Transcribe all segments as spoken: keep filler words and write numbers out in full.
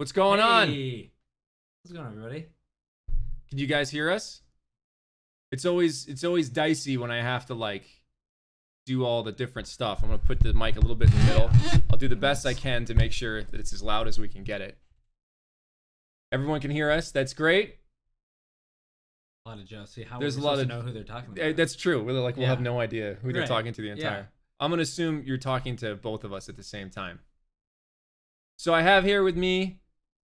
What's going hey. on? What's going on, everybody? Can you guys hear us? It's always it's always dicey when I have to like do all the different stuff. I'm gonna put the mic a little bit in the middle. I'll do the best I can to make sure that it's as loud as we can get it. Everyone can hear us. That's great. A lot of Joe. See how there's a lot of know who they're talking about. That's true. We're like we'll yeah. have no idea who they're right. talking to the entire. Yeah. I'm gonna assume you're talking to both of us at the same time. So I have here with me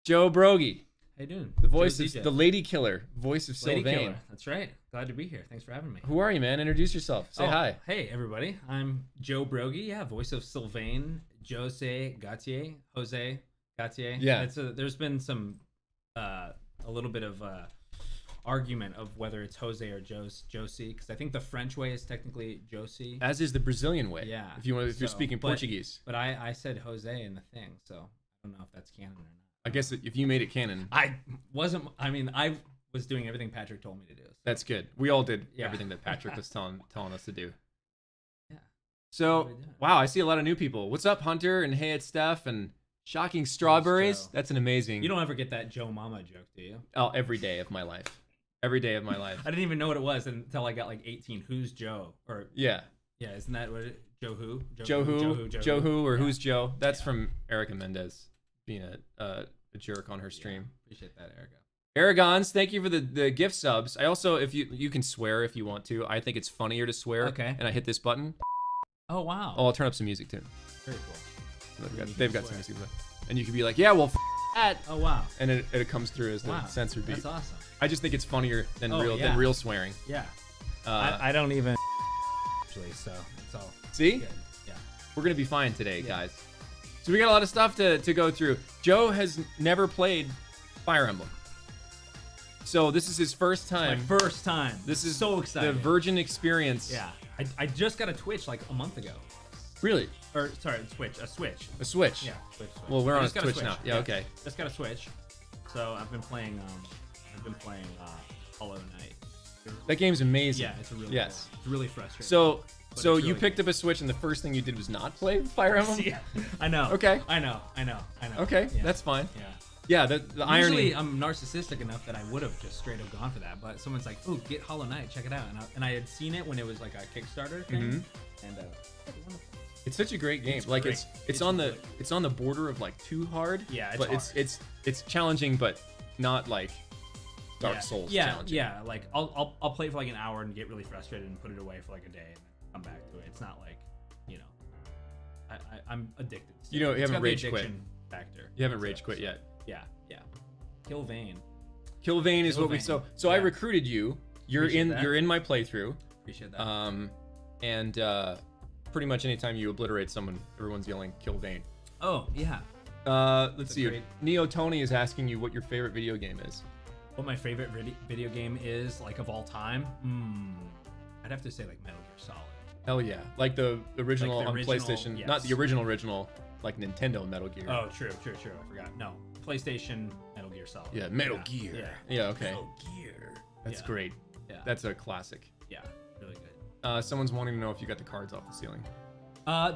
Joe Brogie. How you doing? The voice Joe's of D J. The Lady Killer, voice of Lady Sylvain. Killer. That's right. Glad to be here. Thanks for having me. Who are you, man? Introduce yourself. Say oh, hi. Hey everybody. I'm Joe Brogie. Yeah, voice of Sylvain, Jose Gautier, Jose Gautier. Yeah. It's a, there's been some uh, a little bit of uh, argument of whether it's Jose or Jose, Josie, because I think the French way is technically Josie, as is the Brazilian way. Yeah, if you want, if so, you're speaking Portuguese. But, but I, I said Jose in the thing, so I don't know if that's canon or not. I guess if you made it canon, I wasn't. I mean, I was doing everything Patrick told me to do. So. That's good. We all did yeah. everything that Patrick was telling telling us to do. Yeah. So wow, I see a lot of new people. What's up, Hunter? And hey, it's Steph and. Shocking strawberries. That's an amazing. You don't ever get that Joe Mama joke, do you? Oh, every day of my life. Every day of my life. I didn't even know what it was until I got like eighteen. Who's Joe? Or yeah, yeah. Isn't that what it, Joe who? Joe, Joe who? Joe who? Joe, Joe who? Or yeah. who's Joe? That's yeah. from Erica Mendez being a uh, a jerk on her stream. Yeah, appreciate that, Erica. Aragons, thank you for the, the gift subs. I also, if you you can swear if you want to. I think it's funnier to swear. Okay. And I hit this button. Oh wow. Oh, I'll turn up some music too. Very cool. They've got, they've got some music, and you can be like, "Yeah, well, f that." Oh wow! And it, it comes through as the wow. censored beat. That's awesome. I just think it's funnier than oh, real yeah. than real swearing. Yeah. Uh, I, I don't even actually, so it's all see. Good. Yeah. We're gonna be fine today, yeah. guys. So we got a lot of stuff to to go through. Joe has never played Fire Emblem, so this is his first time. It's my first time. This is so exciting. The virgin experience. Yeah. I I just got a Twitch like a month ago. Really? Or sorry, a Switch, a Switch. A Switch. Yeah. Switch, switch. Well, we're I on a Switch, switch now. Yeah, yeah. Okay. Just got a Switch. So I've been playing. Um, I've been playing uh, Hollow Knight. That game's amazing. Yeah, it's a really. Yes. Cool. It's really frustrating. So, so really you picked cool. up a Switch, and the first thing you did was not play Fire Emblem. Yeah. I know. Okay. I know. I know. I know. Okay. Yeah. That's fine. Yeah. Yeah. The, the irony. Usually, I'm narcissistic enough that I would have just straight up gone for that, but someone's like, "Ooh, get Hollow Knight. Check it out." And I, and I had seen it when it was like a Kickstarter thing, mm-hmm. and. Uh, It's such a great game. It's like great. it's it's, it's on really the cool. it's on the border of like too hard. Yeah, it's but hard. it's it's it's challenging, but not like Dark yeah. Souls yeah, challenging. Yeah, yeah. Like I'll, I'll I'll play it for like an hour and get really frustrated and put it away for like a day and then come back to it. It's not like you know, I, I I'm addicted. So you know, you haven't rage quit. Factor. You haven't so, rage quit so, yet. Yeah, yeah. Killvane. Killvane is Killvane. what we so so yeah. I recruited you. You're Appreciate in that. you're in my playthrough. Appreciate that. Um, and. uh Pretty much anytime you obliterate someone, everyone's yelling "Killvane." Oh yeah. Uh, let's see. Great... Neo Tony is asking you what your favorite video game is. What my favorite video game is, like of all time? Mm, I'd have to say like Metal Gear Solid. Hell yeah! Like the original like the on original, PlayStation, yes. not the original original, like Nintendo Metal Gear. Oh, true, true, true. I forgot. No, PlayStation Metal Gear Solid. Yeah, Metal yeah. Gear. Yeah. yeah. Okay. Metal Gear. That's yeah. great. Yeah. That's a classic. Yeah. Really good. Uh, someone's wanting to know if you got the cards off the ceiling. Uh,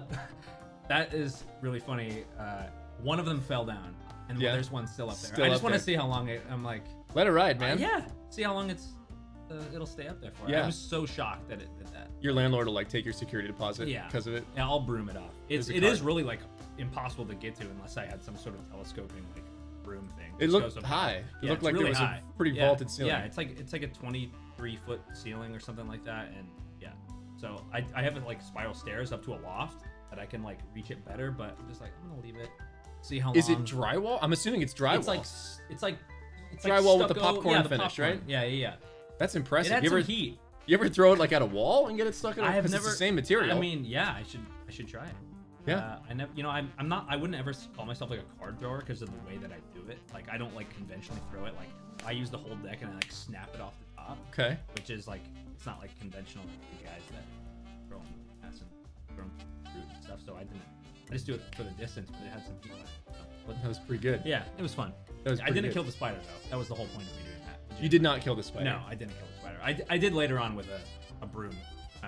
that is really funny. Uh, one of them fell down, and yeah. there's one still up there. Still I just want to see how long it. I'm like, let it ride, man. Uh, yeah, see how long it's. Uh, it'll stay up there for. Yeah. I was so shocked that it did that. Your landlord will like take your security deposit. Yeah. Because of it. Yeah, I'll broom it off. It's it is really like impossible to get to unless I had some sort of telescoping like broom thing. It looked high. It yeah, looked like really there was high. a pretty yeah. vaulted ceiling. Yeah, it's like it's like a twenty-three foot ceiling or something like that, and. So I, I have like spiral stairs up to a loft that I can like reach it better, but I'm just like I'm gonna leave it. See how long. Is it drywall? I'm assuming it's drywall. It's like it's like it's drywall like with the popcorn yeah, the finish, popcorn. right? Yeah, yeah, yeah. That's impressive. It had you some ever heat. You ever throw it like at a wall and get it stuck in? I have never. It's the same material. I mean, yeah, I should I should try it. Yeah. Uh, I never, you know, I'm I'm not I wouldn't ever call myself like a card thrower because of the way that I do it. Like I don't like conventionally throw it. Like I use the whole deck and I like snap it off the top. Okay. Which is like. It's not like conventional like the guys that throw them acid, throw them fruit and stuff. So I didn't. I just do it for the distance, but it had some people. That was pretty good. Yeah, it was fun. That was I didn't good. kill the spider though. That was the whole point of me doing that. Did you, you did not kill the spider. No, I didn't kill the spider. I, I did later on with a, a broom. I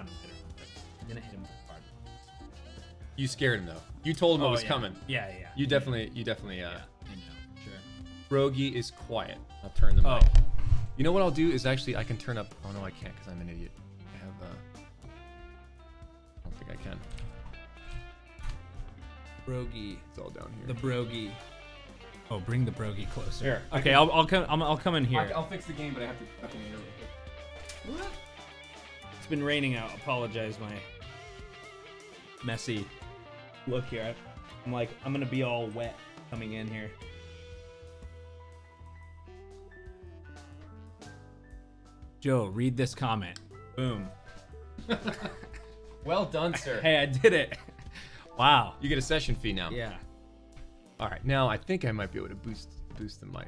didn't hit him hard. You scared him though. You told him oh, what was yeah. coming. Yeah, yeah. You definitely, you definitely. Uh, yeah, I know. Sure. Brogie is quiet. I'll turn the mic. Oh. You know what I'll do is actually I can turn up. Oh no, I can't because I'm an idiot. I have. Uh... I don't think I can. Brogie. It's all down here. The Brogie. Oh, bring the Brogie closer. Here, okay, I'll, I'll come. I'll, I'll come in here. I'll, I'll fix the game, but I have to fucking hear it. What? It's been raining out. Apologize my messy look here. I'm like I'm gonna be all wet coming in here. Joe, read this comment. Boom. Well done, sir. Hey, I did it. Wow. You get a session fee now. Yeah. All right, now I think I might be able to boost boost the mic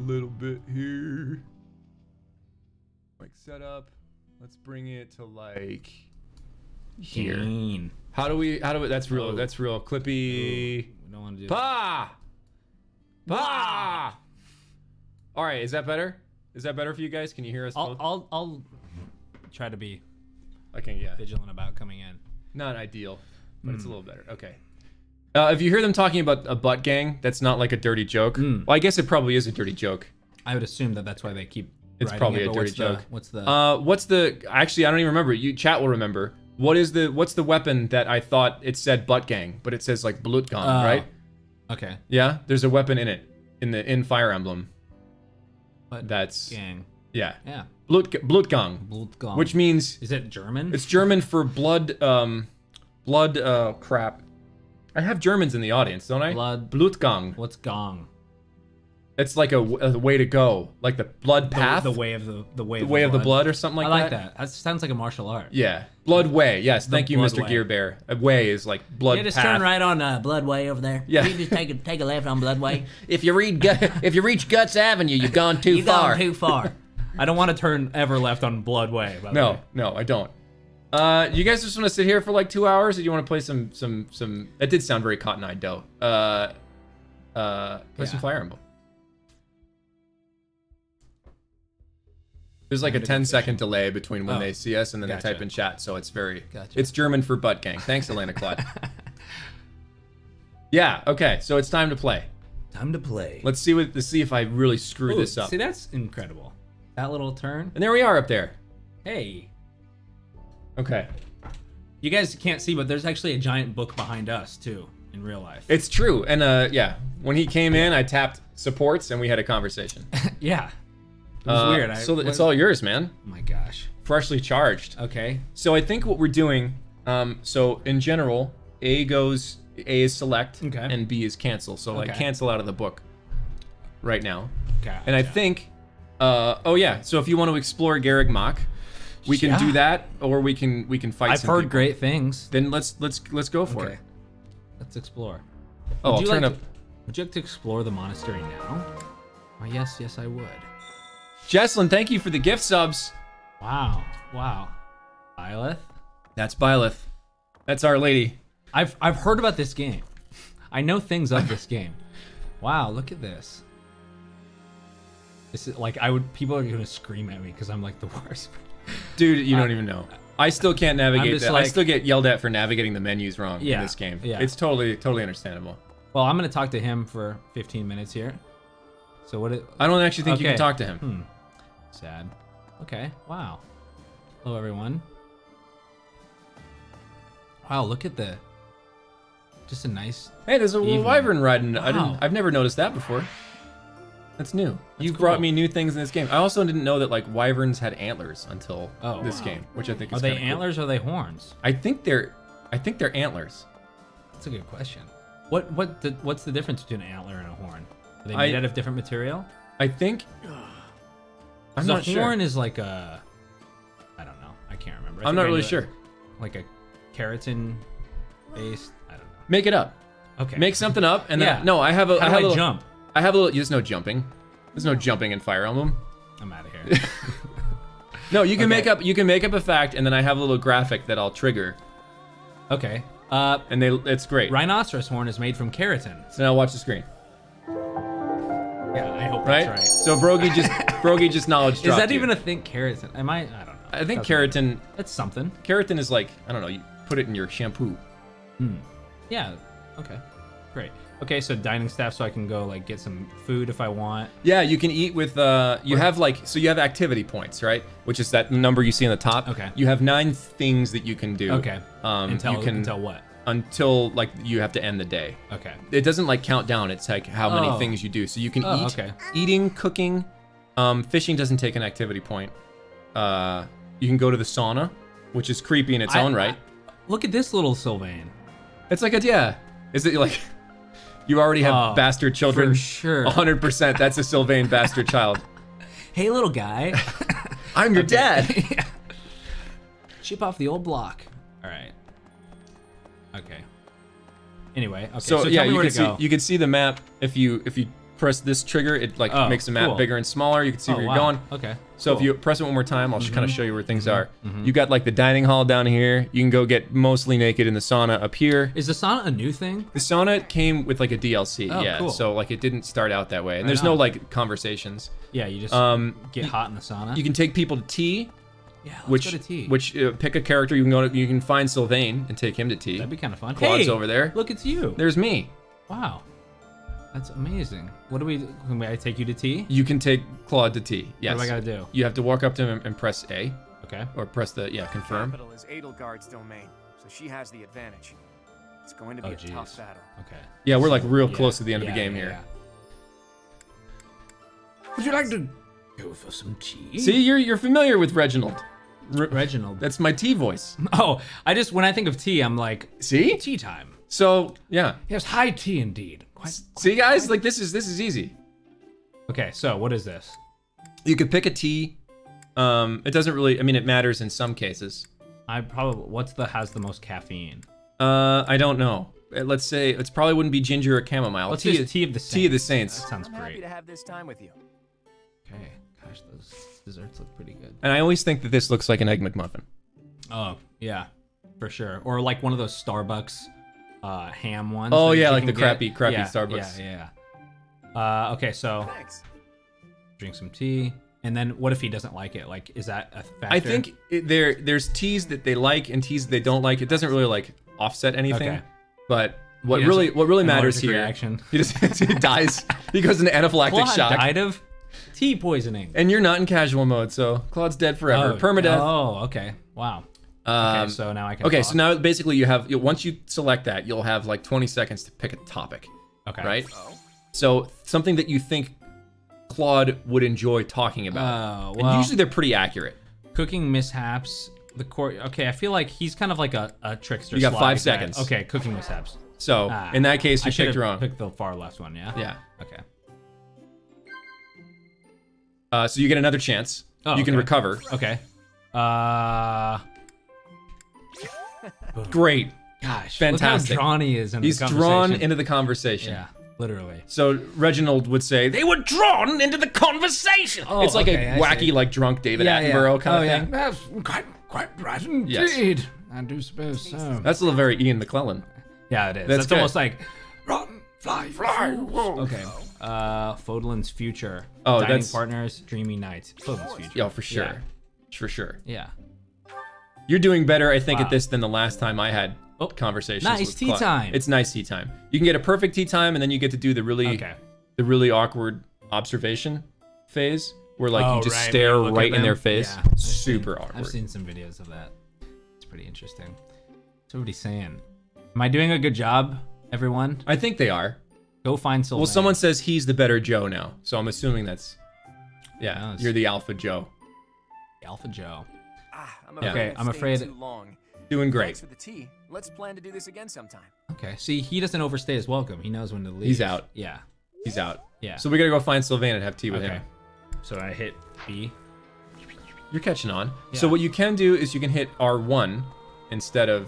a little bit here. Mic setup. Let's bring it to like here. Dang. How do we? How do we? That's real. Oh. That's real. Clippy. Ooh, we don't want to do. Pa. That. Pa. All right. Is that better? Is that better for you guys? Can you hear us? I'll both? I'll, I'll try to be. Okay. Yeah. Vigilant about coming in. Not ideal, but mm. it's a little better. Okay. Uh, if you hear them talking about a butt gang, that's not like a dirty joke. Mm. Well, I guess it probably is a dirty joke. I would assume that that's why they keep. It's probably it, a dirty joke. The, what's the? Uh, what's the? Actually, I don't even remember. You chat will remember. What is the? What's the weapon that I thought it said Blutgang, but it says like Blutgang, uh, right? Okay. Yeah, there's a weapon in it in the in Fire Emblem. But that's gang. Yeah. Yeah. Blut Blutgang. Blutgang. Which means. Is it German? It's German for blood. Um, blood. Uh, crap. I have Germans in the audience, don't I? Blood. Blutgang. What's gong? It's like a, a way to go, like the blood path, the, the way of the the way, the way of the blood, or something like that. I like that. that. That sounds like a martial art. Yeah, blood way. Yes, the thank you, Mister Way. Gear Bear. A way is like blood. Yeah, just path. turn right on uh, blood way over there. Yeah, you just take a, take a left on blood way. If you read if you reach Guts Avenue, you've gone too you've far. You've gone too far. I don't want to turn ever left on blood way. By no, the way. no, I don't. Uh, you guys just want to sit here for like two hours, or do you want to play some some some? That did sound very Cotton Eye Doe. Uh, uh, play yeah. some Fire Emblem. There's like a ten second delay between when oh, they see us and then gotcha. they type in chat, so it's very, gotcha. it's German for butt gang. Thanks, Elena Claude. Yeah, okay, so it's time to play. Time to play. Let's see what, let's see if I really screw Ooh, this up. See, that's incredible. That little turn. And there we are up there. Hey. Okay. You guys can't see, but there's actually a giant book behind us too, in real life. It's true, and uh, yeah, when he came in, I tapped supports and we had a conversation. Yeah. It was uh, weird. I, so what, it's all yours, man. Oh my gosh. Freshly charged. Okay. So I think what we're doing, um, so in general, A goes, A is select, okay. and B is cancel. So okay. I cancel out of the book right now. Gotcha. And I think, uh, oh yeah, so if you want to explore Garreg Mach, we yeah. can do that, or we can we can fight. I've some heard people. great things. Then let's let's let's go for okay. it. Let's explore. Oh, would I'll turn like up. To, would you like to explore the monastery now? Oh, yes, yes, I would. Jesslyn, thank you for the gift subs. Wow, wow. Byleth? That's Byleth. That's our lady. I've I've heard about this game. I know things of this game. Wow, look at this. This is like I would. People are gonna scream at me because I'm like the worst. Dude, you don't I, even know. I still can't navigate that. Like, I still get yelled at for navigating the menus wrong yeah, in this game. Yeah. It's totally totally understandable. Well, I'm gonna talk to him for fifteen minutes here. So what? It, I don't actually think okay. you can talk to him. Hmm. Sad. Okay. Wow. Hello, everyone. Wow, look at the. Just a nice. Hey, there's a evening. wyvern riding. Wow. I didn't. I've never noticed that before. That's new. You've cool. brought me new things in this game. I also didn't know that like wyverns had antlers until oh, this wow. game, which I think is. Are they antlers cool. or are they horns? I think they're. I think they're antlers. That's a good question. What what the, what's the difference between an antler and a horn? Are they made I, out of different material? I think. I'm not sure. The horn is like a, I don't know. I can't remember. I I'm not really sure. A, like a keratin based. I don't know. Make it up. Okay. Make something up and yeah. then no. I have a. How I do have I a little, jump? I have a little. There's no jumping. There's no jumping in Fire Emblem. I'm out of here. No, you can okay. make up. You can make up a fact and then I have a little graphic that I'll trigger. Okay. Uh. And they. It's great. Rhinoceros horn is made from keratin. So now watch the screen. Yeah, I hope right? that's right. So Brogie just Brogie just knowledge dropped. Is that you. even a thing? Keratin? Am I? I don't know. I think that's keratin. Like, that's something. Keratin is like I don't know. You put it in your shampoo. Hmm. Yeah. Okay. Great. Okay, so dining staff, so I can go like get some food if I want. Yeah, you can eat with, uh, you have like, so you have activity points, right? Which is that number you see on the top. Okay. You have nine things that you can do. Okay. Um, until, you can, until what? Until like you have to end the day. Okay. It doesn't like count down, it's like how many oh. things you do. So you can oh, eat, okay. eating, cooking, um, fishing doesn't take an activity point. Uh, you can go to the sauna, which is creepy in its I, own right. I, look at this little Sylvain. It's like a, yeah. Is it like... You already have oh, bastard children. For sure. one hundred percent. That's a Sylvain bastard child. Hey, little guy. I'm your okay. dad. Yeah. Chip off the old block. All right. Okay. Anyway, okay. So, so yeah, tell me you, where can to see, go. you can see the map. If you if you press this trigger, it like oh, makes the map cool. bigger and smaller. You can see oh, where you're wow. going. Okay. So cool. if you press it one more time, I'll mm-hmm. just kind of show you where things mm-hmm. are. Mm-hmm. You got like the dining hall down here. You can go get mostly naked in the sauna up here. Is the sauna a new thing? The sauna came with like a D L C, oh, yeah. Cool. So like it didn't start out that way. And right there's on. no like conversations. Yeah, you just um, get you, hot in the sauna. You can take people to tea. Yeah, let's which, go to tea. Which uh, pick a character you can go to, you can find Sylvain and take him to tea. That'd be kind of fun. Claude's hey, over there. Look, it's you. There's me. Wow. That's amazing. What do we, can I take you to tea? You can take Claude to tea, yes. What do I gotta do? You have to walk up to him and press A. Okay. Or press the, yeah, confirm. Capital is Adelgard's domain, so she has the advantage. It's going to be oh, a geez. tough battle. Okay. Yeah, we're like real yeah. close to the end yeah, of the game yeah, here. Yeah. Would you like to go for some tea? See, you're, you're familiar with Reginald. Re Reginald. That's my tea voice. Oh, I just, when I think of tea, I'm like, see? Tea time. So, yeah. Yes, high tea indeed. Quite, quite See guys, high. like this is this is easy. Okay, so what is this? You could pick a tea. Um, it doesn't really, I mean, it matters in some cases. I probably, what's the, has the most caffeine? Uh, I don't know. Let's say, it probably wouldn't be ginger or chamomile. Let's tea, tea of the Saints. Tea of the Saints. That sounds great. I'm happy to have this time with you. Okay, gosh, those desserts look pretty good. And I always think that this looks like an Egg McMuffin. Oh, yeah, for sure. Or like one of those Starbucks Uh, ham ones. Oh yeah, like the get. crappy, crappy yeah, Starbucks. Yeah, yeah. Uh, okay, so Thanks. drink some tea, and then what if he doesn't like it? Like, is that a factor? I think it, there, there's teas that they like and teas that they don't like. It doesn't really like offset anything. Okay. But what really, what really matters here, reaction. he just he dies. He goes into anaphylactic Claude shock. Died of tea poisoning. And you're not in casual mode, so Claude's dead forever. Oh, Permadeath. Oh, okay. Wow. Um, okay, so now I can Okay, talk. so now basically you have, you, once you select that, you'll have like twenty seconds to pick a topic, okay. right? Oh. So something that you think Claude would enjoy talking about. Uh, well, and usually they're pretty accurate. Cooking mishaps, the court, okay, I feel like he's kind of like a, a trickster. You got five guy. seconds. Okay, cooking mishaps. So ah, in that case, you I picked wrong. Picked the far left one, yeah? Yeah. Okay. Uh, so you get another chance. Oh, you okay. can recover. Okay. Uh... Great. Gosh. Fantastic. Look how drawn he is into He's the drawn into the conversation. Yeah, literally. So Reginald would say, they were drawn into the conversation. Oh, it's like okay, a I wacky, see. like drunk David yeah, Attenborough yeah. kind oh, of yeah. thing. That's quite, quite right indeed. Yes. I do suppose so. That's a little very Ian McClellan. Yeah, it is. That's, That's almost like, run, fly, fly. Whoa. Okay. Uh, Fodlin's future. Oh, Dining that's... partners, dreamy nights. Fodlin's future. Yeah, for sure. Yeah. For sure. Yeah. You're doing better, I think, wow. at this than the last time I had oh, conversations. Nice with tea Claude. time. It's nice tea time. You can get a perfect tea time, and then you get to do the really, okay. the really awkward observation phase, where like oh, you just right. stare right in them. their face. Yeah, Super seen, awkward. I've seen some videos of that. It's pretty interesting. What's everybody saying? Am I doing a good job, everyone? I think they are. Go find Sylvain. Well, someone says he's the better Joe now, so I'm assuming that's. Yeah, no, that's, you're the Alpha Joe. The Alpha Joe. I'm afraid okay, I'm afraid too long. Doing great. Thanks for the tea. Let's plan to do this again sometime. Okay, see, he doesn't overstay his welcome. He knows when to leave. He's out. Yeah. He's out. Yeah. So we gotta go find Sylvain and have tea with okay. him. So I hit B. You're catching on. Yeah. So what you can do is you can hit R one instead of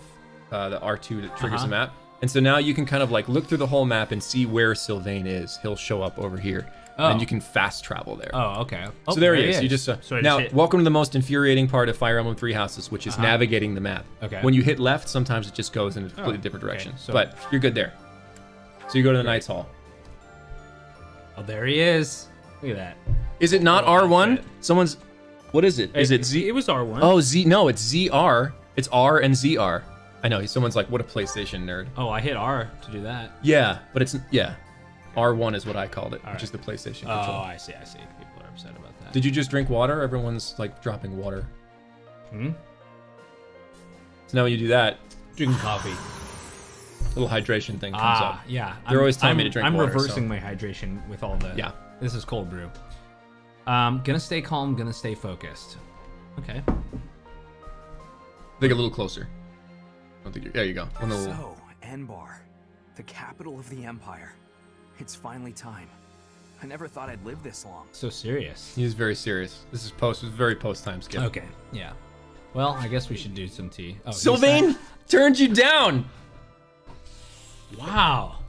uh, the R two that triggers uh-huh. the map. And so now you can kind of like look through the whole map and see where Sylvain is. He'll show up over here. Oh. And you can fast travel there. Oh, okay. Oh, so there, there he is. is. You just, uh, so just now, hit. welcome to the most infuriating part of Fire Emblem Three Houses, which is uh-huh. navigating the map. Okay. When you hit left, sometimes it just goes in a completely oh, different direction. Okay. So, but you're good there. So you go to the Great. Knight's Hall. Oh, there he is. Look at that. Is it not oh, R one? Someone's, what is it? Is it, it Z? It was R one. Oh, Z, no, it's Z R. It's R and Z R. I know. Someone's like, what a PlayStation nerd. Oh, I hit R to do that. Yeah, but it's, yeah. R one is what I called it, All which right. is the PlayStation oh, controller. Oh, I see, I see. People are upset about that. Did you just drink water? Everyone's, like, dropping water. Hmm? So now when you do that, drinking coffee. Little hydration thing comes ah, up. Yeah. They're I'm, always telling I'm, me to drink I'm water. I'm reversing so. my hydration with all the... Yeah. This is cold brew. Um, gonna stay calm, gonna stay focused. Okay. I think a little closer. I don't think you're... There you go. One little... So, Anbar, the capital of the Empire. It's finally time. I never thought I'd live this long. So serious. He is very serious. This is post, this is very post time skip. Okay, yeah. Well, I guess we should do some tea. Oh, Sylvain turned you down. Wow.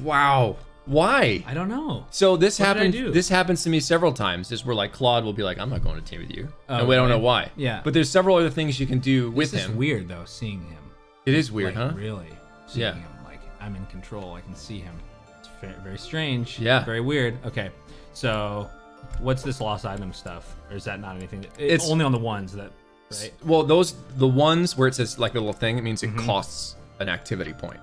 Wow. Why? I don't know. So this what happened. Did I do? This happens to me several times. Is where like Claude will be like, "I'm not going to tea with you," oh, and we don't right? know why. Yeah. But there's several other things you can do with this him. It's weird though, seeing him. It is weird, like, huh? Really. Seeing yeah. him, like I'm in control. I can see him. Very strange. Yeah. Very weird. Okay. So, what's this lost item stuff? Or is that not anything? That, it's, it's only on the ones that, right? Well, those, the ones where it says like a little thing, it means it mm-hmm. costs an activity point.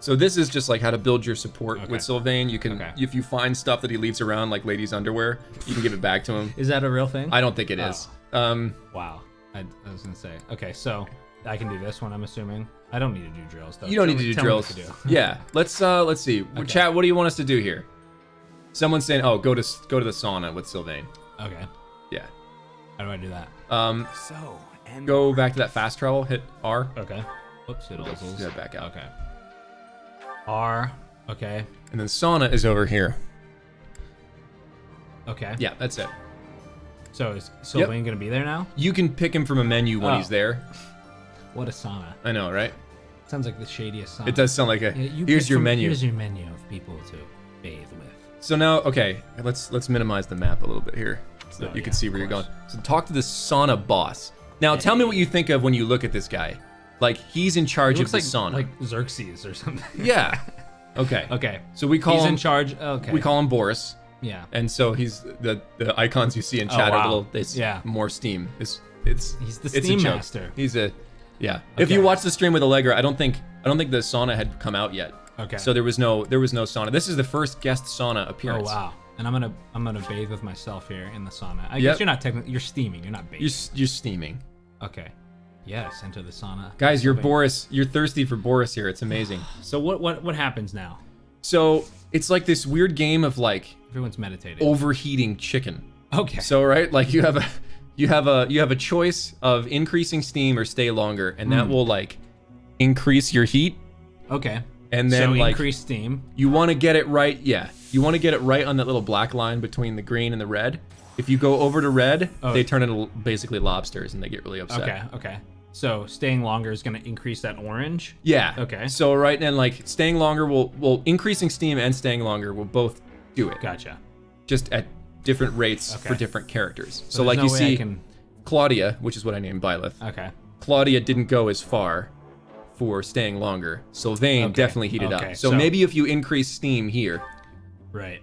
So this is just like how to build your support okay. with Sylvain. You can, okay. if you find stuff that he leaves around, like ladies' underwear, you can give it back to him. Is that a real thing? I don't think it oh. is. Um. Wow. I, I was gonna say. Okay. So I can do this one. I'm assuming. I don't need to do drills though. You don't tell need to do drills. To do. yeah, let's uh, let's see. Okay. Chat, what do you want us to do here? Someone's saying, oh, go to go to the sauna with Sylvain. Okay. Yeah. How do I do that? Um. So. And go back to that fast travel. Hit R. Okay. Whoops. It all yeah, back out. Okay. R. Okay. And then sauna is over here. Okay. Yeah, that's it. So is Sylvain yep. gonna be there now? You can pick him from a menu when oh. he's there. What a sauna. I know, right? Sounds like the shadiest sauna. It does sound like a, yeah, you here's your from, menu. Here's your menu of people to bathe with. So now, okay, let's let's minimize the map a little bit here so oh, you yeah, can see where you're going. So talk to the sauna boss. Now, hey. tell me what you think of when you look at this guy. Like, he's in charge he looks of the like, sauna. like Xerxes or something. Yeah. Okay. Okay. So we call he's him- He's in charge, okay. We call him Boris. Yeah. And so he's, the, the icons you see in chat oh, wow. are little, it's yeah. more steam. It's, it's, he's the steam it's master. He's a, Yeah. Okay. If you watch the stream with Allegra, I don't think I don't think the sauna had come out yet. Okay. So there was no there was no sauna. This is the first guest sauna appearance. Oh wow. And I'm gonna I'm gonna bathe with myself here in the sauna. I yep. guess you're not technically you're steaming. You're not bathing. You're, you're steaming. Okay. Yes. Enter the sauna. Guys, you're Boris. You're thirsty for Boris here. It's amazing. So what what what happens now? So it's like this weird game of like everyone's meditating. Overheating chicken. Okay. So right, like you have a. You have a you have a choice of increasing steam or stay longer, and mm. that will like increase your heat. Okay. And then so like increase steam. You want to get it right, yeah. You want to get it right on that little black line between the green and the red. If you go over to red, oh. they turn into basically lobsters, and they get really upset. Okay. Okay. So staying longer is going to increase that orange. Yeah. Okay. So right and like staying longer will will increasing steam and staying longer will both do it. Gotcha. Just at. different rates okay. for different characters. So, so like no you see can... Claudia, which is what I named Byleth. Okay. Claudia didn't go as far for staying longer. Sylvain okay. definitely heated okay. up. So, so maybe if you increase steam here. Right.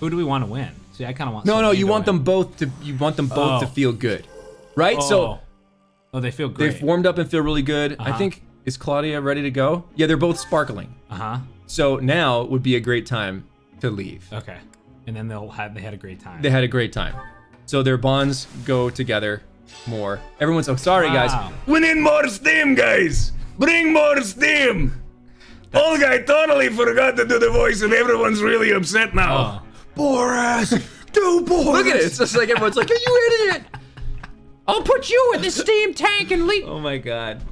Who do we want to win? See, I kind of want No, Sylvain no, you want win. them both to you want them both oh. to feel good. Right? Oh. So Oh, they feel great. They've warmed up and feel really good. Uh-huh. I think is Claudia ready to go? Yeah, they're both sparkling. Uh-huh. So now would be a great time to leave. Okay. And then they'll have, they had a great time. They had a great time. So their bonds go together more. Everyone's, oh, sorry wow. guys. We need more steam, guys. Bring more steam. That's... Olga, I totally forgot to do the voice and everyone's really upset now. Oh. Boris, do Boris. Look at it, it's just like everyone's like, are you idiot? I'll put you in the steam tank and leap. Oh my God.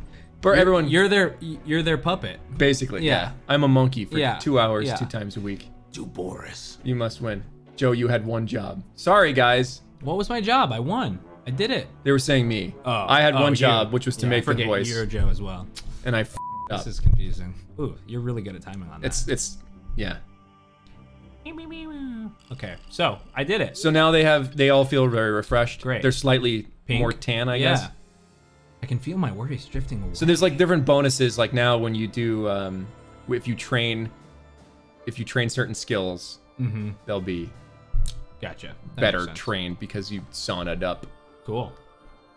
For you're, everyone. You're their, you're their puppet. Basically, yeah. yeah. I'm a monkey for yeah. two hours, yeah. two times a week. Do Boris. You must win. Joe, you had one job. Sorry, guys. What was my job? I won. I did it. They were saying me. Oh, I had oh, one you. job, which was to yeah, make the voice. You're Joe as well. And I f***ed up. This is confusing. Ooh, you're really good at timing on that. It's, it's, yeah. Okay, so I did it. So now they have, they all feel very refreshed. Great. They're slightly Pink. more tan, I yeah. guess. I can feel my worries drifting away. So there's like different bonuses, like now when you do, um, if you train, If you train certain skills, mm-hmm. they'll be gotcha. That better trained because you sauna'd up. Cool.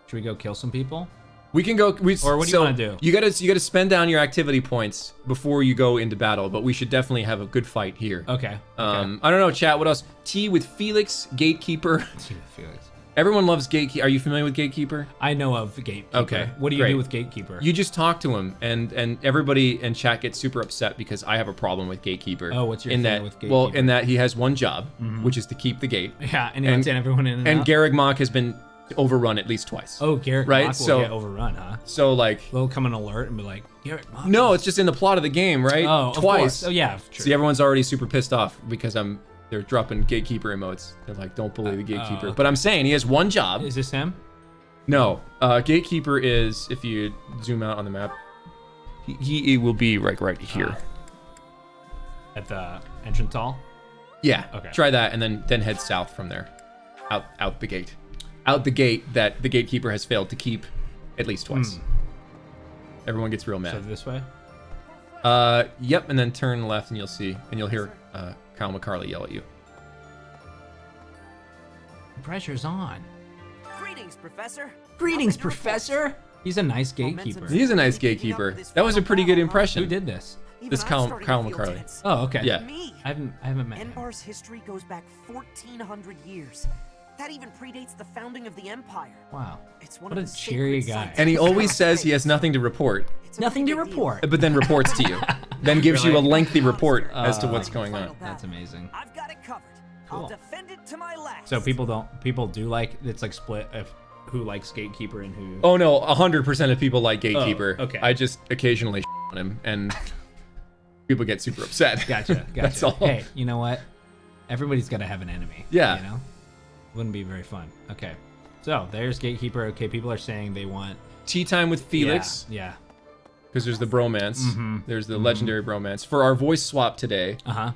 Should we go kill some people? We can go. We, or what do so you want to do? You gotta you gotta spend down your activity points before you go into battle, but we should definitely have a good fight here. Okay. Um, okay. I don't know, chat. What else? Tea with Felix, Gatekeeper. Tea with Felix. Everyone loves Gatekeeper. Are you familiar with Gatekeeper? I know of Gatekeeper. Okay. What do you great. do with Gatekeeper? You just talk to him, and and everybody in chat gets super upset because I have a problem with Gatekeeper. Oh, what's your in thing that, with Gatekeeper? Well, in that he has one job, mm-hmm. which is to keep the gate. Yeah, and he lets everyone in. And, and Garreg Mach has been overrun at least twice. Oh, Garreg right? Mach so, will get overrun, huh? So like they'll come an alert and be like, Garreg Mach. No, it's just in the plot of the game, right? Oh, twice. Oh yeah. True. See, everyone's already super pissed off because I'm they're dropping Gatekeeper emotes. They're like, don't bully the Gatekeeper. Uh, okay. But I'm saying he has one job. Is this him? No. Uh, Gatekeeper is, if you zoom out on the map, he, he will be right right here. Uh, at the entrance hall? Yeah. Okay. Try that and then then head south from there. Out out the gate. Out the gate that the Gatekeeper has failed to keep at least twice. Mm. Everyone gets real mad. So this way? Uh, yep, and then turn left and you'll see, and you'll hear uh, Kyle McCarley yell at you. The pressure's on. Greetings, Professor. Greetings, Professor. He's a nice Gatekeeper. He's a nice Gatekeeper. That was a pretty good impression. Who did this? This Kyle, Kyle McCarley. Oh, okay. Yeah. I haven't, I haven't met him. N B A R's history goes back fourteen hundred years. That even predates the founding of the empire. Wow. It's one what of a cheery guy. And he always says he has nothing to report. Nothing to report. But then reports to you. Then gives really? you a lengthy report uh, as to what's going on. That's amazing. I've got it covered. Cool. I'll defend it to my last. So people don't, people do like, it's like split of who likes Gatekeeper and who. Oh no, one hundred percent of people like Gatekeeper. Oh, okay. I just occasionally shit on him and people get super upset. Gotcha, gotcha. That's all. Hey, you know what? Everybody's got to have an enemy. Yeah. You know? Wouldn't be very fun. Okay, so there's Gatekeeper. Okay, people are saying they want tea time with Felix. Yeah, because yeah. there's the bromance. Mm-hmm. There's the mm-hmm. legendary bromance. For our voice swap today, uh-huh.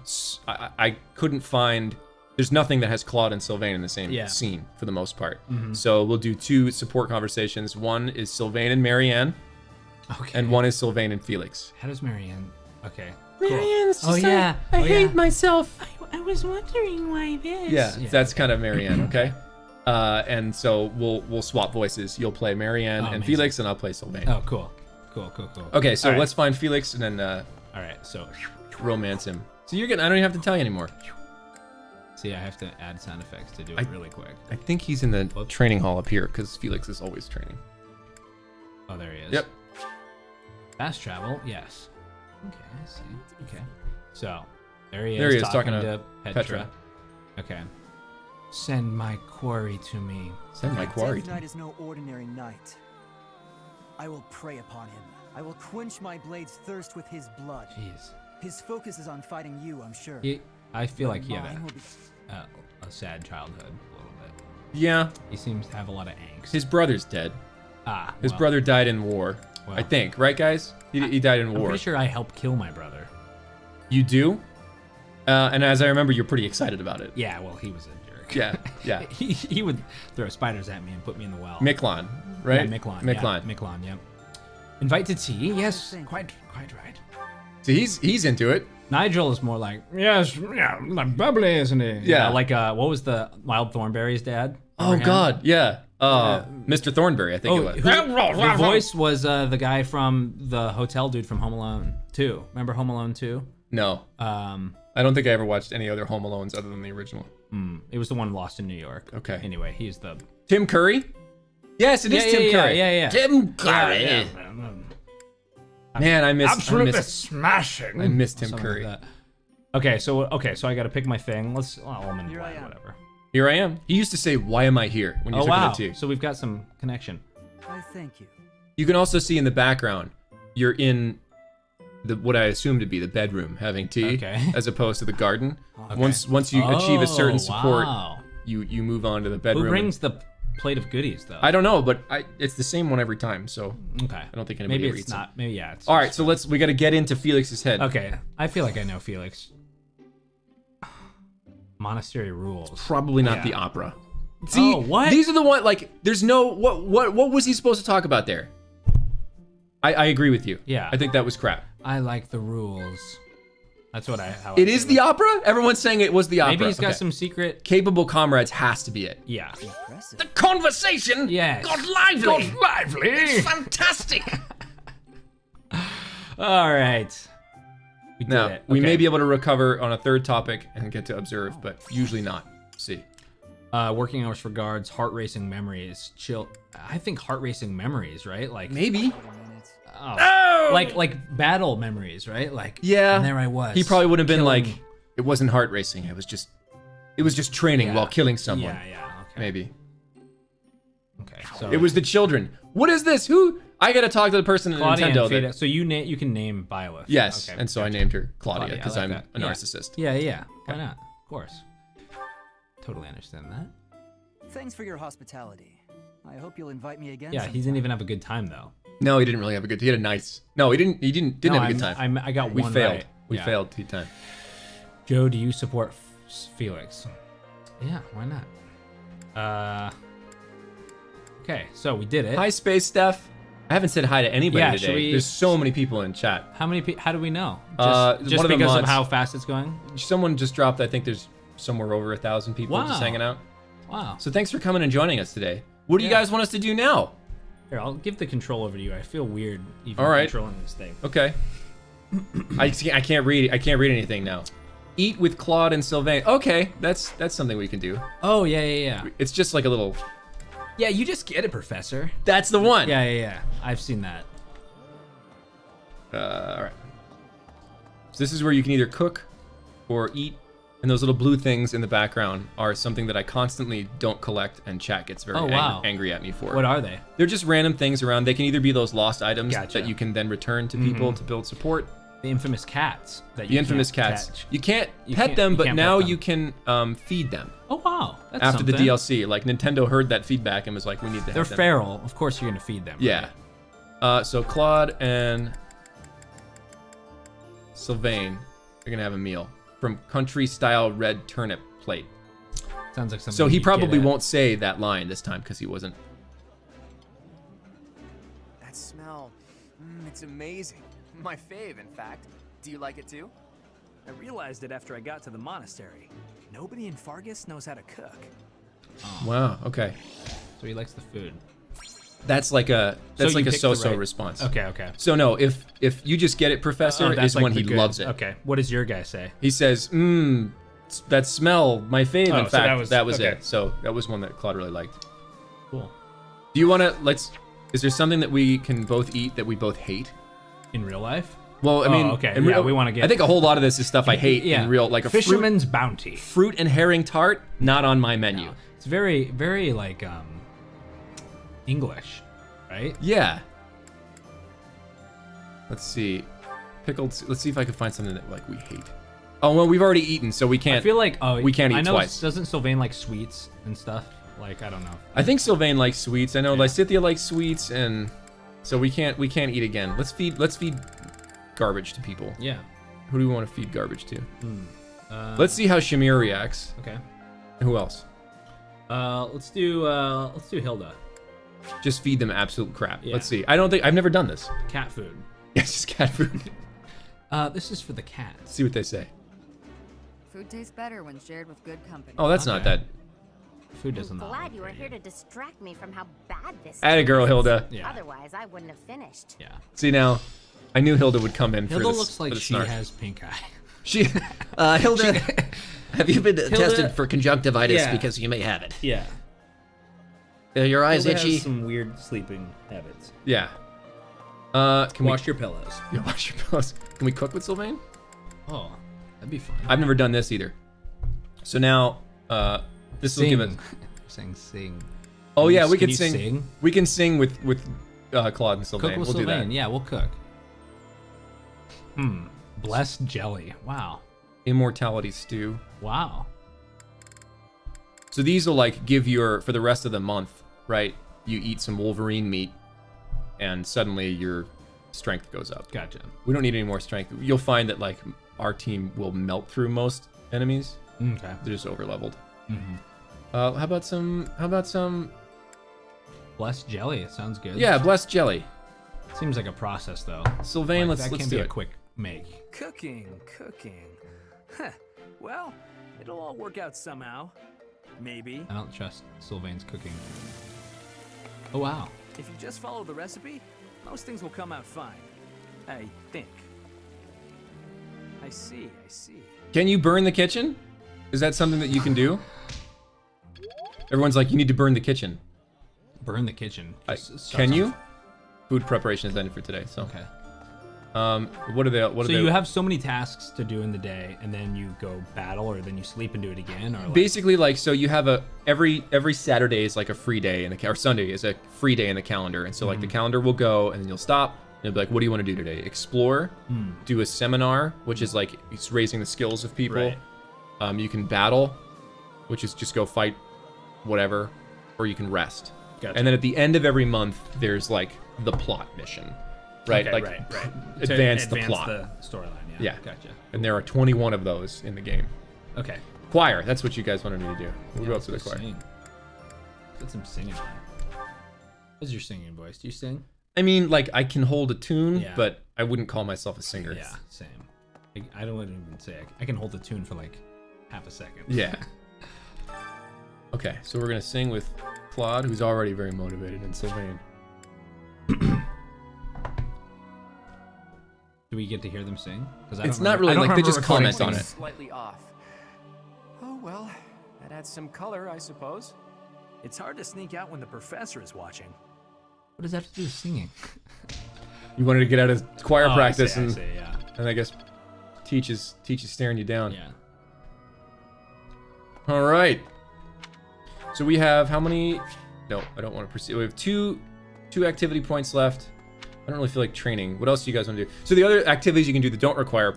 I, I couldn't find. There's nothing that has Claude and Sylvain in the same yeah. scene for the most part. Mm-hmm. So we'll do two support conversations. One is Sylvain and Marianne, okay, and one is Sylvain and Felix. How does Marianne? Okay. Cool. Marianne, oh, yeah. I, I oh, hate yeah. myself. I, I was wondering why this. Yeah, yeah. That's kind of Marianne, okay? Uh, and so we'll we'll swap voices. You'll play Marianne oh, and amazing. Felix, and I'll play Sylvain. Oh, cool. Cool, cool, cool. Okay, so right. let's find Felix and then uh, all right, so romance him. So you're getting, I don't even have to tell you anymore. See, I have to add sound effects to do it I, really quick. I think he's in the Oops. training hall up here because Felix is always training. Oh, there he is. Yep. Fast travel, yes. Okay, I see. Okay. So, there he is, there he is talking, talking to Petra. Petra. Okay. Send my quarry to me. Send my quarry to me. Tonight is no ordinary night. I will prey upon him. I will quench my blade's thirst with his blood. Jeez. His focus is on fighting you, I'm sure. He, I feel like he had a, uh, a sad childhood, a little bit. Yeah. He seems to have a lot of angst. His brother's dead. Ah. His well. brother died in war. Well, I think, right, guys? He, I, he died in I'm war. I'm pretty sure I helped kill my brother. You do? Uh, and as I remember, you're pretty excited about it. Yeah, well, he was a jerk. Yeah, yeah. he, he would throw spiders at me and put me in the well. Miklan, right? Yeah, Miklan. Miklan. Yeah, Miklan, yep. Invite to tea? Yes, quite quite right. So he's he's into it. Nigel is more like, yes, yeah, like bubbly, isn't he? Yeah. yeah like, uh, what was the Wild Thornberry's dad? Oh, him? God, yeah. Uh, Mister Thornberry, I think oh, it was. The voice was uh, the guy from the hotel dude from Home Alone two. Remember Home Alone two? No. Um, I don't think I ever watched any other Home Alones other than the original. Mm, it was the one Lost in New York. Okay. Anyway, he's the... Tim Curry? Yes, it yeah, is yeah, Tim yeah, Curry. Yeah, yeah, yeah. Tim Curry. Yeah, yeah. Man, I missed... Absolutely I missed, smashing. I missed Tim Something Curry. Like okay, so okay, so I gotta pick my thing. Let's... Oh, I'm in blind, whatever. Here I am. He used to say, why am I here? When you oh, took wow. it so we've got some connection. I thank you. You can also see in the background, you're in the what I assume to be the bedroom having tea, okay. as opposed to the garden. Okay. Once once you oh, achieve a certain support, wow. you, you move on to the bedroom. Who brings the plate of goodies, though? I don't know, but I, it's the same one every time, so okay. I don't think anybody maybe ever it's eats not. It. Maybe yeah. It's All right, so let's, we got to get into Felix's head. Okay, I feel like I know Felix. Monastery rules. It's probably not yeah. the opera. See, oh, what? These are the one like. There's no what what what was he supposed to talk about there? I I agree with you. Yeah. I think that was crap. I like the rules. That's what I. How it I is the it. opera. Everyone's saying it was the opera. Maybe he's got okay. some secret. Capable comrades has to be it. Yeah. Impressive. The conversation. Yes. Got lively. Got lively. It's fantastic. All right. We did now, it. Okay. We may be able to recover on a third topic and get to observe, but usually not. See. Uh, working hours for guards, heart racing memories, chill. I think heart racing memories, right? Like maybe. Oh. Oh! Like like battle memories, right? Like yeah. And there I was. He probably would have been killing. Like, it wasn't heart racing. It was just, it was just training yeah. while killing someone. Yeah, yeah. Okay. Maybe. Okay. So it was the children. What is this? Who? I gotta talk to the person at Nintendo. That... So you na you can name Byleth. Yes. Okay, and so gotcha. I named her Claudia because like I'm that. a narcissist. Yeah, yeah. yeah. Why not? Of course. Totally understand that. Thanks for your hospitality. I hope you'll invite me again. Yeah, sometime. He didn't even have a good time though. No, he didn't really have a good time. He had a nice. No, he didn't. He didn't. Didn't no, have a good time. I'm, I got we one failed. Right. We yeah. failed. We failed. Time. Joe, do you support F Felix? Yeah, why not? Uh. Okay, so we did it. Hi, space stuff. I haven't said hi to anybody yeah, today. We, There's so many people in chat. How many? Pe how do we know? Just, uh, just one of because mods, of how fast it's going. Someone just dropped. I think there's. Somewhere over a thousand people wow. just hanging out. Wow. So thanks for coming and joining us today. What do yeah. you guys want us to do now? Here, I'll give the control over to you. I feel weird even All right. controlling this thing. Okay. I I can't read I can't read anything now. Eat with Claude and Sylvain. Okay, that's that's something we can do. Oh yeah yeah yeah. It's just like a little. Yeah, you just get it, Professor. That's the one. Yeah yeah yeah. I've seen that. Uh, all right. So this is where you can either cook or eat. And those little blue things in the background are something that I constantly don't collect and chat gets very oh, wow. ang angry at me for. What are they? They're just random things around. They can either be those lost items gotcha. That you can then return to people mm-hmm. to build support. The infamous cats. That you the infamous cats. Catch. You can't you pet can't, them, but now them. you can um, feed them. Oh, wow. That's After something. the D L C, like Nintendo heard that feedback and was like, we need to have They're them. feral. Of course you're gonna feed them. Yeah. Right? Uh, so Claude and Sylvain are gonna have a meal. From country-style red turnip plate. Sounds like something. So he probably won't say that line this time because he wasn't. That smell, mm, it's amazing. My fave, in fact. Do you like it too? I realized it after I got to the monastery. Nobody in Fargus knows how to cook. Oh. Wow. Okay. So he likes the food. That's like a that's so like a so-so right. response. Okay, okay. So no, if if you just get it, Professor, uh, oh, is like when he good. loves it. Okay. What does your guy say? He says, "Mmm, that smell, my fave." Oh, in fact, so that was, that was okay. it. So that was one that Claude really liked. Cool. Do you want to? Let's. Is there something that we can both eat that we both hate? In real life? Well, I mean, oh, okay. In real, yeah, we want to get. I think a whole lot of this is stuff I hate yeah. in real, like a fisherman's fruit, bounty, fruit and herring tart. Not on my menu. No. It's very, very like. um English, right? Yeah. Let's see. Pickled, let's see if I can find something that like we hate. Oh, well, we've already eaten, so we can't. I feel like oh, we can't eat I know, twice. Doesn't Sylvain like sweets and stuff? Like, I don't know. I think Sylvain likes sweets. I know yeah. Lysithia likes sweets, and so we can't we can't eat again. Let's feed let's feed garbage to people. Yeah. Who do we want to feed garbage to? Hmm. Uh, let's see how Shamir reacts. Okay. And who else? Uh, let's do uh, let's do Hilda. Just feed them absolute crap. Yeah. Let's see. I don't think I've never done this. Cat food. Yes, just cat food. uh, this is for the cat. Let's see what they say. Food tastes better when shared with good company. Oh, that's okay. not that. Food doesn't. I'm glad you were here to distract me from how bad this. Atta girl, Hilda. Yeah. Otherwise, I wouldn't have finished. Yeah. See now, I knew Hilda would come in. Hilda for this, looks like for the she snark. has pink eye. She, uh, Hilda, she, have you been Hilda, tested for conjunctivitis yeah. because you may have it? Yeah. Uh, your eyes Hilda itchy. Has some weird sleeping habits. Yeah. Uh, can wash we... your pillows. Yeah, wash your pillows. Can we cook with Sylvain? Oh, that'd be fun. I've never done this either. So now, uh, this sing. will give us. Sing, sing. Oh can yeah, you, we can, can sing. sing. We can sing with with uh, Claude and Sylvain. Cook with we'll Sylvain. do that. Yeah, we'll cook. Hmm. Blessed jelly. Wow. Immortality stew. Wow. So these will like give your for the rest of the month. Right, you eat some Wolverine meat, and suddenly your strength goes up. Gotcha. We don't need any more strength. You'll find that like our team will melt through most enemies. Okay. They're just over leveled. Mm-hmm. Uh, how about some? How about some? Blessed jelly. It sounds good. Yeah, blessed jelly. Seems like a process though. Sylvain, like, let's that let's can do be it. a quick make. Cooking, cooking. Huh. Well, it'll all work out somehow. Maybe. I don't trust Sylvain's cooking. Oh, wow. If you just follow the recipe, most things will come out fine. I think. I see, I see. Can you burn the kitchen? Is that something that you can do? Everyone's like, you need to burn the kitchen. Burn the kitchen. I, can you? Off. Food preparation is ended for today, so. Okay. Um, what are they? What are so they? You have so many tasks to do in the day, and then you go battle, or then you sleep and do it again, or like... basically like so you have a every every Saturday is like a free day, and or Sunday is a free day in the calendar, and so like mm. the calendar will go, and then you'll stop, and it'll be like, what do you want to do today? Explore, mm. do a seminar, which is like it's raising the skills of people. Right. Um, you can battle, which is just go fight, whatever, or you can rest. Gotcha. And then at the end of every month, there's like the plot mission. Right, okay, like right, right. Advance, advance the plot, the storyline. Yeah. yeah, gotcha. And there are twenty-one of those in the game. Okay. Choir. That's what you guys wanted me to do. We'll yeah, go up to the choir. Sing. That's some singing. How's your singing voice? Do you sing? I mean, like I can hold a tune, yeah. but I wouldn't call myself a singer. Yeah, same. I don't even say I can, I can hold a tune for like half a second. Yeah. Okay, so we're gonna sing with Claude, who's already very motivated, and Sylvain. Do we get to hear them sing? Because it's don't not remember, really I don't like they just comment on it. Slightly off. Oh well, that adds some color, I suppose. It's hard to sneak out when the professor is watching. What does that have to do with singing? You wanted to get out of choir oh, practice, I see, and I see, yeah. and I guess teach is teach is staring you down. Yeah. All right. So we have how many? No, I don't want to proceed. We have two two activity points left. I don't really feel like training. What else do you guys want to do? So the other activities you can do that don't require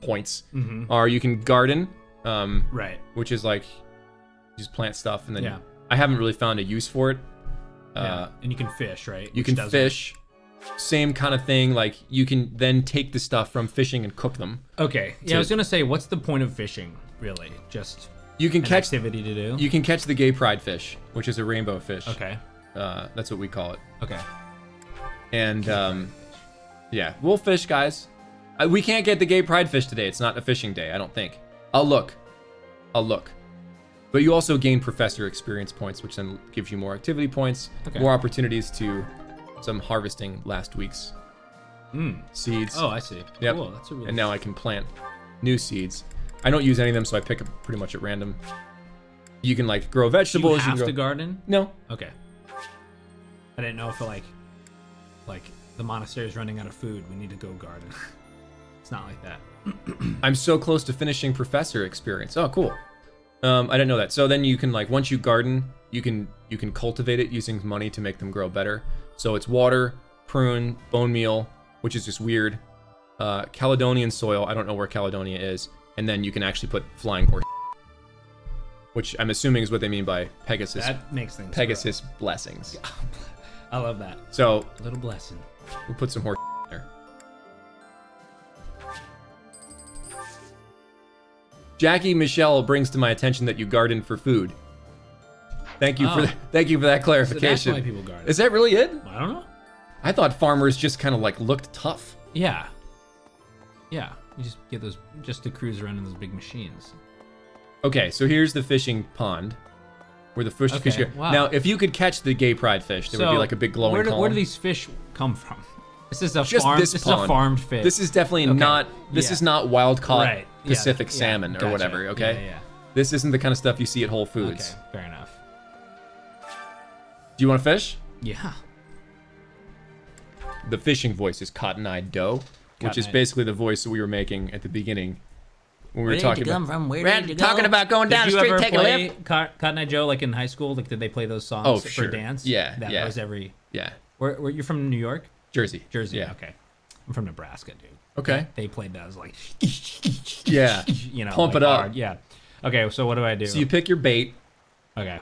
points mm-hmm. are you can garden, um, right? Which is like just plant stuff, and then yeah. I haven't really found a use for it. Yeah. Uh, and you can fish, right? You which can doesn't... fish. Same kind of thing. Like you can then take the stuff from fishing and cook them. Okay. Yeah, to... I was gonna say, what's the point of fishing, really? Just you can an catch activity to do. You can catch the gay pride fish, which is a rainbow fish. Okay. Uh, that's what we call it. Okay. And um, yeah, we'll fish, guys. I, we can't get the gay pride fish today. It's not a fishing day, I don't think. I'll look. I'll look. But you also gain professor experience points, which then gives you more activity points, okay. more opportunities to some harvesting last week's mm. seeds. Oh, I see. Yep. Cool. That's a really and now I can plant new seeds. I don't use any of them, so I pick up pretty much at random. You can like grow vegetables. Do you have you can grow... to garden? No. Okay. I didn't know if it like. Like the monastery is running out of food, we need to go garden. It's not like that. I'm so close to finishing professor experience. Oh, cool. Um, I didn't know that. So then you can like once you garden, you can you can cultivate it using money to make them grow better. So it's water, prune, bone meal, which is just weird. Uh, Caledonian soil. I don't know where Caledonia is. And then you can actually put flying horse, which I'm assuming is what they mean by Pegasus. That makes things. Pegasus grow. Blessings. I love that. So a little blessing. We'll put some horse in there. Jackie Michelle brings to my attention that you garden for food. Thank you oh. for th thank you for that clarification. So that's why people garden. Is that really it? I don't know. I thought farmers just kind of like looked tough. Yeah. Yeah. You just get those just to cruise around in those big machines. Okay, so here's the fishing pond. Where the fish, okay, fish go. Wow. Now, if you could catch the gay pride fish, there so, would be like a big glowing where do, column. Where do these fish come from? This is a Just farm. This, this is a farmed fish. This is definitely okay. not. This yeah. is not wild caught right. Pacific yeah. salmon yeah. or gotcha. Whatever. Okay. Yeah, yeah. This isn't the kind of stuff you see at Whole Foods. Okay. Fair enough. Do you want to fish? Yeah. The fishing voice is Cotton-Eyed Doe, Cotton which is basically the voice that we were making at the beginning. When we were talking about, from, we're talking about going down the street, taking a lift. Cotton Eye Joe, like in high school, like did they play those songs oh, for sure. dance? Yeah, that yeah. was every. Yeah. Where, where you're from? New York. Jersey. Jersey. Yeah. Okay. I'm from Nebraska, dude. Okay. They, they played that. I was like, yeah. You know, pump like it up. Hard. Yeah. Okay. So what do I do? So you pick your bait. Okay.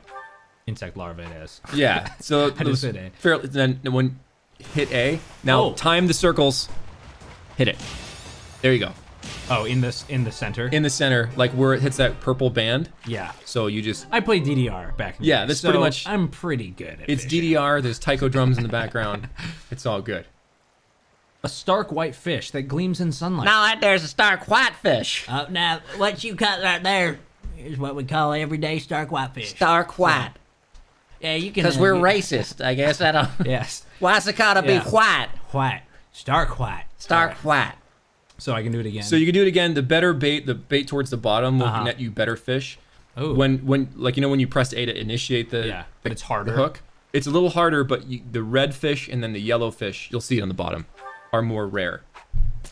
Insect larva it is. Yeah. So I just hit A. Fairly, then when hit A. Now oh. time the circles. Hit it. There you go. Oh, in this in the center. In the center, like where it hits that purple band. Yeah. So you just. I played D D R back. In the yeah, that's so pretty much. I'm pretty good. At it's fishing. D D R. There's taiko drums in the background. It's all good. A stark white fish that gleams in sunlight. Now that there's a stark white fish. Uh, now, what you cut right there is what we call everyday stark white fish. Stark white. So, yeah, you can. Because uh, we're yeah. racist, I guess. I don't. Yes. Why's the gotta yeah. be white? White. Stark white. Stark right. white. So I can do it again. So you can do it again. The better bait, the bait towards the bottom will uh-huh. net you better fish. Oh. When, when, like, you know, when you press A to initiate the, yeah, but the, it's harder. the hook, it's a little harder, but you, the red fish and then the yellow fish, you'll see it on the bottom, are more rare.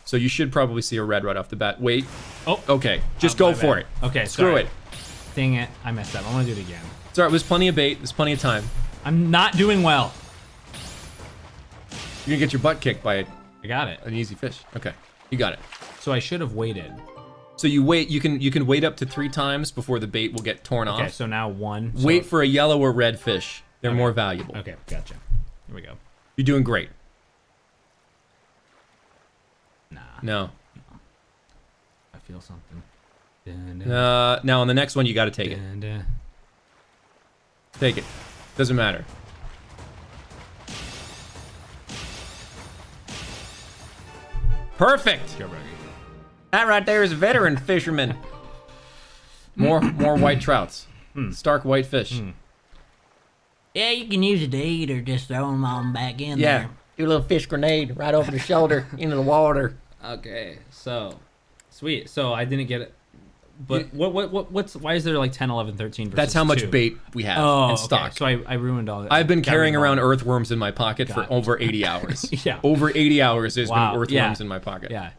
So you should probably see a red right off the bat. Wait. Oh. Okay. Just oh, go for bad. it. Okay. Screw sorry. it. Dang it. I messed up. I want to do it again. It's all right. There's plenty of bait. There's plenty of time. I'm not doing well. You're going to get your butt kicked by a, I got it. an easy fish. Okay. You got it. So I should have waited. So you wait, you can you can wait up to three times before the bait will get torn okay, off. Okay, so now one. So wait for a yellow or red fish. They're okay. more valuable. Okay, gotcha. Here we go. You're doing great. Nah. No. I feel something. Dun, dun. Uh, now on the next one, you gotta take dun, dun. it. Take it. Doesn't matter. Perfect. Joe Brogie. That right there is a veteran fisherman. More more white trouts. Mm. Stark white fish. Mm. Yeah, you can use it to eat or just throw them on back in yeah. there. Do a little fish grenade right over the shoulder into the water. Okay, so sweet. So I didn't get it. But what what what what's why is there like ten, eleven, thirteen versus That's how much two? bait we have oh, in stock. Okay. So I, I ruined all that. I've been carrying around earthworms in my pocket Got for it. over eighty hours. yeah. Over eighty hours there's wow. been earthworms yeah. in my pocket. Yeah.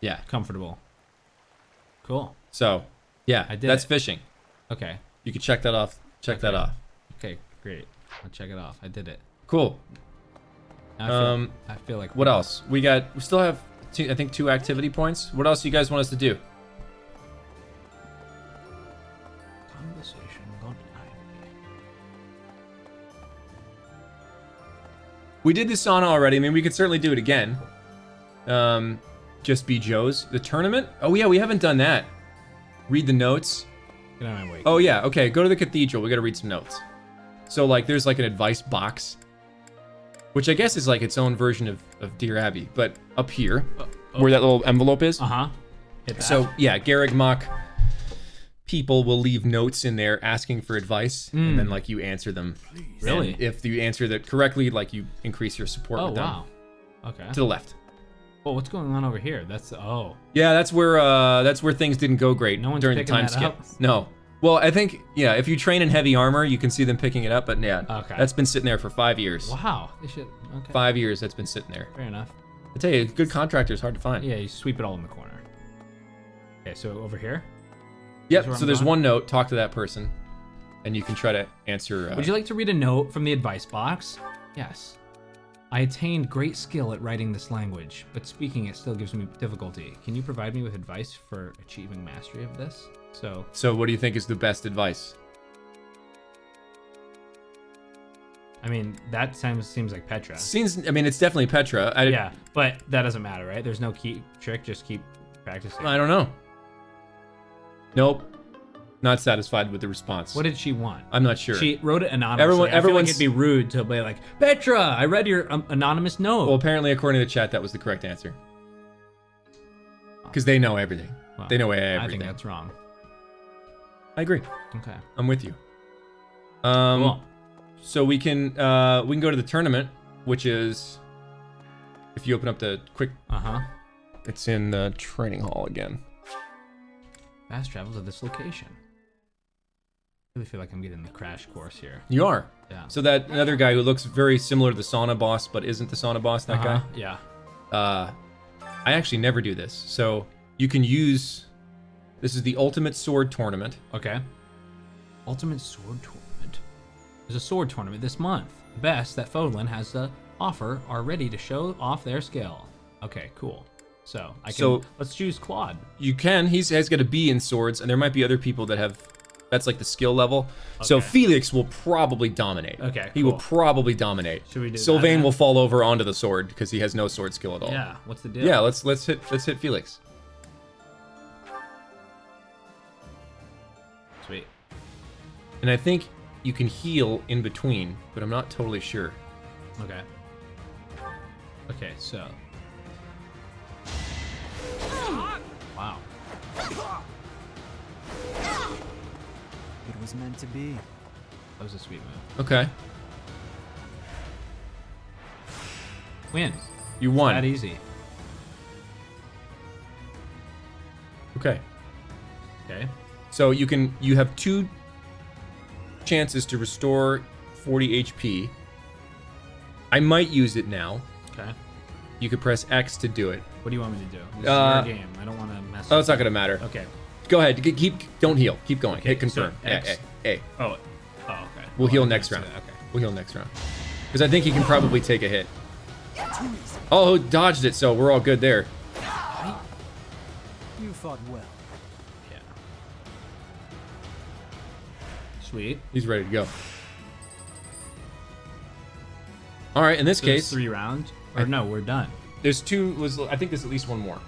Yeah. Comfortable. Cool. So, yeah. I did That's it. fishing. Okay. You can check that off. Check okay. that off. Okay, great. I'll check it off. I did it. Cool. I feel, um I feel like What else? We got we still have two, I think two activity points. What else do you guys want us to do? We did the sauna already. I mean, we could certainly do it again. Um, just be Joe's. The tournament? Oh, yeah, we haven't done that. Read the notes. Get out of my way. Oh, yeah, okay. Go to the cathedral. We got to read some notes. So, like, there's, like, an advice box, which I guess is, like, its own version of, of Dear Abby, but up here, uh, okay. where that little envelope is. Uh-huh. So, yeah, Garreg Mach people will leave notes in there asking for advice, mm. and then like you answer them. Really? And if you answer that correctly, like you increase your support. Oh with wow. Them. Okay. To the left. Well, what's going on over here? That's oh. Yeah, that's where uh, that's where things didn't go great no one's during the time that skip. Up? No. Well, I think yeah, if you train in heavy armor, you can see them picking it up. But yeah, okay. that's been sitting there for five years. Wow. They should. Okay. Five years that's been sitting there. Fair enough. I tell you, good contractor is hard to find. Yeah, you sweep it all in the corner. Okay, so over here. Yep, so there's one note, talk to that person, and you can try to answer. Uh, Would you like to read a note from the advice box? Yes. I attained great skill at writing this language, but speaking it still gives me difficulty. Can you provide me with advice for achieving mastery of this? So, so what do you think is the best advice? I mean, that sounds, seems like Petra. Seems, I mean, it's definitely Petra. I, yeah, but that doesn't matter, right? There's no key trick, just keep practicing. I don't know. Nope, not satisfied with the response. What did she want? I'm not sure. She wrote it anonymously. Everyone, everyone, like it'd be rude to be like, Petra, I read your um, anonymous note. Well, apparently, according to the chat, that was the correct answer. Because they know everything. Well, they know everything. I think that's wrong. I agree. Okay, I'm with you. Um, cool. So we can uh, we can go to the tournament, which is if you open up the quick. Uh huh. It's in the training hall again. Fast travel to this location. I really feel like I'm getting the crash course here. You are. Yeah. So that another guy who looks very similar to the sauna boss, but isn't the sauna boss, that uh-huh. guy? Yeah. Uh, I actually never do this. So you can use, this is the Ultimate Sword Tournament. Okay. Ultimate Sword Tournament. There's a sword tournament this month. The best that Fodlin has to offer are ready to show off their skill. Okay, cool. So I can, so let's choose Claude. You can. He's has got a B in swords, and there might be other people that have. That's like the skill level. Okay. So Felix will probably dominate. Okay. He cool. will probably dominate. Should we do Sylvain that now? will fall over onto the sword because he has no sword skill at all. Yeah. What's the deal? Yeah. Let's let's hit let's hit Felix. Sweet. And I think you can heal in between, but I'm not totally sure. Okay. Okay, so. Wow. It was meant to be. That was a sweet move. Okay. Win. You won. That easy. Okay. Okay. So you can you have two chances to restore forty H P. I might use it now. Okay. You could press X to do it. What do you want me to do? This uh, is your game. I don't want to mess up. Oh, it's not going to matter. Okay. Go ahead. Keep, keep don't heal. Keep going. Okay, hit confirm. So X. A, A, A. Oh. Oh, okay. We'll, we'll heal next round. Okay. We'll heal next round. Because I think he can probably take a hit. Oh, dodged it, so we're all good there. You fought well. Yeah. Sweet. He's ready to go. All right, in this so case, three rounds. Or I, no, we're done. There's two. Was I think there's at least one more.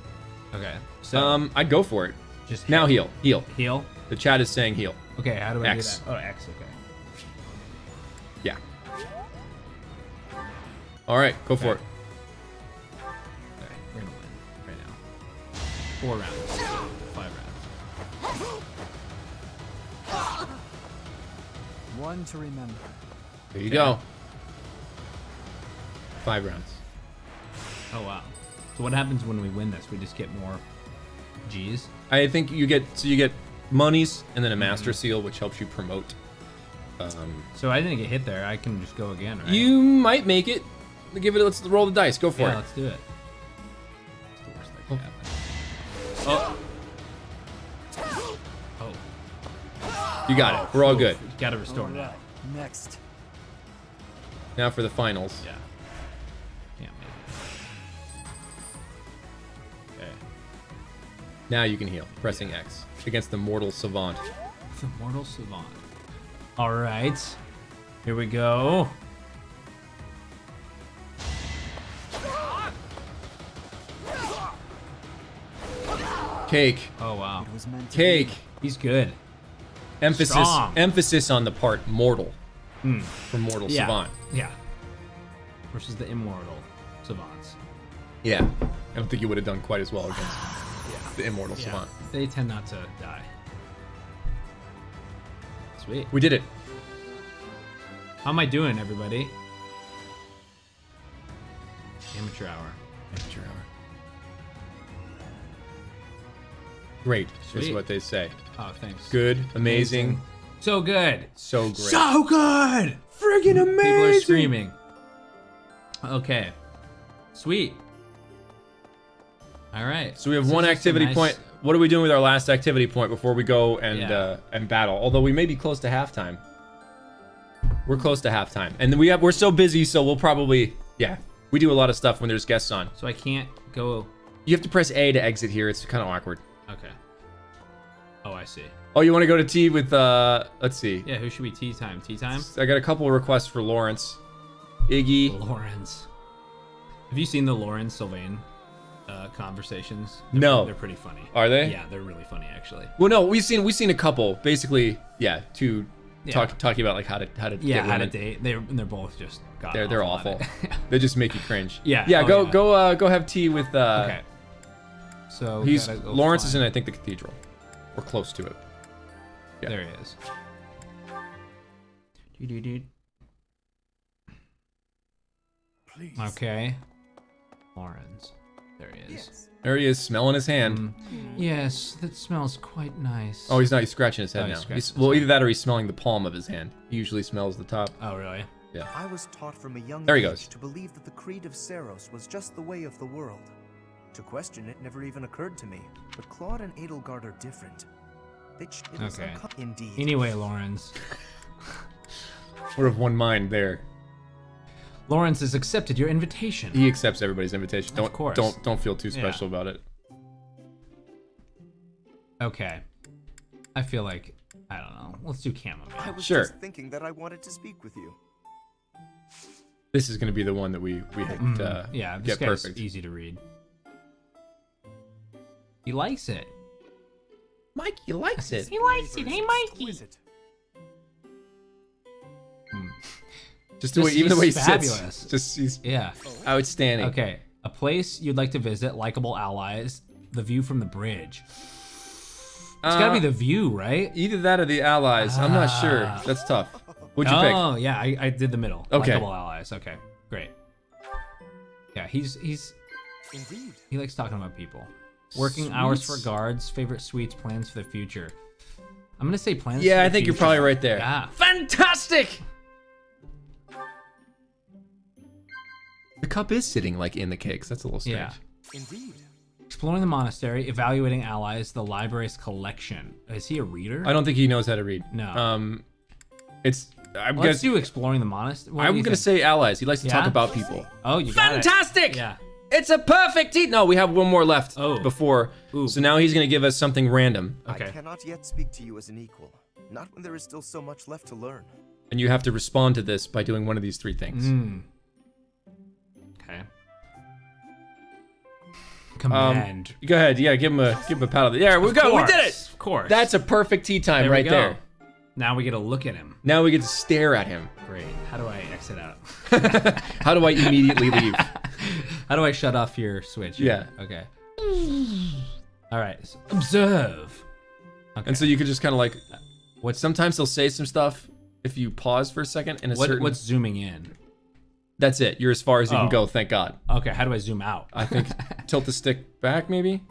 Okay. So um, I'd go for it. Just heal. Now heal, heal, heal. The chat is saying heal. Okay. How do I X. do that? Oh, X. Okay. Yeah. All right, go okay. for it. Okay, we're gonna win right now. Four rounds, five rounds. One to remember. There you okay. go. Five rounds. Oh wow. So what happens when we win this? We just get more G's? I think you get so you get monies and then a master mm-hmm. seal, which helps you promote. Um, so I didn't get hit there. I can just go again, right? You might make it. Give it. Let's roll the dice. Go for yeah, it. Let's do it. It's the worst thing that happened. Oh. Oh. You got it. We're all good. You got to restore right. now. Next. Now for the finals. Yeah. Now you can heal, pressing yeah. X against the Mortal Savant. The Mortal Savant. All right, here we go. Cake. Oh wow. It was meant to Cake. Be. He's good. Emphasis. Strong. Emphasis on the part mortal. Mm. For Mortal yeah. Savant. Yeah. Versus the immortal savants. Yeah. I don't think you would have done quite as well against. The immortal yeah, savant. They tend not to die. Sweet. We did it. How am I doing, everybody? Amateur hour. Amateur hour. Great. Sweet. Is what they say. Oh, thanks. Good. Amazing. amazing. So good. So great. So good. Friggin' amazing. People are screaming. Okay. Sweet. All right. So we have so one activity nice... point. What are we doing with our last activity point before we go and yeah. uh, and battle? Although we may be close to halftime. We're close to halftime, and we have we're so busy, so we'll probably yeah. We do a lot of stuff when there's guests on. So I can't go. You have to press A to exit here. It's kind of awkward. Okay. Oh, I see. Oh, you want to go to tea with? Uh, let's see. Yeah. Who should we tea time? Tea time. I got a couple of requests for Lawrence, Iggy. Lawrence. Have you seen the Lawrence Sylvain? Uh, conversations. They're, no, they're pretty funny. Are they? Yeah, they're really funny actually. Well, no, we've seen we've seen a couple. Basically, yeah, to yeah. talk talking about like how to how to yeah how to date. They're they're both just god they're they're awful. They just make you cringe. Yeah. Yeah. Oh, go yeah. go uh, go have tea with. Uh, okay. So he's go Lawrence flying. Is in I think the cathedral. We're close to it. Yeah. There he is. Dude, dude. Please. Okay. Lawrence. There he is. Yes. There he is, smelling his hand. Mm. Yes, that smells quite nice. Oh, he's not. He's scratching his head oh, now. He's he's, well, either that or he's smelling the palm of his hand. He usually smells the top. Oh, really? Yeah. I was taught from a young there he age goes. To believe that the creed of Saros was just the way of the world. To question it never even occurred to me. But Claude and Adelgard are different. They okay. Indeed. Anyway, Lawrence. We're of one mind there. Lawrence has accepted your invitation. He accepts everybody's invitation. Don't, of course. Don't, don't feel too special yeah. about it. Okay. I feel like, I don't know. Let's do chamomile. I was sure. just thinking that I wanted to speak with you. This is going to be the one that we, we hit, mm, uh, yeah, this get perfect. Easy to read. He likes it. Mikey likes it. He likes it. Hey, Mikey. Hmm. Just the way, even the way he fabulous. sits. Just he's yeah. outstanding. Okay, a place you'd like to visit, likable allies, the view from the bridge. It's uh, gotta be the view, right? Either that or the allies. Uh, I'm not sure. That's tough. What'd you oh, pick? Oh yeah, I, I did the middle. Okay. Likable allies. Okay, great. Yeah, he's he's. Indeed. He likes talking about people. Working sweets. Hours for guards. Favorite sweets. Plans for the future. I'm gonna say plans. Yeah, for the I think future. You're probably right there. Yeah. Fantastic. The cup is sitting like in the cakes. That's a little strange. Yeah. Indeed. Exploring the monastery, evaluating allies, the library's collection. Is he a reader? I don't think he knows how to read. No. Um, it's. I'm well, gonna, let's do exploring the monastery. I'm gonna think? say allies. He likes to yeah? talk about people. Oh, you got Fantastic! It. Yeah. It's a perfect eat. No, we have one more left oh. before. Ooh. So now he's gonna give us something random. Okay. I cannot yet speak to you as an equal. Not when there is still so much left to learn. And you have to respond to this by doing one of these three things. Mm. Okay. Command. Um, go ahead. Yeah, give him a give him a pat on the. There we of go. Course. We did it. Of course. That's a perfect tea time there right go. there. Now we get to look at him. Now we get to stare at him. Great. How do I exit out? How do I immediately leave? How do I shut off your switch? Yeah. Okay. All right. So observe. Okay. And so you could just kind of like, what? Sometimes they'll say some stuff if you pause for a second in a what, certain. What's zooming in? That's it. You're as far as you oh. can go. Thank God. Okay. How do I zoom out? I think tilt the stick back, maybe.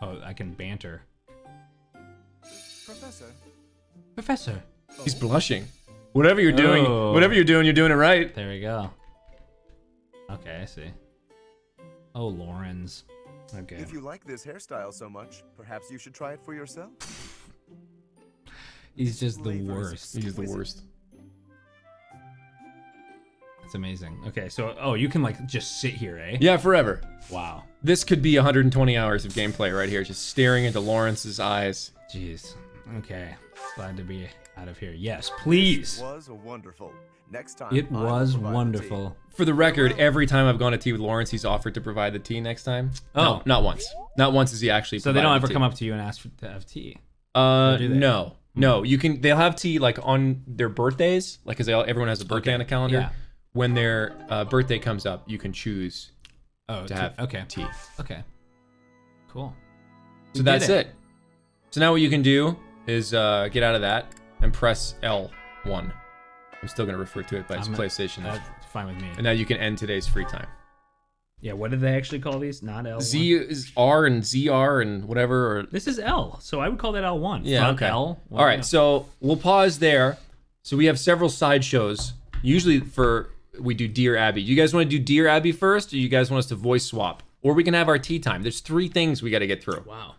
Oh, I can banter. Professor. Professor. He's blushing. Whatever you're doing, oh. whatever you're doing, you're doing it right. There we go. Okay, I see. Oh, Lawrence. Okay. If you like this hairstyle so much, perhaps you should try it for yourself. He's just the worst. He's the worst. That's amazing. Okay, so oh, you can like just sit here, eh? Yeah, forever. Wow. This could be one hundred twenty hours of gameplay right here, just staring into Lawrence's eyes. Jeez. Okay. Glad to be out of here. Yes, please. It was wonderful. Next time. It was wonderful. For the record, every time I've gone to tea with Lawrence, he's offered to provide the tea next time. Oh, no, not once. Not once is he actually. So they don't ever tea. come up to you and ask for to have tea. Uh, no, no. You can. They'll have tea like on their birthdays, like because everyone has a birthday okay. on the calendar. Yeah. When their uh, birthday comes up, you can choose oh, to tea. have okay. tea. Okay. Cool. So we that's it. it. So now what you can do is uh, get out of that and press L one. I'm still gonna refer to it by its I'm PlayStation. That's fine with me. And now you can end today's free time. Yeah, what did they actually call these? Not L one. Z is R and Z R and whatever. Or... This is L, so I would call that L one. Yeah, Fuck okay. L. Well, All right, no. so we'll pause there. So we have several sideshows. Usually for, we do Dear Abby. Do you guys wanna do Dear Abby first, or you guys want us to voice swap? Or we can have our tea time. There's three things we gotta get through. Wow.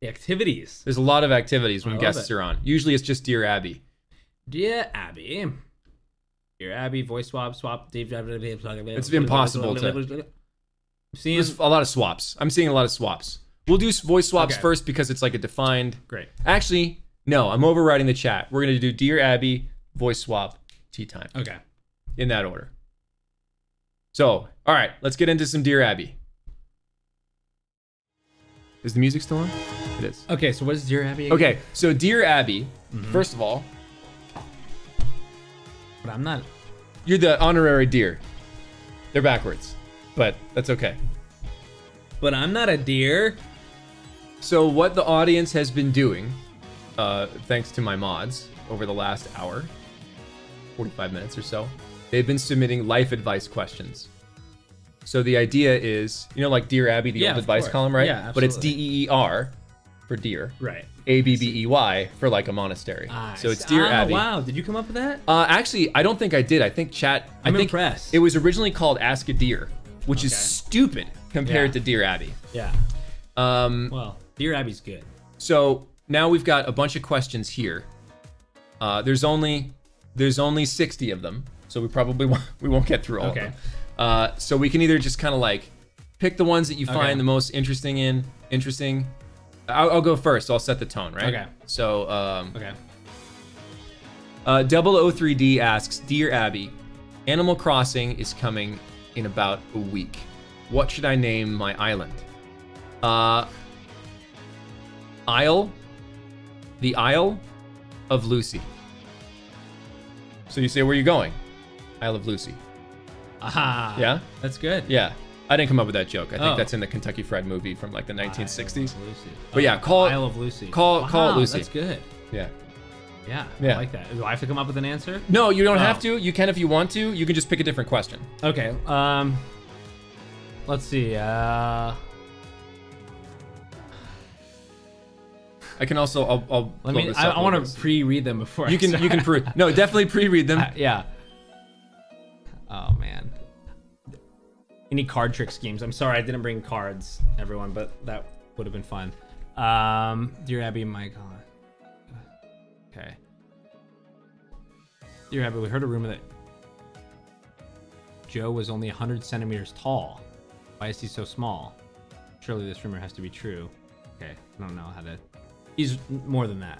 The activities. There's a lot of activities when guests it. are on. Usually it's just Dear Abby. Dear Abby, Dear Abby, voice swap, swap, deep dive. It's impossible to. Seeing There's a lot of swaps. I'm seeing a lot of swaps. We'll do voice swaps okay. first because it's like a defined. Great. Actually, no, I'm overriding the chat. We're gonna do Dear Abby, voice swap, tea time. Okay. In that order. So, all right, let's get into some Dear Abby. Is the music still on? It is. Okay, so what is Dear Abby again? Okay, so Dear Abby, mm-hmm. first of all. But I'm not. You're the honorary deer. They're backwards, but that's okay. But I'm not a deer. So what the audience has been doing, uh, thanks to my mods, over the last hour, forty-five minutes or so, they've been submitting life advice questions. So the idea is, you know, like Dear Abby, the yeah, old advice course. column, right? Yeah, absolutely. But it's D E E R for deer. Right. A B B E Y for like a monastery. Ah, so it's Dear ah, Abby. Wow, did you come up with that? Uh, actually, I don't think I did. I think chat, I'm I think impressed. It was originally called Ask a Deer, which okay. is stupid compared yeah. to Dear Abby. Yeah. Um, well, Dear Abby's good. So now we've got a bunch of questions here. Uh, there's only there's only sixty of them, so we probably won't, we won't get through all okay. of them. Uh, so we can either just kind of like pick the ones that you find okay. the most interesting in, interesting. I'll, I'll go first, I'll set the tone, right? Okay. So, um, okay. Uh, double oh three D asks, Dear Abby, Animal Crossing is coming in about a week. What should I name my island? Uh, Isle, the Isle of Lucy. So you say, where are you going? I Love Lucy. Aha. Yeah? That's good. Yeah. I didn't come up with that joke. I think oh. that's in the Kentucky Fried movie from like the nineteen sixties. But yeah, call it. I Love Lucy. Call, wow, call it Lucy. That's good. Yeah. Yeah, yeah. I like that. Do I have to come up with an answer? No, you don't oh. have to. You can if you want to. You can just pick a different question. Okay. Um, let's see. Uh... I can also. I'll. I'll Let me. I, I want to pre-read them before. You I can. Start. You can pre. No, definitely pre-read them. Uh, yeah. Oh man. Any card trick schemes? I'm sorry, I didn't bring cards, everyone, but that would have been fun. Um, Dear Abby, my God. Okay. Dear Abby, we heard a rumor that Joe was only one hundred centimeters tall. Why is he so small? Surely this rumor has to be true. Okay, I don't know how to. He's more than that.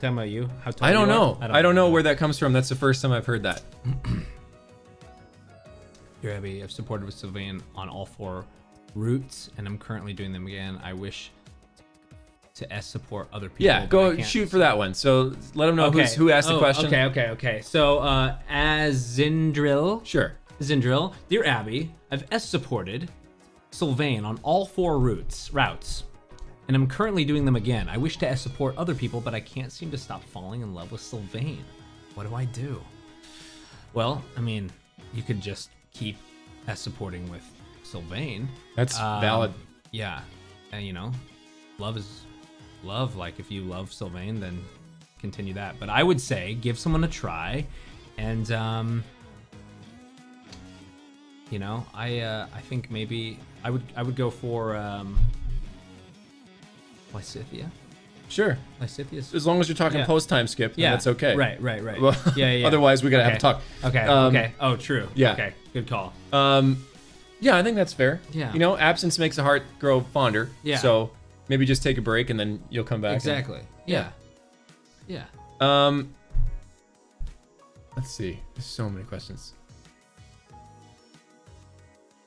Talking about you? How tall? I don't you know. Are? I don't, I don't know, know where that comes from. That's the first time I've heard that. Dear Abby, I've supported with Sylvain on all four routes, and I'm currently doing them again. I wish to S support other people. Yeah, go shoot for that one. So let them know okay. who's, who asked oh, the question. Okay, okay, okay. So uh, as Zindril. Sure. Zindril, Dear Abby, I've S supported Sylvain on all four routes, routes, and I'm currently doing them again. I wish to S support other people, but I can't seem to stop falling in love with Sylvain. What do I do? Well, I mean, you could just keep S supporting with Sylvain. That's um, valid. Yeah, and you know, love is love. Like if you love Sylvain, then continue that. But I would say give someone a try, and um, you know, I uh, I think maybe I would I would go for um, Lysithia. Sure. Lysithia. As long as you're talking yeah. post time skip, then yeah. that's okay. Right, right, right. Well, yeah, yeah. Otherwise, we gotta okay. have a talk. Okay. Um, okay. Oh, true. Yeah. Okay. Good call. Um, yeah, I think that's fair. Yeah. You know, absence makes the heart grow fonder. Yeah. So maybe just take a break and then you'll come back. Exactly. And, yeah. yeah. Yeah. Um. Let's see. There's so many questions.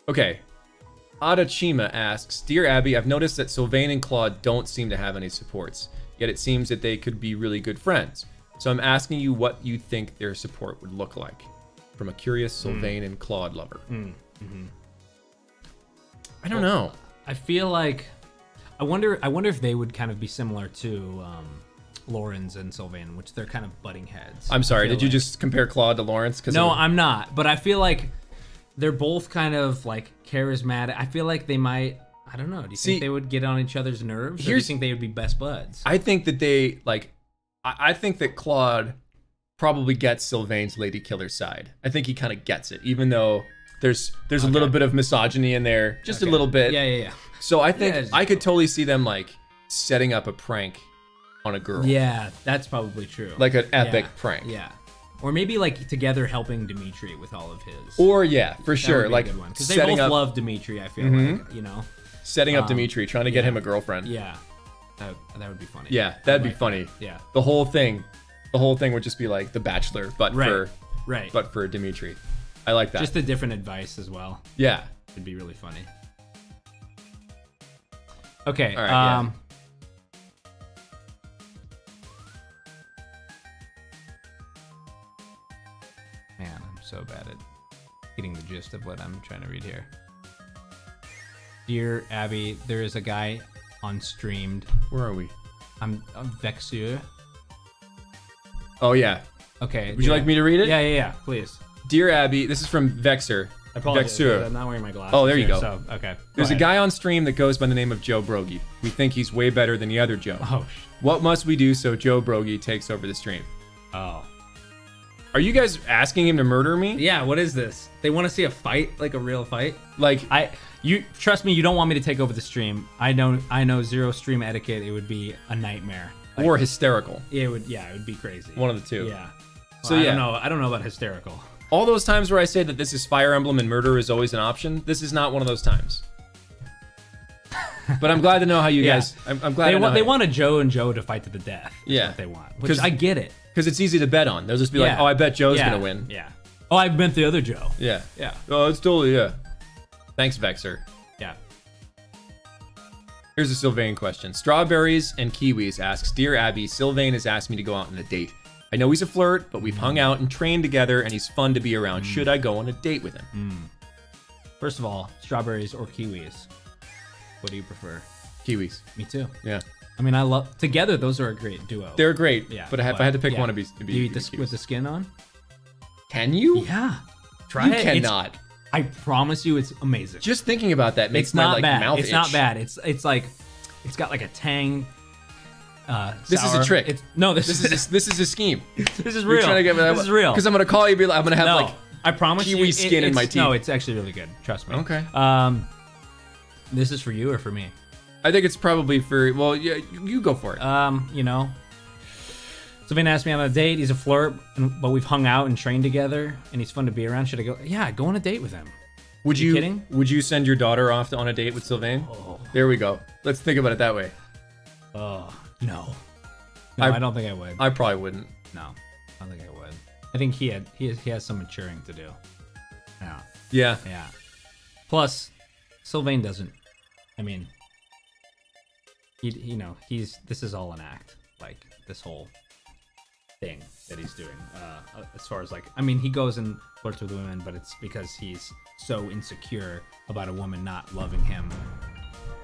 Okay. Adachima asks, Dear Abby, I've noticed that Sylvain and Claude don't seem to have any supports, yet it seems that they could be really good friends. So I'm asking you what you think their support would look like. From a curious Sylvain mm. and Claude lover. Mm. Mm-hmm. I don't well, know. I feel like, I wonder I wonder if they would kind of be similar to um, Lawrence and Sylvain, which they're kind of butting heads. I'm sorry, did like. you just compare Claude to Lawrence? No, I'm not, but I feel like they're both kind of like charismatic. I feel like they might, I don't know. Do you See, think they would get on each other's nerves? Or do you think they would be best buds? I think that they, like, I, I think that Claude probably gets Sylvain's lady killer side. I think he kind of gets it, even though there's there's okay. a little bit of misogyny in there, just okay. a little bit. Yeah, yeah, yeah. So I think yeah, I could cool. totally see them like setting up a prank on a girl. Yeah, that's probably true. Like an epic yeah. prank. Yeah. Or maybe like together helping Dimitri with all of his. Or yeah, for that sure. Would be like a good one. Because they both up, love Dimitri, I feel mm-hmm. like, you know. Setting up um, Dimitri, trying to get yeah. him a girlfriend. Yeah. That, that would be funny. Yeah, that'd like be funny. That. Yeah. The whole thing, the whole thing would just be like The Bachelor, but right. for right. but for Dimitri. I like that. Just the different advice as well. Yeah. It'd be really funny. Okay. All right, um yeah. so bad at getting the gist of what I'm trying to read here. Dear Abby, there is a guy on streamed. Where are we? I'm, I'm Vexure. Oh yeah. Okay. Would yeah. you like me to read it? Yeah, yeah, yeah, please. Dear Abby, this is from Vexure. I apologize, I'm not wearing my glasses. Oh, there you here, go. So, okay. There's go a guy on stream that goes by the name of Joe Brogie. We think he's way better than the other Joe. Oh. What must we do so Joe Brogie takes over the stream? Oh. Are you guys asking him to murder me? Yeah, what is this? They want to see a fight, like a real fight? Like I you trust me, you don't want me to take over the stream. I know I know zero stream etiquette, it would be a nightmare. Like, or hysterical. It would yeah, it would be crazy. One of the two. Yeah. Well, so I yeah. don't know. I don't know about hysterical. All those times where I say that this is Fire Emblem and murder is always an option, this is not one of those times. But I'm glad to know how you yeah. guys. I'm, I'm glad they, to know they want a Joe and Joe to fight to the death. Yeah, what they want. Which I get it. Because it's easy to bet on. They'll just be yeah. like, oh, I bet Joe's yeah. gonna win. Yeah. Oh, I bet the other Joe. Yeah. Yeah. Oh, it's totally yeah. Thanks, Vexure. Yeah. Here's a Sylvain question. Strawberries and Kiwis asks, Dear Abby, Sylvain has asked me to go out on a date. I know he's a flirt, but we've hung out and trained together, and he's fun to be around. Mm. Should I go on a date with him? Mm. First of all, strawberries or kiwis? What do you prefer? Kiwis. Me too. Yeah. I mean, I love... Together, those are a great duo. They're great, yeah, but I have, if I had to pick yeah. one, it'd be, it'd be you eat this, with the skin on? Can you? Yeah. Try you it. You cannot. It's, I promise you, it's amazing. Just thinking about that makes it's my not like, bad. mouth it's itch. It's not bad. It's it's like... It's got like a tang... Uh, this sour. is a trick. It's, no, this, this is a, this is a scheme. This is real. To get, this uh, is real. Because I'm gonna call you. Be like, I'm gonna have no, like I promise kiwi you, skin it, in my teeth. No, it's actually really good. Trust me. Okay. Um, this is for you or for me? I think it's probably for. Well, yeah, you, you go for it. Um, you know, Sylvain asked me on a date. He's a flirt, but we've hung out and trained together, and he's fun to be around. Should I go? Yeah, go on a date with him. Would Are you? you kidding? Would you send your daughter off to, on a date with Sylvain? Oh. There we go. Let's think about it that way. Oh. No, no I, I don't think I would. I probably wouldn't. No, I don't think I would. I think he had he has, he has some maturing to do. Yeah. Yeah. Yeah. Plus, Sylvain doesn't. I mean, he you know he's this is all an act, like this whole thing that he's doing. Uh, as far as like, I mean, he goes and flirts with women, but it's because he's so insecure about a woman not loving him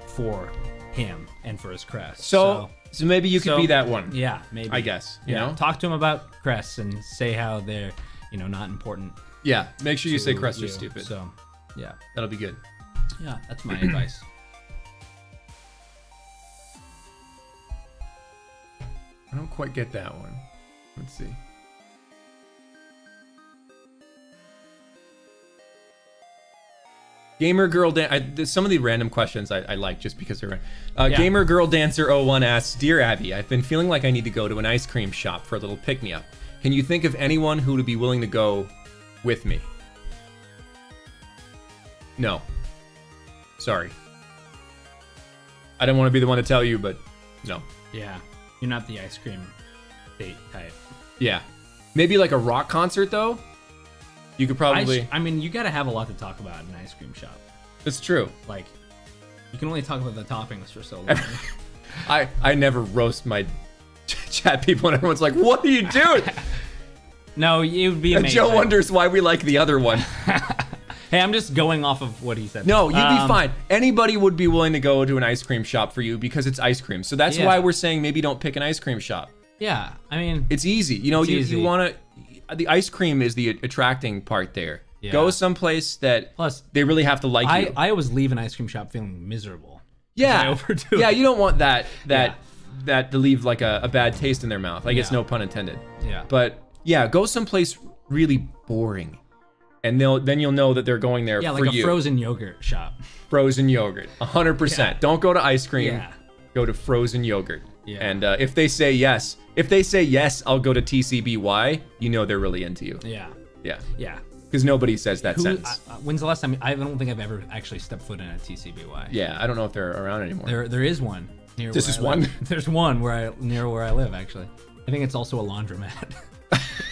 for him and for his crest. So. so So maybe you could so, be that one. Yeah, maybe. I guess, you yeah. know? Talk to him about crests and say how they're, you know, not important. Yeah, make sure you say crests you. are stupid. So, yeah. That'll be good. Yeah, that's my advice. I don't quite get that one. Let's see. Gamer Girl Dan- I, some of the random questions I, I like just because they're uh, yeah. Gamer Girl Dancer oh one asks, Dear Abby, I've been feeling like I need to go to an ice cream shop for a little pick-me-up. Can you think of anyone who would be willing to go with me? No. Sorry. I don't want to be the one to tell you, but no. Yeah, you're not the ice cream date type. Yeah. Maybe like a rock concert, though? You could probably... I, I mean, you gotta have a lot to talk about in an ice cream shop. It's true. Like, you can only talk about the toppings for so long. I, I never roast my chat people and everyone's like, what are you doing? No, it would be amazing. And Joe wonders why we like the other one. Hey, I'm just going off of what he said. No, you'd um, be fine. Anybody would be willing to go to an ice cream shop for you because it's ice cream. So that's yeah. why we're saying maybe don't pick an ice cream shop. Yeah, I mean... It's easy. You know, you, easy. you wanna... The ice cream is the attracting part there. Yeah. Go someplace that Plus, they really have to like I, you. I always leave an ice cream shop feeling miserable. Yeah. I overdo yeah, it. You don't want that that yeah. that to leave like a, a bad taste in their mouth. I guess yeah. no pun intended. Yeah. But yeah, go someplace really boring. And they'll then you'll know that they're going there yeah, for you. Yeah, like a you. frozen yogurt shop. Frozen yogurt. one hundred percent. Yeah. Don't go to ice cream. Yeah. Go to frozen yogurt. Yeah. And uh, if they say yes, if they say yes, I'll go to T C B Y, you know they're really into you. Yeah. Yeah. Yeah. Because nobody says that Who, sentence. Uh, when's the last time? I don't think I've ever actually stepped foot in a T C B Y. Yeah, I don't know if they're around anymore. There, there is one. Near this where is I one? Live. There's one where I near where I live, actually. I think it's also a laundromat.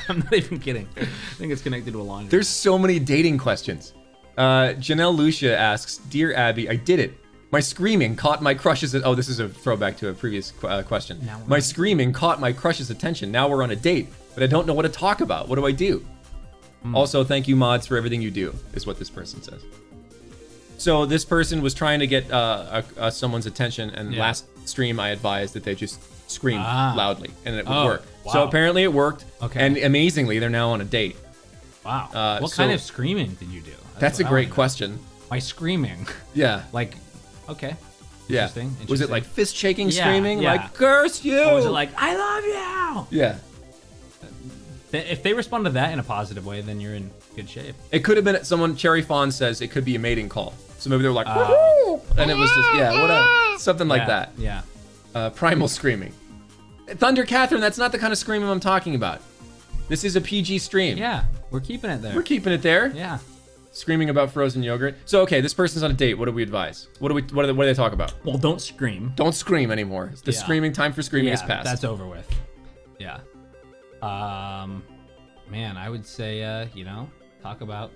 I'm not even kidding. I think it's connected to a laundromat. There's so many dating questions. Uh, Janelle Lucia asks, Dear Abby, I did it. My screaming caught my crush's... Oh, this is a throwback to a previous uh, question. My screaming caught my crush's attention. Now we're on a date, but I don't know what to talk about. What do I do? Mm. Also, thank you, mods, for everything you do, is what this person says. So this person was trying to get uh, a, uh, someone's attention, and yeah. last stream I advised that they just scream ah. loudly, and it would oh, work. Wow. So apparently it worked, okay. and amazingly, they're now on a date. Wow. Uh, what so kind of screaming did you do? That's, that's a great question. My screaming? Yeah. Like... Okay. Yeah. Interesting. Interesting. Was it like fist shaking, yeah, screaming, yeah. like curse you? Or was it like I love you? Yeah. If they respond to that in a positive way, then you're in good shape. It could have been someone. Cherry Fawn says it could be a mating call. So maybe they were like, uh, woohoo! And it was just yeah, what a something like yeah, that. Yeah. Uh, primal screaming. Thunder Catherine, that's not the kind of screaming I'm talking about. This is a P G stream. Yeah, we're keeping it there. We're keeping it there. Yeah. Screaming about frozen yogurt. So okay, this person's on a date. What do we advise? What do we? What, are they, what do they talk about? Well, don't scream. Don't scream anymore. The yeah. screaming time for screaming yeah, is past. That's over with. Yeah. Um, man, I would say uh, you know, talk about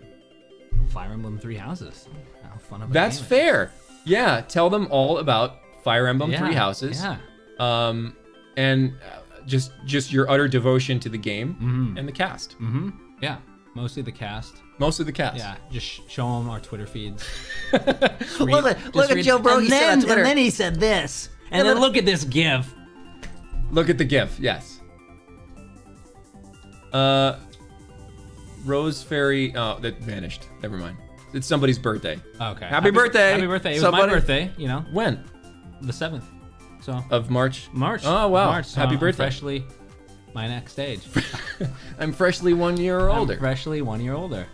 Fire Emblem Three Houses. How fun of a That's game fair. Is. Yeah. Tell them all about Fire Emblem yeah, Three Houses. Yeah. Um, and uh, just just your utter devotion to the game mm-hmm. and the cast. Mm-hmm. Yeah, mostly the cast. Mostly the cast. Yeah, just sh show them our Twitter feeds. Read, look at look at Joe Brogie said on Twitter. And then he said this. And, and then, then look at this GIF. Look at the GIF. Yes. Uh, Rose Fairy. Oh, that vanished. Never mind. It's somebody's birthday. Okay. Happy, happy birthday. Happy birthday. It Somebody. was my birthday. You know. When? The seventh. So. Of March. March. Oh wow. March. So happy I'm birthday. Freshly. My next age. I'm freshly one year older. I'm freshly one year older.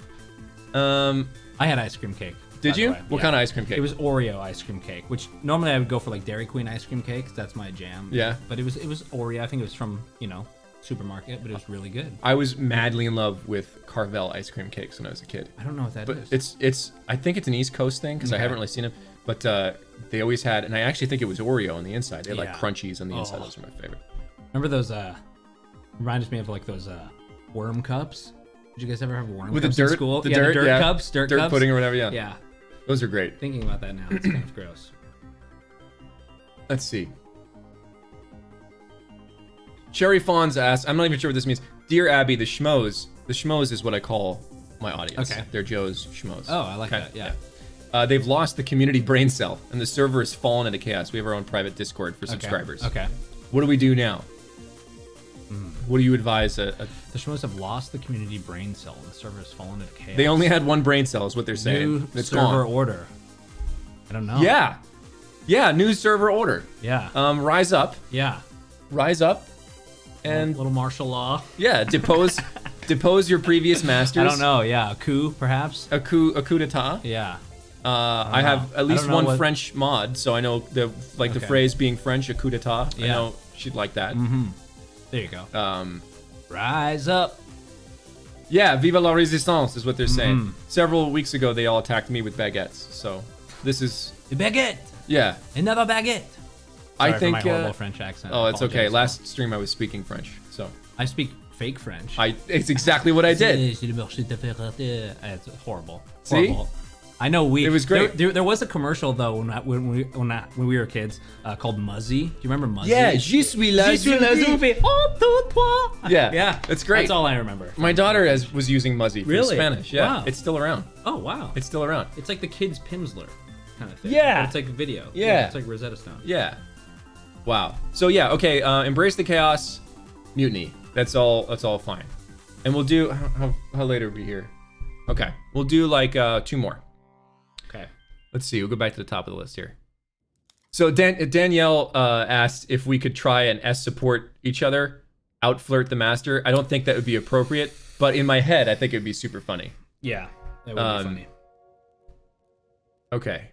Um, I had ice cream cake. Did you? What yeah. kind of ice cream cake? It was Oreo ice cream cake, which normally I would go for like Dairy Queen ice cream cakes. That's my jam. Yeah. But it was it was Oreo. I think it was from, you know, supermarket, but it was really good. I was madly in love with Carvel ice cream cakes when I was a kid. I don't know what that but is. But it's it's I think it's an East Coast thing because okay. I haven't really seen them. But uh, they always had, and I actually think it was Oreo on the inside. They had yeah. like crunchies on the oh. inside. Those were my favorite. Remember those? Uh, reminded me of like those uh, worm cups. Did you guys ever have worm with cups the dirt, in school? The yeah, dirt, the dirt yeah. cups, dirt, dirt cups, pudding or whatever. Yeah. Yeah. Those are great. Thinking about that now, it's kind of gross. Let's see. Cherry Fawns asks, I'm not even sure what this means. Dear Abby, the schmoes. The schmoes is what I call my audience. Okay. They're Joe's schmoes. Oh, I like okay. that, yeah. yeah. Uh, they've lost the community brain cell, and the server has fallen into chaos. We have our own private Discord for okay. subscribers. Okay. What do we do now? Mm. What do you advise? A, a... The schmoes have lost the community brain cell. The server has fallen into chaos. They only had one brain cell, is what they're saying. New it's server gone. order. I don't know. Yeah, yeah. New server order. Yeah. Um, rise up. Yeah. Rise up, and a little martial law. Yeah. Depose, depose your previous masters. I don't know. Yeah. A coup, perhaps. A coup, a coup d'état. Yeah. Uh, I, I have at least one what... French mod, so I know the like okay. the phrase being French, a coup d'état. Yeah. I know she'd like that. Mm-hmm. There you go. Um, Rise up. Yeah, viva la résistance is what they're saying. Mm. Several weeks ago, they all attacked me with baguettes. So this is the baguette. Yeah, another baguette. Sorry I think for my horrible uh, French accent. Oh, it's okay. Last stream I was speaking French, so I speak fake French. I. It's exactly what I did. It's horrible. See. Horrible. I know we. It was great. There, there, there was a commercial though when I, when we when, I, when we were kids uh, called Muzzy. Do you remember Muzzy? Yeah, je suis la Zoufie. Oh, yeah, yeah, that's great. That's all I remember. My daughter has, was using Muzzy for really? Spanish. Yeah, wow. It's still around. Oh wow, it's still around. It's like the kids' Pimsler kind of thing. Yeah, but it's like video. Yeah. yeah, it's like Rosetta Stone. Yeah, wow. So yeah, okay. Uh, embrace the chaos, mutiny. That's all. That's all fine. And we'll do how, how, how late are we here? Okay, we'll do like uh, two more. Let's see, we'll go back to the top of the list here. So Dan Danielle uh, asked if we could try and S-support each other, out-flirt the master. I don't think that would be appropriate, but in my head, I think it would be super funny. Yeah, that would um, be funny. Okay.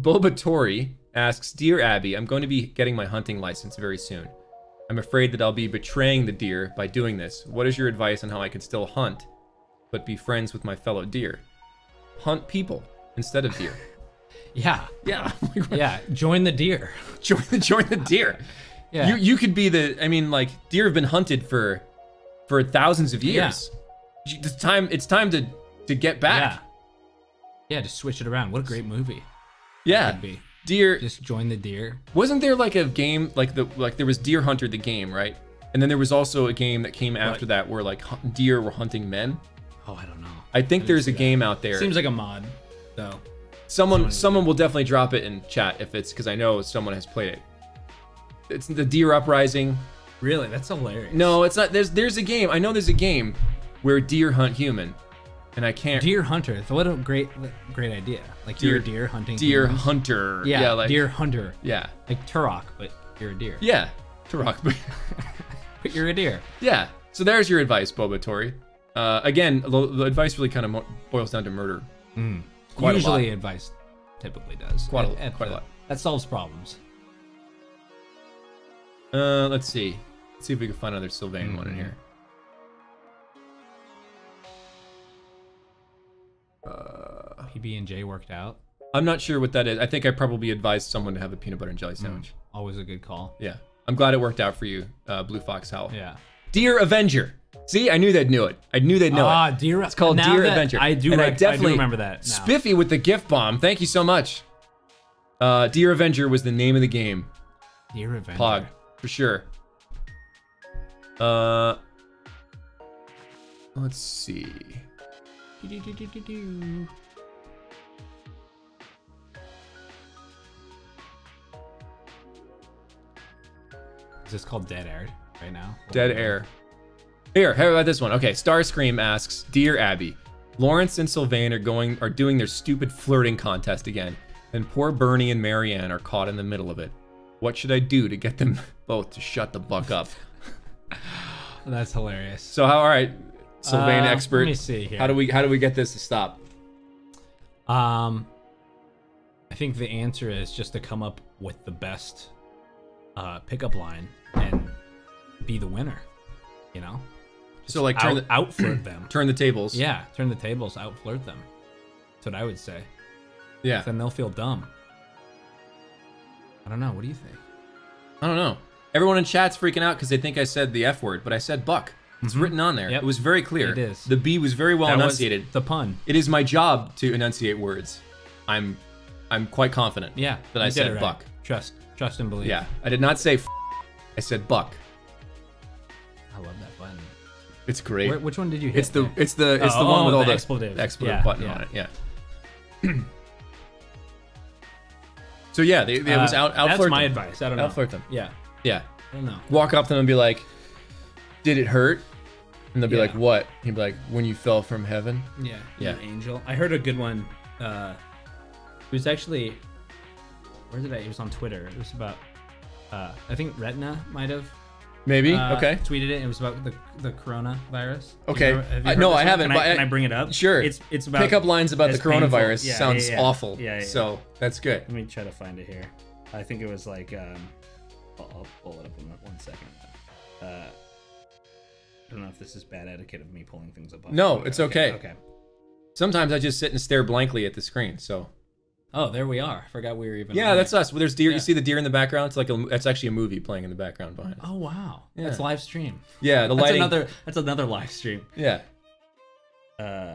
Bobatori asks, Dear Abby, I'm going to be getting my hunting license very soon. I'm afraid that I'll be betraying the deer by doing this. What is your advice on how I can still hunt, but be friends with my fellow deer? Hunt people instead of deer. yeah, yeah, yeah. Join the deer. Join the join the deer. yeah. You you could be the. I mean, like deer have been hunted for, for thousands of years. Yeah. It's time. It's time to to get back. Yeah. Yeah. To switch it around. What a great movie. Yeah. That would be. Deer. Just join the deer. Wasn't there like a game like the like there was Deer Hunter the game, right? And then there was also a game that came after right. that where like deer were hunting men. Oh, I don't know. I think I there's a game that. out there. Seems like a mod, though. Someone, someone will definitely drop it in chat if it's because I know someone has played it. It's the Deer Uprising. Really? That's hilarious. No, it's not. There's, there's a game. I know there's a game where deer hunt human, and I can't. Deer Hunter. What a great, great idea. Like deer, deer hunting. Deer humans. Hunter. Yeah. yeah like, deer Hunter. Yeah. Like Turok, but you're a deer. Yeah. Turok, but, but you're a deer. Yeah. So there's your advice, Bobatori. Uh, again, the advice really kind of boils down to murder. Mm. Quite Usually, a lot. advice typically does. Quite, at, a, at quite the, a lot. That solves problems. Uh, let's see. Let's see if we can find another Sylvain mm-hmm. one in here. Uh, P B and J worked out. I'm not sure what that is. I think I probably advised someone to have a peanut butter and jelly sandwich. Mm. Always a good call. Yeah. I'm glad it worked out for you, uh, Blue Fox Howl. Yeah. Dear Avenger. See, I knew they'd knew it. I knew they'd know ah, it. Dear, it's called Dear Adventure. I do, and I, definitely I do remember that. Now. Spiffy with the gift bomb. Thank you so much. Uh, Dear Avenger was the name of the game. Dear Avenger. Pog. for sure. Uh, let's see. Do, do, do, do, do. Is this called Dead Air right now? Dead Air. Here, how about this one? Okay, Starscream asks, Dear Abby, Lawrence and Sylvain are going are doing their stupid flirting contest again, and poor Bernie and Marianne are caught in the middle of it. What should I do to get them both to shut the buck up? That's hilarious. So how, all right, Sylvain uh, expert. Let me see here. How do we how do we get this to stop? Um, I think the answer is just to come up with the best uh, pickup line and be the winner. You know. Just so like turn out, the, out flirt them. Turn the tables. Yeah, turn the tables, out flirt them. That's what I would say. Yeah. Then they'll feel dumb. I don't know. What do you think? I don't know. Everyone in chat's freaking out because they think I said the F word, but I said buck. It's mm-hmm. written on there. Yep. It was very clear. It is. The B was very well that enunciated. The pun. It is my job to enunciate words. I'm, I'm quite confident. Yeah. That I said right. buck. Trust, trust and believe. Yeah. I did not say. F I said buck. I love that button. It's great. Where, which one did you hit? It's the, there? it's the, it's oh, the one oh, with all the, the expletive yeah, button yeah. on it. Yeah. So yeah, they, they uh, was out, out that's flirt my them. advice. I don't know. Out flirt them. Yeah. Yeah. I don't know. Walk up to them and be like, "Did it hurt?" And they'll be yeah. like, "What?" He'd be like, "When you fell from heaven." Yeah. Yeah. Angel. I heard a good one. Uh, it was actually, where did I? It was on Twitter. It was about, uh, I think Retina might have. Maybe uh, okay. Tweeted it. It was about the the coronavirus. Okay. You know, have you uh, no, I haven't. Can, but I, can I bring it up? Sure. It's it's about pickup lines about the coronavirus. Yeah, sounds yeah, yeah. awful. Yeah, yeah, yeah. So that's good. Let me try to find it here. I think it was like um, I'll, I'll pull it up in one second. Uh, I don't know if this is bad etiquette of me pulling things up. No, it's okay. okay. Okay. Sometimes I just sit and stare blankly at the screen. So. Oh, there we are. I forgot we were even. Yeah, away. That's us. Well, there's deer. Yeah. You see the deer in the background? It's like a, that's actually a movie playing in the background behind us. Oh wow, yeah. That's live stream. Yeah, the lighting. That's another. That's another live stream. Yeah. Uh,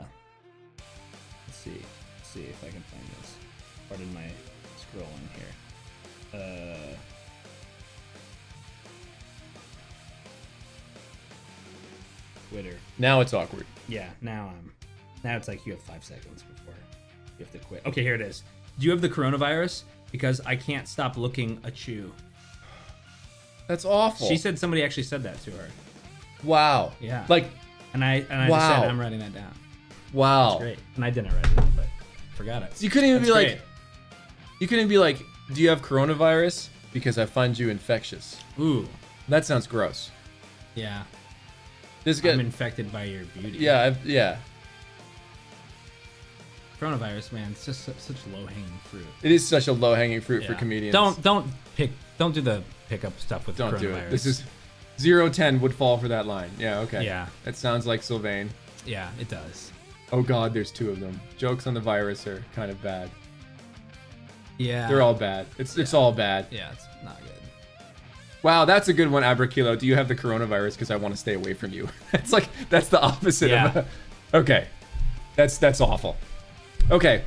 let's see. Let's see if I can find this. Pardon my scrolling here. Uh. Twitter. Now it's awkward. Yeah. Now I'm. Now it's like you have five seconds before you have to quit. Okay, here it is. Do you have the coronavirus? Because I can't stop looking at you. That's awful. She said somebody actually said that to her. Wow. Yeah. Like, and I and I wow. just said I'm writing that down. Wow. That's great. And I didn't write it, but I forgot it. So you couldn't even That's be great. like, you couldn't be like, do you have coronavirus? Because I find you infectious. Ooh. That sounds gross. Yeah. This I'm infected by your beauty. Yeah. I've, yeah. Coronavirus, man, it's just such low-hanging fruit. It is such a low-hanging fruit yeah. for comedians. Don't don't pick don't do the pickup stuff with don't the coronavirus. Don't do it. This is zero ten would fall for that line. Yeah, okay. Yeah. That sounds like Sylvain. Yeah, it does. Oh god, there's two of them. Jokes on the virus are kind of bad. Yeah. They're all bad. It's yeah. it's all bad. Yeah, it's not good. Wow, that's a good one, Abracilo. Do you have the coronavirus because I want to stay away from you? It's like that's the opposite yeah. of a, okay. That's that's awful. Okay,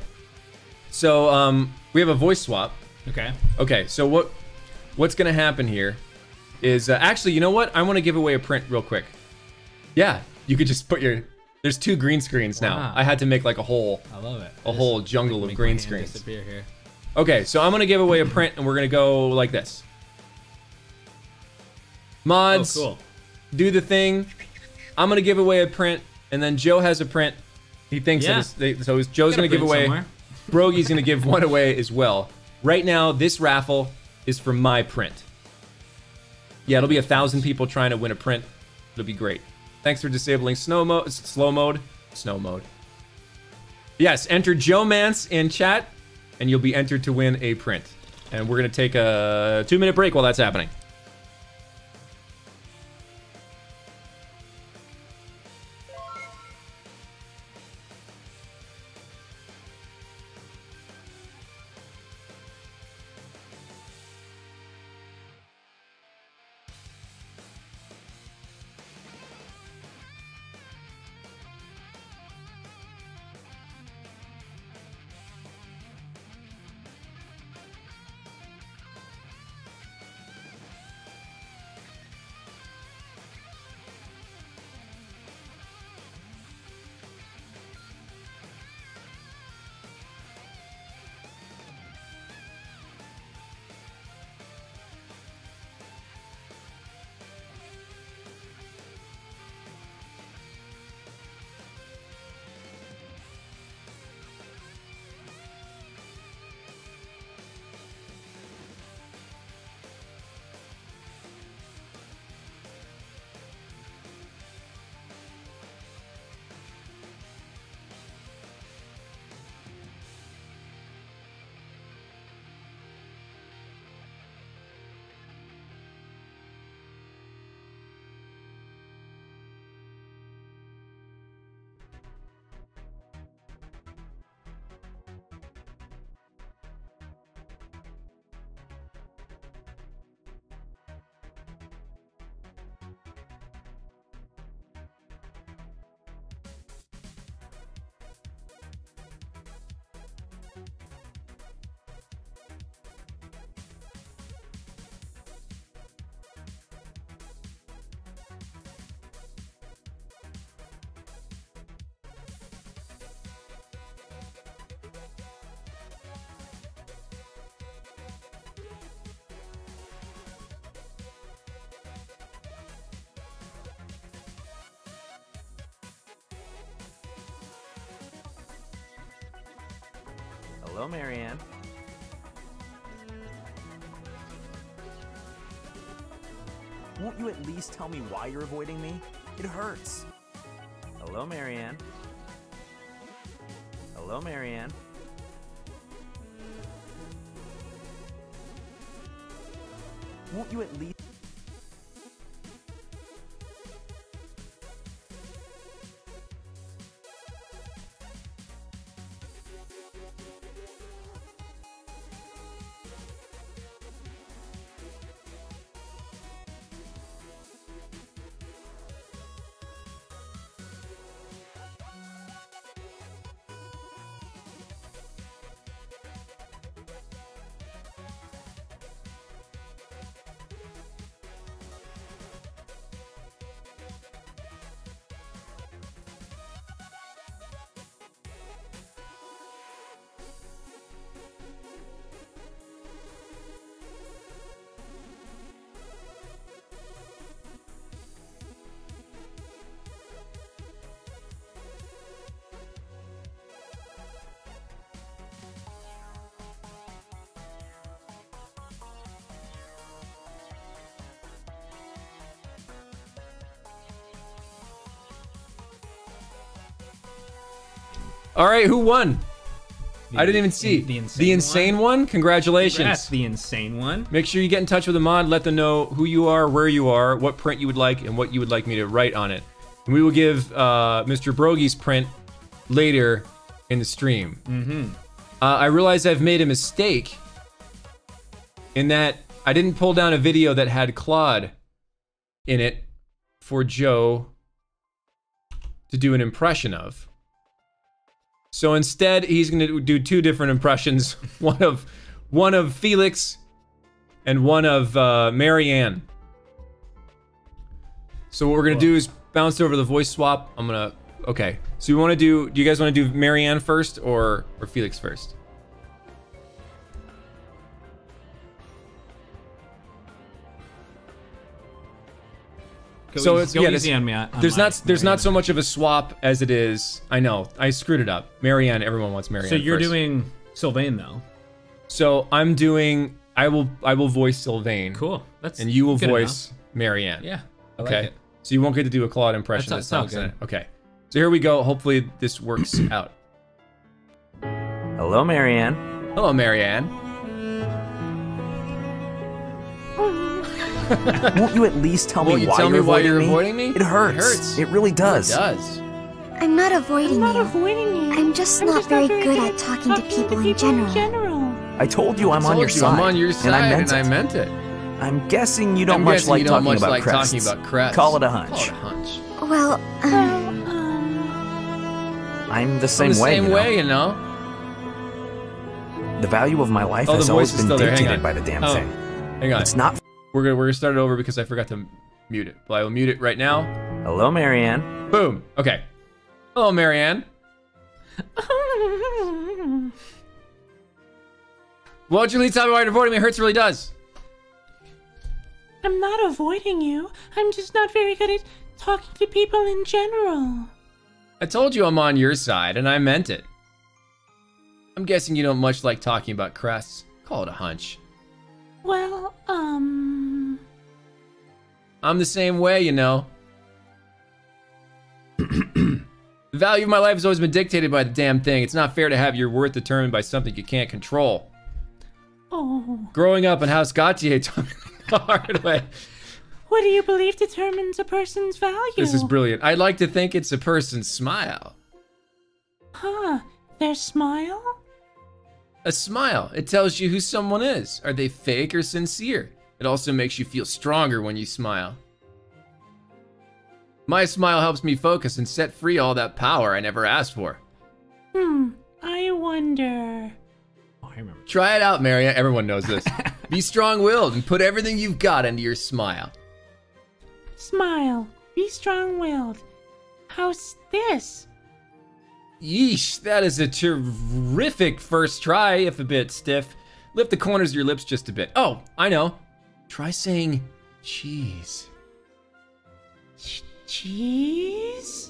so um, we have a voice swap. Okay. Okay, so what what's gonna happen here is, uh, actually, you know what? I wanna give away a print real quick. Yeah, you could just put your, there's two green screens wow. now. I had to make like a whole, I love it. a this whole jungle of green screens. Disappear here. Okay, so I'm gonna give away a print and we're gonna go like this. Mods, oh, cool. do the thing. I'm gonna give away a print and then Joe has a print. He thinks yeah. that they, so Joe's gonna give away, somewhere. Brogie's gonna give one away as well. Right now, this raffle is for my print. Yeah, it'll be a thousand people trying to win a print. It'll be great. Thanks for disabling snow mode, slow mode, snow mode. Yes, enter Joe Mance in chat, and you'll be entered to win a print. And we're gonna take a two minute break while that's happening. Hello, Marianne. Won't you at least tell me why you're avoiding me? It hurts. Hello, Marianne. Hello, Marianne. Won't you at least... All right, who won? The, I didn't even see. The insane, the insane one. one? Congratulations. Congrats, the insane one. Make sure you get in touch with the mod, let them know who you are, where you are, what print you would like, and what you would like me to write on it. And we will give uh, Mister Brogie's print later in the stream. Mm-hmm. uh, I realize I've made a mistake in that I didn't pull down a video that had Claude in it for Joe to do an impression of. So instead, he's going to do two different impressions, one of one of Felix and one of uh, Marianne. So what we're going to do is bounce over the voice swap. I'm going to, okay. So we want to do, do you guys want to do Marianne first or, or Felix first? Go so easy, it's, go yeah, easy on me. On there's my, not there's Marianne. Not so much of a swap as it is. I know I screwed it up. Marianne, everyone wants Marianne. So you're first. Doing Sylvain though. So I'm doing. I will I will voice Sylvain. Cool. That's and you will voice enough. Marianne. Yeah. I okay. Like it. So you won't get to do a Claude impression. That's not good. Okay. So here we go. Hopefully this works out. Hello, Marianne. Hello, Marianne. Won't you at least tell me, you why, tell you're me why you're avoiding me? me? It hurts. It hurts. It really does. It does. I'm not avoiding I'm not you. Avoiding you. I'm just I'm not just very, very good, good at talking, talking to people, to people in, general. in general. I told you I'm on your you side. I'm on your side, and I meant, and I meant it. I'm guessing you don't I'm much like, you don't talking, much about like talking about crests. Call it a hunch. It a hunch. Well, um, um, I'm the same I'm the way. Same you know. way, you know. The value of my life oh, has always been dictated by the damn thing. Hang on. It's not. We're gonna, we're gonna start it over because I forgot to mute it. But I will mute it right now. Hello, Marianne. Boom. Okay. Hello, Marianne. Won't you leave time while avoiding me? It hurts, really does. I'm not avoiding you. I'm just not very good at talking to people in general. I told you I'm on your side, and I meant it. I'm guessing you don't much like talking about crests. Call it a hunch. Well, um... I'm the same way, you know. The value of my life has always been dictated by the damn thing. It's not fair to have your worth determined by something you can't control. Oh. Growing up in House Gautier taught me the hard way. What do you believe determines a person's value? This is brilliant. I'd like to think it's a person's smile. Huh, their smile? A smile, it tells you who someone is. Are they fake or sincere? It also makes you feel stronger when you smile. My smile helps me focus and set free all that power I never asked for. Hmm, I wonder... Oh, I remember. Try it out, Marianne. Everyone knows this. Be strong-willed and put everything you've got into your smile. Smile, be strong-willed. How's this? Yeesh, that is a terrific first try, if a bit stiff. Lift the corners of your lips just a bit. Oh, I know. Try saying cheese. Ch cheese?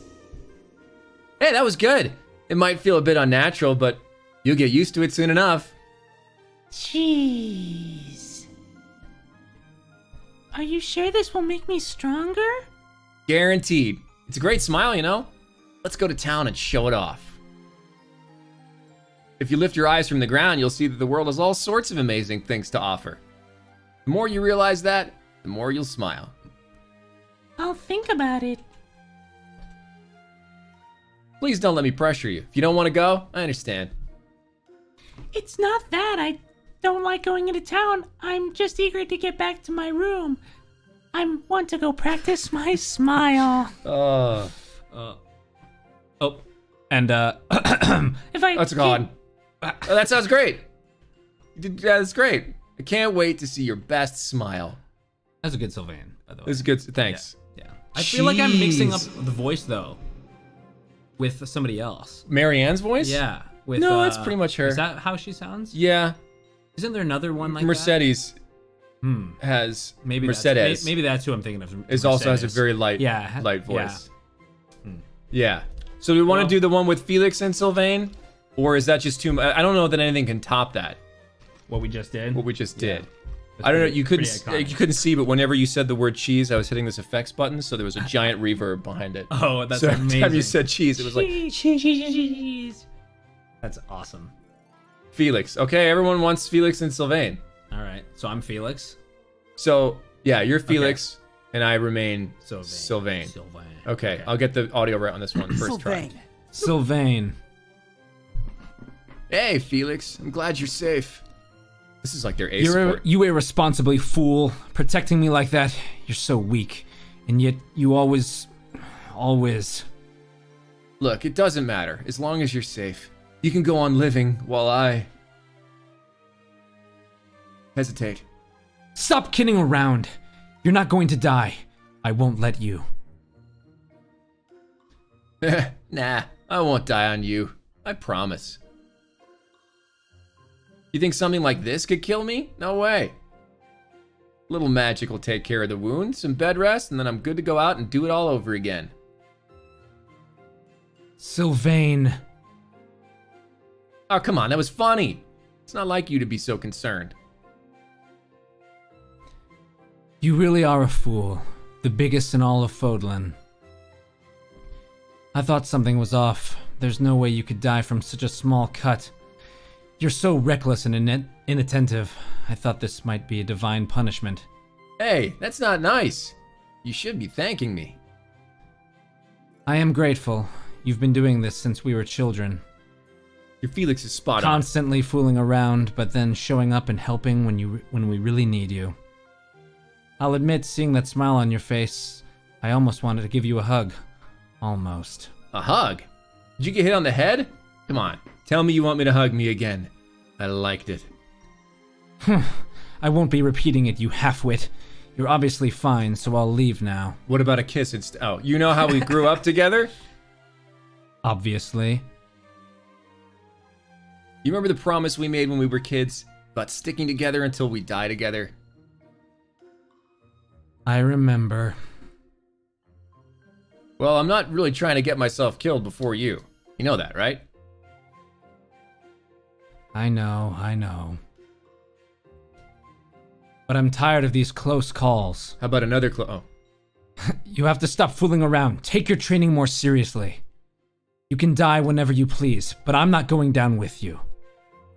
Hey, that was good. It might feel a bit unnatural, but You'll get used to it soon enough. Jeez. Are you sure this will make me stronger? Guaranteed. It's a great smile, you know? Let's go to town and show it off. If you lift your eyes from the ground, you'll see that the world has all sorts of amazing things to offer. The more you realize that, the more you'll smile. I'll think about it. Please don't let me pressure you. If you don't want to go, I understand. It's not that I don't like going into town. I'm just eager to get back to my room. I want to go practice my smile. Oh. Uh, oh. And, uh... if I... That's gone. Oh, that sounds great. That's great. I can't wait to see your best smile. That's a good Sylvain, by the way. That's good. Thanks. Yeah. yeah. I feel like I'm mixing up the voice, though, with somebody else. Marianne's voice? Yeah. With, no, uh, that's pretty much her. Is that how she sounds? Yeah. Isn't there another one like Mercedes that? Hmm. Has maybe Mercedes. That's, maybe that's who I'm thinking of. Is also has a very light, yeah, light voice. Yeah. Hmm. yeah. So do we want well, to do the one with Felix and Sylvain, or is that just too? I don't know that anything can top that. What we just did. What we just did. Yeah. I don't know. You couldn't. You couldn't see, but whenever you said the word cheese, I was hitting this effects button, so there was a giant reverb behind it. Oh, that's so amazing. Every time you said cheese, it was like cheese, cheese, cheese. That's awesome. Felix. Okay, everyone wants Felix and Sylvain. All right, so I'm Felix. So yeah, you're Felix, okay. and I remain Sylvain. Sylvain. Sylvain. Okay, okay, I'll get the audio right on this one first Sylvain. try. Sylvain. Hey, Felix. I'm glad you're safe. This is like their ace you're sport. You irresponsibly fool, protecting me like that. You're so weak, and yet you always, always. Look, it doesn't matter as long as you're safe. You can go on living while I. Hesitate. Stop kidding around. You're not going to die. I won't let you. Nah, I won't die on you. I promise. You think something like this could kill me? No way. A little magic will take care of the wound, some bed rest, and then I'm good to go out and do it all over again. Sylvain. Oh, come on, that was funny. It's not like you to be so concerned. You really are a fool, the biggest in all of Fodlan. I thought something was off. There's no way you could die from such a small cut. You're so reckless and in inattentive. I thought this might be a divine punishment. Hey, that's not nice. You should be thanking me. I am grateful. You've been doing this since we were children. Your Felix is spot on. Constantly fooling around, but then showing up and helping when you when we really need you. I'll admit, seeing that smile on your face, I almost wanted to give you a hug. Almost. A hug? Did you get hit on the head? Come on, tell me you want me to hug me again. I liked it. I won't be repeating it, you halfwit. You're obviously fine, so I'll leave now. What about a kiss instead? Oh, you know how we grew up together? Obviously. You remember the promise we made when we were kids about sticking together until we die together? I remember. Well, I'm not really trying to get myself killed before you. You know that, right? I know, I know. But I'm tired of these close calls. How about another close? Oh. You have to stop fooling around. Take your training more seriously. You can die whenever you please, but I'm not going down with you.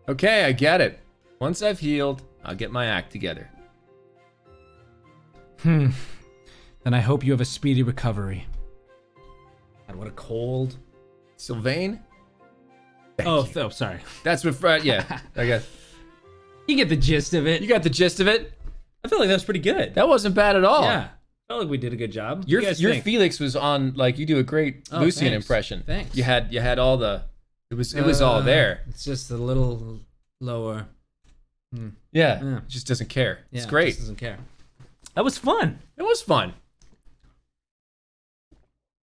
Okay, I get it. Once I've healed, I'll get my act together. Hmm. Then I hope you have a speedy recovery. God, what a cold. Sylvain? Thank oh, th oh, sorry. That's what, uh, yeah, I guess. You get the gist of it. You got the gist of it? I feel like that was pretty good. That wasn't bad at all. Yeah. I felt like we did a good job. Your, your Felix was on, like, you do a great oh, Lucian thanks. impression. Thanks. You had, you had all the, it was, it uh, was all there. It's just a little lower. Hmm. Yeah, yeah. It just doesn't care. Yeah, it's great. It just doesn't care. That was fun. It was fun.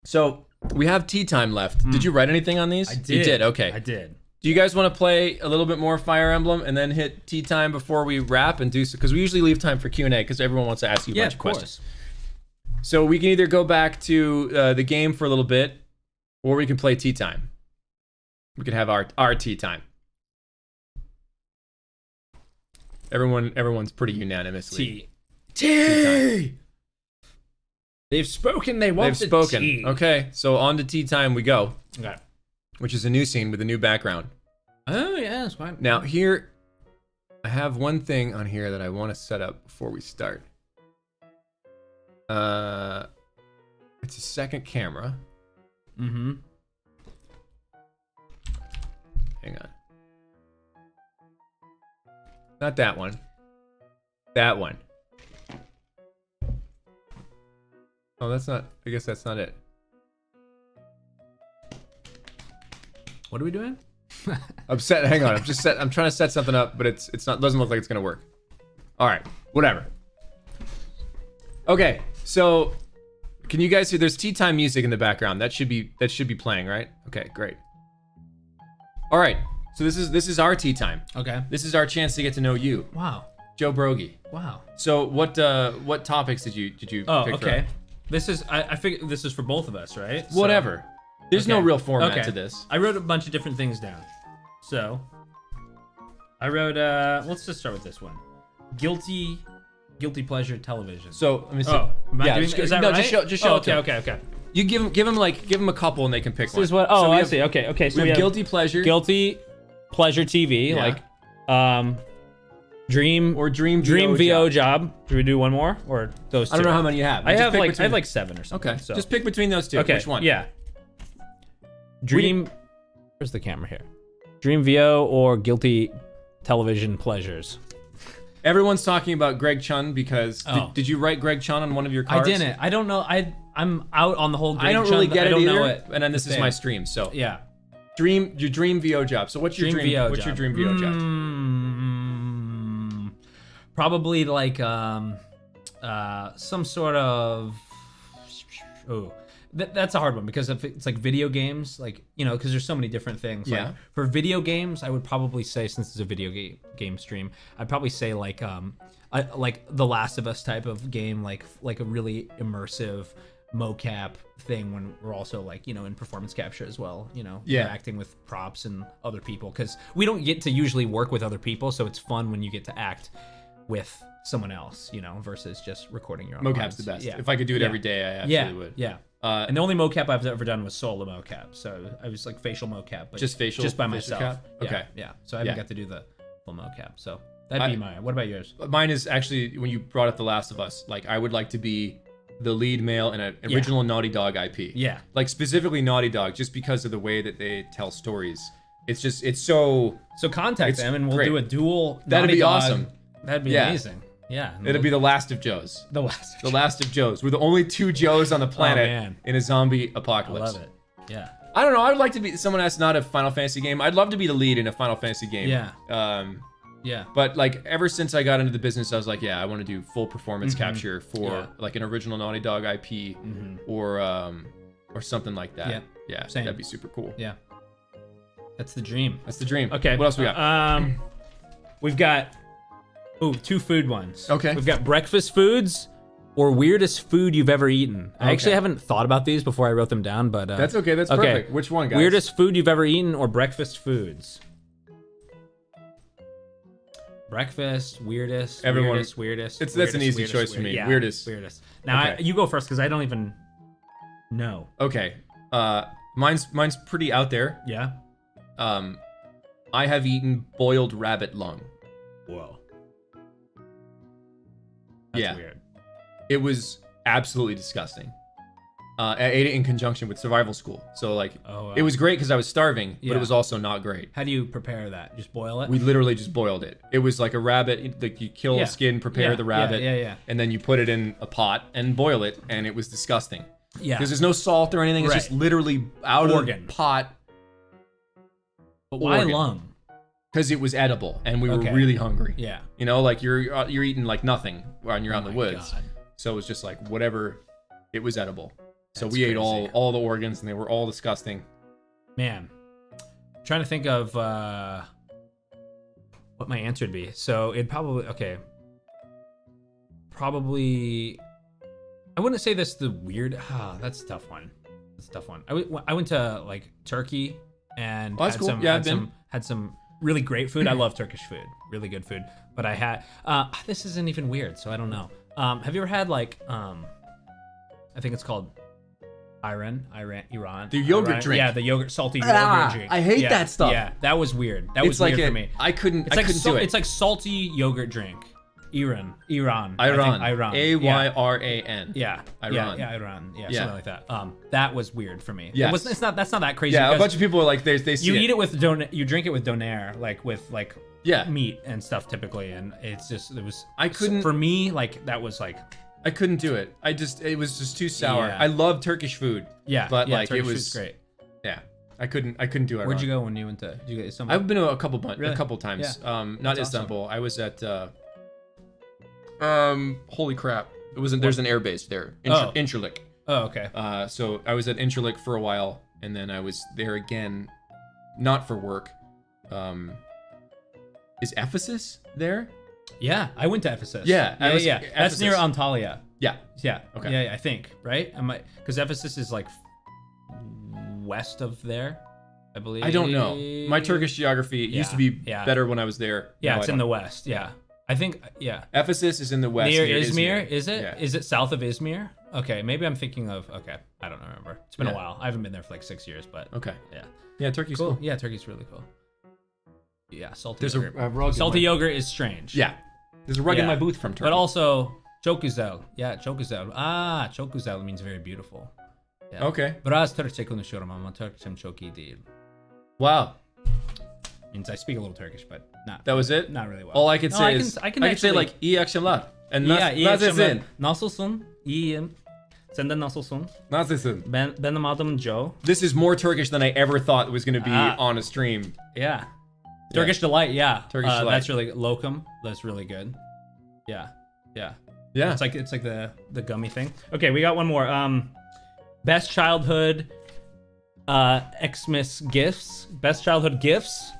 So we have tea time left. Mm. Did you write anything on these? I did. You did, okay. I did. Do you guys want to play a little bit more Fire Emblem and then hit tea time before we wrap and do so? Because we usually leave time for Q and A because everyone wants to ask you a yeah, bunch of, of questions. Course. So we can either go back to uh, the game for a little bit or we can play tea time. We can have our, our tea time. Everyone, everyone's pretty unanimously. Tea. Tea. Tea They've spoken. They want. They've the spoken. Tea. Okay, so on to tea time we go. Okay. Which is a new scene with a new background. Oh yeah, that's fine. Now here, I have one thing on here that I want to set up before we start. Uh, it's a second camera. Mm-hmm. Hang on. Not that one. That one. Oh, that's not, I guess that's not it. What are we doing? I'm set, hang on, I'm just set, I'm trying to set something up, but it's it's not, doesn't look like it's gonna work. All right, whatever. Okay, so can you guys hear, there's tea time music in the background. That should be, that should be playing, right? Okay, great. All right, so this is, this is our tea time. Okay. This is our chance to get to know you. Wow. Joe Brogie. Wow. So what uh, what topics did you did you? Oh, pick okay. From? This is I, I figured this is for both of us, right? Whatever. So, There's okay. no real format okay. to this. I wrote a bunch of different things down. So I wrote. Uh, let's just start with this one. Guilty, guilty pleasure television. So let me see. Oh, am I yeah, doing, just, is that no, right? just show, just show oh, okay, it to okay, okay, okay. You give them, give them like give them a couple, and they can pick this one. This is what. Oh, so I have, see. Okay, okay. So we, we have, have guilty pleasure. Guilty pleasure T V, yeah. like. Um, Dream or dream dream V O, V O job. job. Do we do one more or those two? I don't know how many you have. I have like between... I have like seven or something. Okay, so just pick between those two. Okay, which one? Yeah. Dream. We... Where's the camera here? Dream V O or guilty television pleasures. Everyone's talking about Greg Chun because oh. did, did you write Greg Chun on one of your cards? I didn't. I don't know. I I'm out on the whole. Greg I don't Chun, really get it I don't either. Know it. And then this the is thing. my stream. So yeah. Dream your dream V O job. So what's your dream? dream what's job? your dream V O mm. job? Probably like um, uh, some sort of, oh, that, that's a hard one because if it's like video games, like, you know, because there's so many different things. Yeah. Like for video games, I would probably say, since it's a video game game stream, I'd probably say like um, I, like The Last of Us type of game, like like a really immersive mocap thing when we're also like, you know, in performance capture as well, you know, yeah. acting with props and other people because we don't get to usually work with other people. So it's fun when you get to act with someone else, you know, versus just recording your own. Mocap's the best. Yeah. If I could do it yeah. every day, I absolutely yeah. would. Yeah. Uh, and the only mocap I've ever done was solo mocap. So I was like facial mocap, but just facial, just by facial myself. Yeah. Okay. Yeah. So I haven't yeah. got to do the full mocap. So that'd I, be mine. What about yours? Mine is actually when you brought up The Last of Us. Like I would like to be the lead male in an original yeah. Naughty Dog I P. Yeah. Like specifically Naughty Dog, just because of the way that they tell stories. It's just it's so. So contact them and we'll great. do a dual. That'd Naughty be Dog. awesome. That'd be yeah. amazing. Yeah. It'd be the last of Joes. The last of Joes. The last of Joes. We're the only two Joes on the planet oh, in a zombie apocalypse. I love it. Yeah. I don't know. I would like to be, someone that's not a Final Fantasy game. I'd love to be the lead in a Final Fantasy game. Yeah. Um, yeah. But like ever since I got into the business, I was like, yeah, I want to do full performance mm-hmm. capture for yeah. like an original Naughty Dog I P mm-hmm. or um, or something like that. Yeah. Yeah. Same. That'd be super cool. Yeah. That's the dream. That's the dream. Okay. What else we got? Uh, um, we've got... Ooh, two food ones. Okay. We've got breakfast foods or weirdest food you've ever eaten. I okay. actually haven't thought about these before I wrote them down, but uh, that's okay. That's okay. perfect. Which one, guys? Weirdest food you've ever eaten or breakfast foods. Breakfast, weirdest, Everyone, weirdest, weirdest. It's weirdest, that's an easy weirdest, choice weirdest, for me. Yeah, weirdest, weirdest. Now okay. I, you go first because I don't even know. Okay. Uh, mine's mine's pretty out there. Yeah. Um, I have eaten boiled rabbit lung. Whoa. That's yeah, weird. It was absolutely disgusting. Uh, I ate it in conjunction with survival school, so like oh, wow. it was great because I was starving, yeah. but it was also not great. How do you prepare that? Just boil it? We literally just boiled it. It was like a rabbit. Like you kill yeah. a skin, prepare yeah. the rabbit, yeah, yeah, yeah. and then you put it in a pot and boil it, and it was disgusting. Yeah, because there's no salt or anything. It's right. just literally out Organ. of the pot. But why Organ. lung? Because it was edible and we were okay. really hungry. Yeah, you know, like you're you're eating like nothing when you're oh out in the woods. God. So it was just like whatever, it was edible. That's so we crazy. ate all all the organs and they were all disgusting. Man, I'm trying to think of uh, what my answer would be. So it probably okay. Probably, I wouldn't say that's the weird. Ah, that's a tough one. That's a tough one. I, I went to like Turkey and oh, that's had cool. some yeah, had I've some been. had some. really great food. I love Turkish food, really good food. But I had, uh, this isn't even weird, so I don't know. Um, have you ever had like, um, I think it's called Iran, Iran, Iran. The yogurt Iran, drink. Yeah, the yogurt, salty yogurt ah, drink. I hate yeah, that stuff. Yeah, that was weird. That it's was like weird a, for me. I couldn't, it's I like couldn't do it. It's like salty yogurt drink. Iran, Iran, Iran, Iran, A Y R A N. Yeah, Iran, yeah, Iran, yeah, something like that. Um, that was weird for me. Yeah, it it's not. That's not that crazy. Yeah, a bunch of people are like they they see you it. eat it with don. You drink it with donair, like with like yeah meat and stuff typically, and it's just it was. I couldn't for me like that was like. I couldn't do it. I just it was just too sour. Yeah. I love Turkish food. Yeah, but yeah, like Turkish it was great. Yeah. I couldn't. I couldn't do it. Where'd you go when you went to? Did you go Istanbul? I've been a couple really? a couple times. Yeah. Um, not that's Istanbul. Awesome. I was at. Uh, Um, holy crap! It wasn't. There's an airbase there, Incirlik. Oh. Incirlik. Oh, okay. Uh, so I was at Incirlik for a while, and then I was there again, not for work. Um, is Ephesus there? Yeah, I went to Ephesus. Yeah, yeah, I was, yeah. Ephesus. That's near Antalya. Yeah, yeah. Okay. Yeah, I think right. I might because Ephesus is like west of there. I believe. I don't know. My Turkish geography yeah. used to be yeah. better when I was there. Yeah, now it's in the west. Yeah. I think, yeah. Ephesus is in the west. Near, near Izmir, Izmir, is it? Yeah. Is it south of Izmir? Okay, maybe I'm thinking of, okay, I don't remember. It's been yeah. a while. I haven't been there for like six years, but. Okay. Yeah. Yeah, Turkey's cool. cool. Yeah, Turkey's really cool. Yeah, salty There's yogurt. A, a rug salty my... yogurt is strange. Yeah. There's a rug yeah. in my booth from Turkey. But also, Chokuzel. Yeah, Chokuzel. Ah, Chokuzel means very beautiful. Yeah. Okay. Biraz Türkçe konuşuyorum ama Türkçem çok iyi değil. Wow. Means I speak a little Turkish, but not. That was it? Not really well. All I could no, say I can, is, I can, I actually, can say like, İyi akşamlar. And yeah, iyi akşamlar. Nasılsın? İyiyim. Senden nasılsın? Nasılsın? Ben, benim adım Joe. This is more Turkish than I ever thought was going to be ah. on a stream. Yeah. Turkish yeah. delight, yeah. Turkish uh, delight. That's really locum. That's really good. Yeah. Yeah. Yeah. It's like it's like the the gummy thing. Okay, we got one more. Um, best childhood uh, Xmas gifts. Best childhood gifts.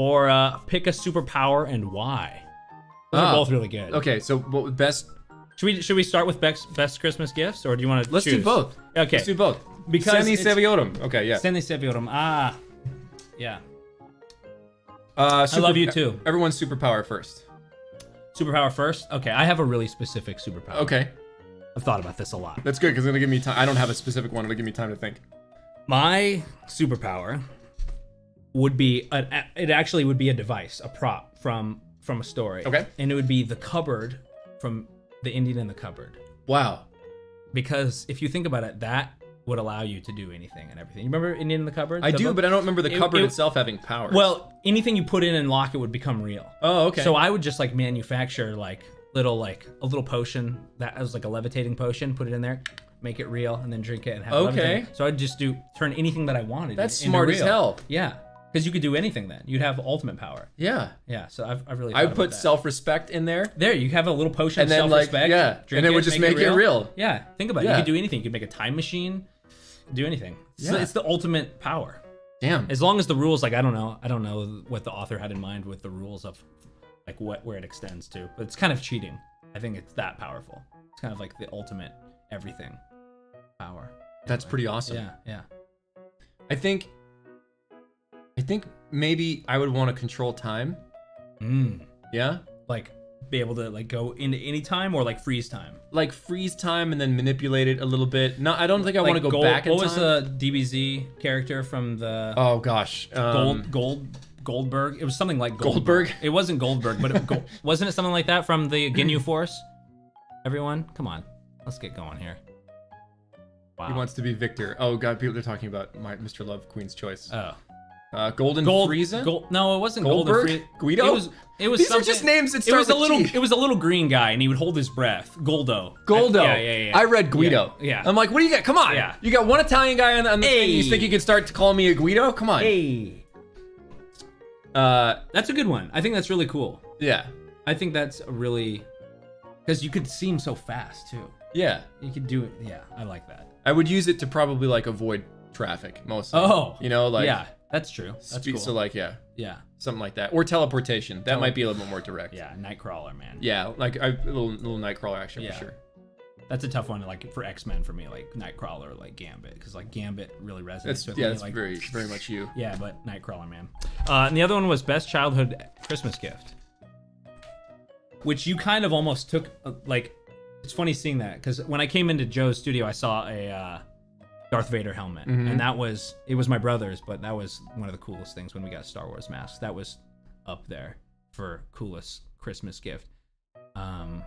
Or uh, pick a superpower and why. Those oh. are both really good. Okay, so what best? Should we should we start with best best Christmas gifts, or do you want to? Let's choose? do both. Okay, let's do both. Because Seni Seviorum. Okay, yeah. Seni Seviorum. Ah, yeah. Uh, super, I love you too. Everyone's superpower first. Superpower first. Okay, I have a really specific superpower. Okay, I've thought about this a lot. That's good because it'll give me time. I don't have a specific one. It'll give me time to think. My superpower. Would be a, it actually would be a device, a prop from from a story. Okay. And it would be the cupboard from The Indian in the Cupboard. Wow. Because if you think about it, that would allow you to do anything and everything. You remember Indian in the Cupboard? I do, book? but I don't remember the it, cupboard it, itself having powers. Well, anything you put in and lock it would become real. Oh, okay. So I would just like manufacture like little like a little potion that was like a levitating potion, put it in there, make it real, and then drink it and have okay. levitating. So I'd just do turn anything that I wanted. That's into smart real. as hell. Yeah. Because you could do anything then. You'd have ultimate power. Yeah. Yeah, so I've, I've really I would put self-respect in there. There, you have a little potion and of self-respect. Like, yeah, and it, it would just make, make it, real. it real. Yeah, think about yeah. it. You could do anything. You could make a time machine, do anything. Yeah. So it's the ultimate power. Damn. As long as the rules, like, I don't know. I don't know what the author had in mind with the rules of, like, what where it extends to. But it's kind of cheating. I think it's that powerful. It's kind of like the ultimate everything power. Anyway. That's pretty awesome. Yeah, yeah. I think... I think maybe I would want to control time. Mm. Yeah? Like be able to like go into any time or like freeze time? Like freeze time and then manipulate it a little bit. No, I don't think I like want to go gold, back in time. What was the D B Z character from the... Oh gosh. Um, Gold, Gold, Goldberg? It was something like Goldberg. Goldberg? It wasn't Goldberg, but it, Gold, wasn't it something like that from the Ginyu Force? Everyone, come on. Let's get going here. Wow. He wants to be Victor. Oh God, people are talking about my Mister Love, Queen's Choice. Oh. Uh, Golden Gold, Frieza? Gold, no, it wasn't Goldberg? Golden Frieza. Guido? It was, it was These are just names that start it was with a little, G. It was a little green guy, and he would hold his breath. Goldo. Goldo. I, yeah, yeah, yeah. I read Guido. Yeah, yeah. I'm like, what do you got? Come on. Yeah. You got one Italian guy on, on the hey. thing. You think you can start to call me a Guido? Come on. Hey. Uh, that's a good one. I think that's really cool. Yeah. I think that's a really... Because you could seem so fast, too. Yeah. You could do it. Yeah, I like that. I would use it to probably, like, avoid traffic, mostly. Oh. You know, like... Yeah. That's true. That's cool. So like, yeah. Yeah. Something like that. Or teleportation. That Tele might be a little bit more direct. Yeah, Nightcrawler, man. Yeah, like a little, little Nightcrawler action yeah. for sure. That's a tough one, like for X-Men for me, like Nightcrawler, or like Gambit, because like Gambit really resonates that's, with yeah, me. Yeah, that's like, very, very much you. Yeah, but Nightcrawler, man. Uh, and the other one was best childhood Christmas gift, which you kind of almost took. Uh, like, it's funny seeing that because when I came into Joe's studio, I saw a uh, Darth Vader helmet, mm-hmm. and that was it was my brother's, but that was one of the coolest things when we got Star Wars masks. That was up there for coolest Christmas gift. Um,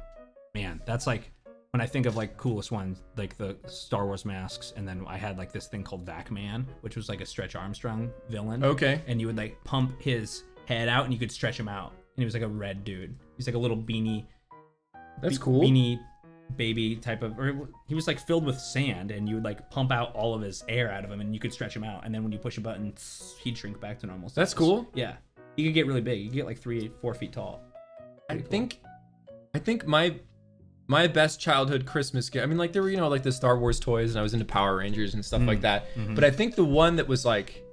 man, that's like. When I think of like coolest ones, like the Star Wars masks, and then I had like this thing called Vac Man, which was like a Stretch Armstrong villain. Okay. And you would like pump his head out, and you could stretch him out, and he was like a red dude. He's like a little beanie. That's be cool. Beanie baby type of, or he was like filled with sand, and you would like pump out all of his air out of him, and you could stretch him out, and then when you push a button, he'd shrink back to normal size. That's cool. Yeah. He could get really big. He could get like three, four feet tall. Pretty I cool. think, I think my. My best childhood Christmas gift. I mean, like there were, you know, like the Star Wars toys, and I was into Power Rangers and stuff mm, like that. Mm-hmm. But I think the one that was like,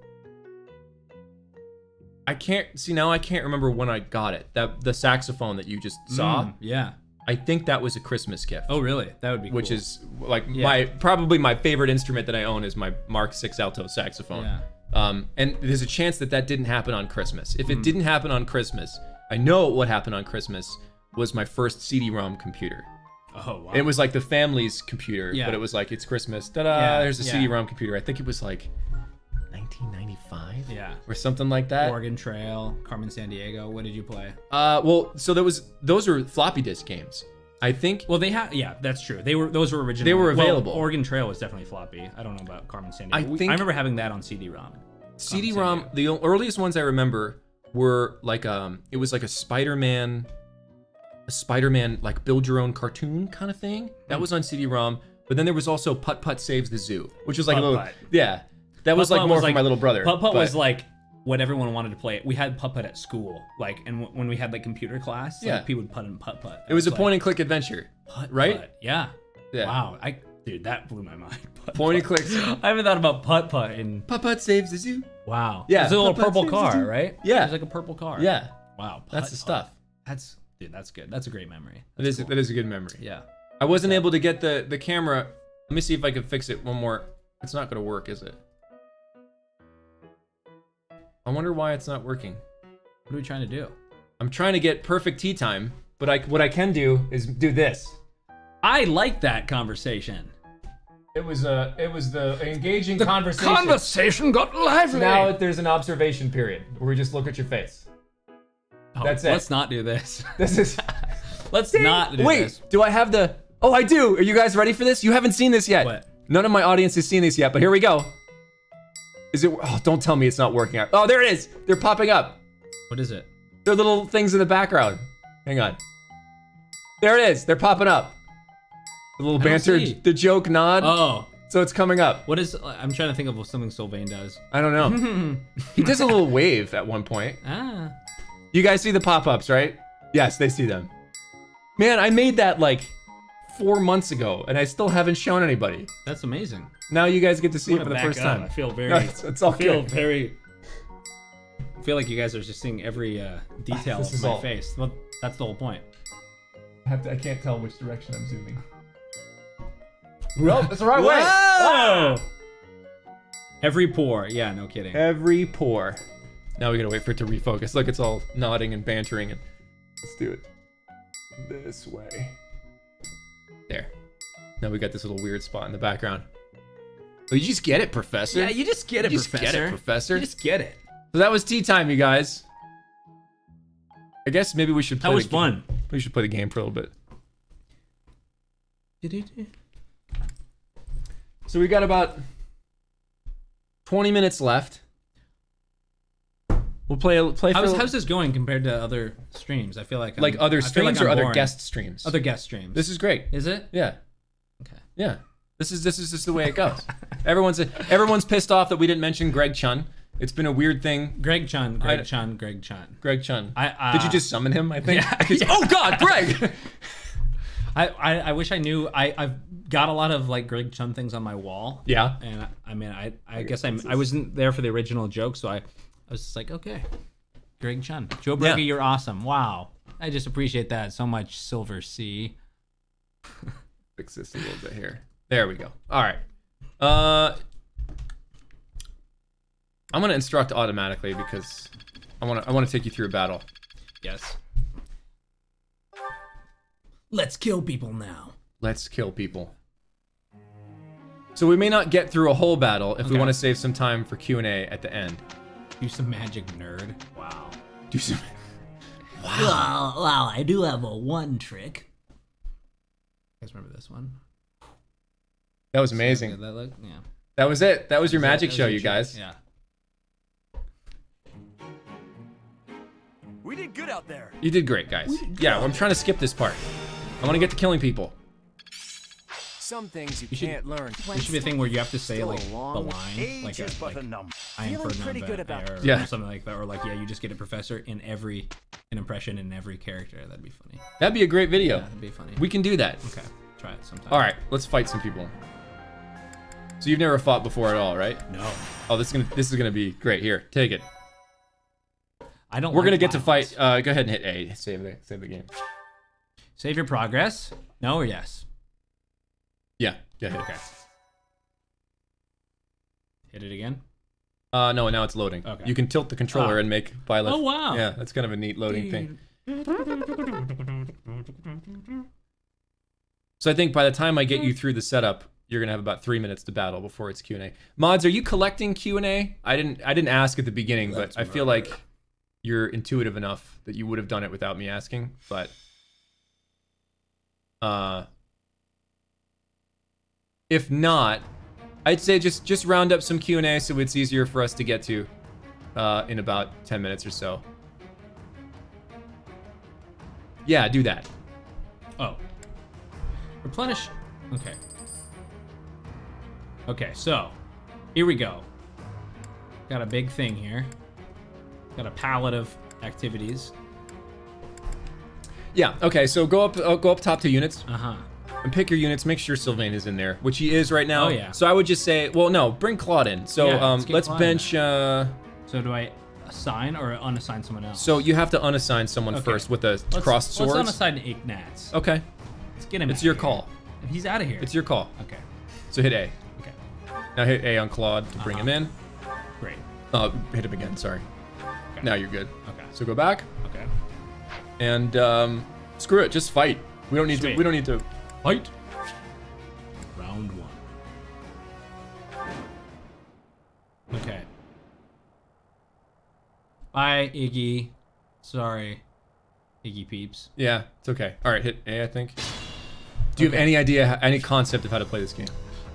I can't see now. I can't remember when I got it. That the saxophone that you just saw. Mm, yeah. I think that was a Christmas gift. Oh, really? That would be. Which cool. is like yeah. my probably my favorite instrument that I own is my Mark six alto saxophone. Yeah. Um, and there's a chance that that didn't happen on Christmas. If it mm. didn't happen on Christmas, I know what happened on Christmas was my first C D ROM computer. Oh, wow. It was like the family's computer, yeah. but it was like, it's Christmas, ta-da, yeah, there's a yeah. C D ROM computer. I think it was like nineteen ninety-five yeah. or something like that. Oregon Trail, Carmen Sandiego, what did you play? Uh, well, so there was, those were floppy disk games, I think. Well, they had, yeah, that's true. They were, those were original. They were available. Well, Oregon Trail was definitely floppy. I don't know about Carmen Sandiego. I, think I remember having that on C D ROM. C D ROM, the earliest ones I remember were like, um, it was like a Spider-Man... A Spider-Man like build your own cartoon kind of thing that was on C D ROM, but then there was also Putt Putt Saves the Zoo, which was like Putt a little Putt. yeah that Putt was like Putt more was for like, my little brother. Putt Putt but. was like what everyone wanted to play. We had Putt Putt at school, like, and w when we had like computer class, like, yeah, people would putt and Putt Putt. It, it was, was a like, point and click adventure, Putt, right? Putt. Yeah. Yeah. Wow, I dude that blew my mind. Putt, point Putt. and click. I haven't thought about Putt Putt in. Putt Putt Saves the Zoo. Wow. Yeah. It's a little Putt purple Putt car, right? Yeah. It's like a purple car. Yeah. Wow. Putt, that's the stuff. Putt. That's. Dude, that's good. That's a great memory. That is, cool. that is a good memory. Yeah. I wasn't yeah. able to get the, the camera. Let me see if I can fix it one more. It's not going to work, is it? I wonder why it's not working. What are we trying to do? I'm trying to get perfect tea time, but I, what I can do is do this. I like that conversation. It was, a, it was the engaging the conversation. The conversation got lively. Now there's an observation period where we just look at your face. Oh, That's it. Let's not do this. This is. let's Dang. not do Wait, this. Wait, do I have the. Oh, I do. Are you guys ready for this? You haven't seen this yet. What? None of my audience has seen this yet, but here we go. Is it. Oh, don't tell me it's not working out. Oh, there it is. They're popping up. What is it? They're little things in the background. Hang on. There it is. They're popping up. The little I banter, the joke nod. Oh. So it's coming up. What is, I'm trying to think of something Sylvain does. I don't know. He does a little wave at one point. Ah. You guys see the pop-ups, right? Yes, they see them. Man, I made that like four months ago, and I still haven't shown anybody. That's amazing. Now you guys get to see it for the first time. I feel very. No, it's, it's all I feel good. very. I feel like you guys are just seeing every uh, detail of my all... face. Well, that's the whole point. I, have to, I can't tell which direction I'm zooming. Well, that's the right way. Oh! Every pore. Yeah, no kidding. Every pore. Now we gotta wait for it to refocus. Look, it's all nodding and bantering. And let's do it this way. There. Now we got this little weird spot in the background. Oh, you just get it, Professor. Yeah, you just get it, you Professor. Just get it, Professor. You just get it. So that was tea time, you guys. I guess maybe we should play. That was the fun. Game. We should play the game for a little bit. Do-do-do. So we got about twenty minutes left. We'll play. play how's, for, how's this going compared to other streams? I feel like I'm, like other streams like or other boring. guest streams. Other guest streams. This is great. Is it? Yeah. Okay. Yeah. This is this is just the way it goes. everyone's everyone's pissed off that we didn't mention Greg Chun. It's been a weird thing. Greg Chun. Greg I, Chun. Greg Chun. Greg Chun. I, uh, Did you just summon him? I think. Yeah, yeah. Oh God, Greg. I, I I wish I knew. I I've got a lot of like Greg Chun things on my wall. Yeah. And I, I mean I I guess I'm I wasn't there for the original joke, so I. I was just like, okay, Greg Chun. Joe Brogie, yeah. You're awesome. Wow. I just appreciate that so much, Silver C. fix this a little bit here. There we go. All right. Uh, I'm gonna instruct automatically because I wanna I wanna take you through a battle. Yes. Let's kill people now. Let's kill people. So we may not get through a whole battle if okay. we want to save some time for Q and A at the end. Do some magic, nerd. Wow. Do some. Wow. Wow. Wow. I do have a one trick. You guys remember this one? That was amazing. Did that look? Yeah. That was it. That was your magic show, you guys. Yeah. We did good out there. You did great, guys. Yeah, I'm trying to skip this part. I want to get to killing people. Some things you, you can't should, learn. There should be a thing where you have to say like the line, like, a, like a number. I am pretty good about or, yeah. or something like that, or like yeah, you just get a professor in every an impression in every character. That'd be funny. That'd be a great video. Yeah, that'd be funny. We can do that. Okay, try it sometime. All right, let's fight some people. So you've never fought before at all, right? No. Oh, this is gonna this is gonna be great. Here, take it. I don't. We're like gonna get violence. to fight. Uh, go ahead and hit A. Save the save the game. Save your progress. No or yes. Yeah, yeah, hit it. Okay. Hit it again? Uh, no, now it's loading. Okay. You can tilt the controller oh. and make Byleth. Oh, wow. Yeah, that's kind of a neat loading thing. So I think by the time I get you through the setup, you're gonna have about three minutes to battle before it's Q and A. Mods, are you collecting Q and A? I didn't, I didn't ask at the beginning, that's but I feel right. like you're intuitive enough that you would have done it without me asking, but... Uh... If not, I'd say just just round up some Q and A so it's easier for us to get to uh, in about ten minutes or so. Yeah, do that. Oh. Replenish. Okay. Okay, so here we go. Got a big thing here. Got a palette of activities. Yeah, okay, so go up uh, go up top to units. Uh-huh. And pick your units, make sure Sylvain is in there, which he is right now. Oh, yeah. So I would just say, well, no, bring Claude in. So yeah, um, let's, let's bench... Uh, so do I assign or unassign someone else? So you have to unassign someone okay. first with a let's, crossed sword. Let's unassign Ignatz. Okay. Let's get him It's your here. call. He's out of here. It's your call. Okay. So hit A. Okay. Now hit A on Claude to bring uh-huh. him in. Great. Uh, hit him again, sorry. Okay. Now you're good. Okay. So go back. Okay. And um, screw it, just fight. We don't need Sweet. to... We don't need to... Fight. Round one. Okay. Bye, Iggy. Sorry, Iggy peeps. Yeah, it's okay. All right, hit A, I think. Do you okay. have any idea, any concept of how to play this game?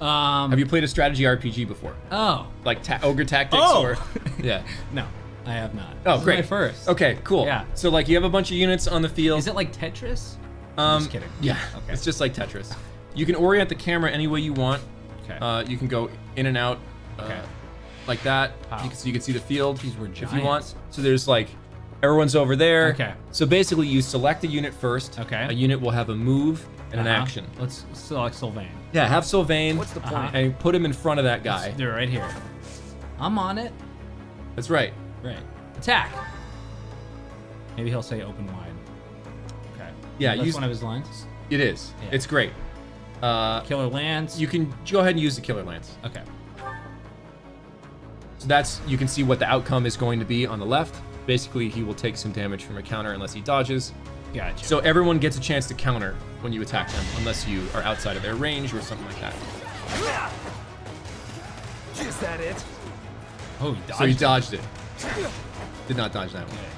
Um. Have you played a strategy R P G before? Oh. Like ta Ogre Tactics oh. or? Yeah. No, I have not. Oh, this great. Is my first. Okay, cool. Yeah. So like, you have a bunch of units on the field. Is it like Tetris? Um, just kidding. Yeah, okay. It's just like Tetris. You can orient the camera any way you want. Okay. Uh, you can go in and out, uh, okay. like that. Wow. You can, so you can see the field Jeez, we're giants. if you want. So there's like, everyone's over there. Okay. So basically, you select a unit first. Okay. A unit will have a move and uh-huh. an action. Let's select Sylvain. Yeah, have Sylvain. What's the point? Uh-huh. And put him in front of that guy. It's, they're right here. I'm on it. That's right. Right. Attack. Maybe he'll say open wide. Yeah, that's use, one of his lines. It is. Yeah. It's great. Uh, killer lance. You can go ahead and use the killer lance. Okay. So that's you can see what the outcome is going to be on the left. Basically, he will take some damage from a counter unless he dodges. Gotcha. So everyone gets a chance to counter when you attack them, unless you are outside of their range or something like that. Is that it? Oh, he dodged. So he dodged it. it. Did not dodge that one. Okay.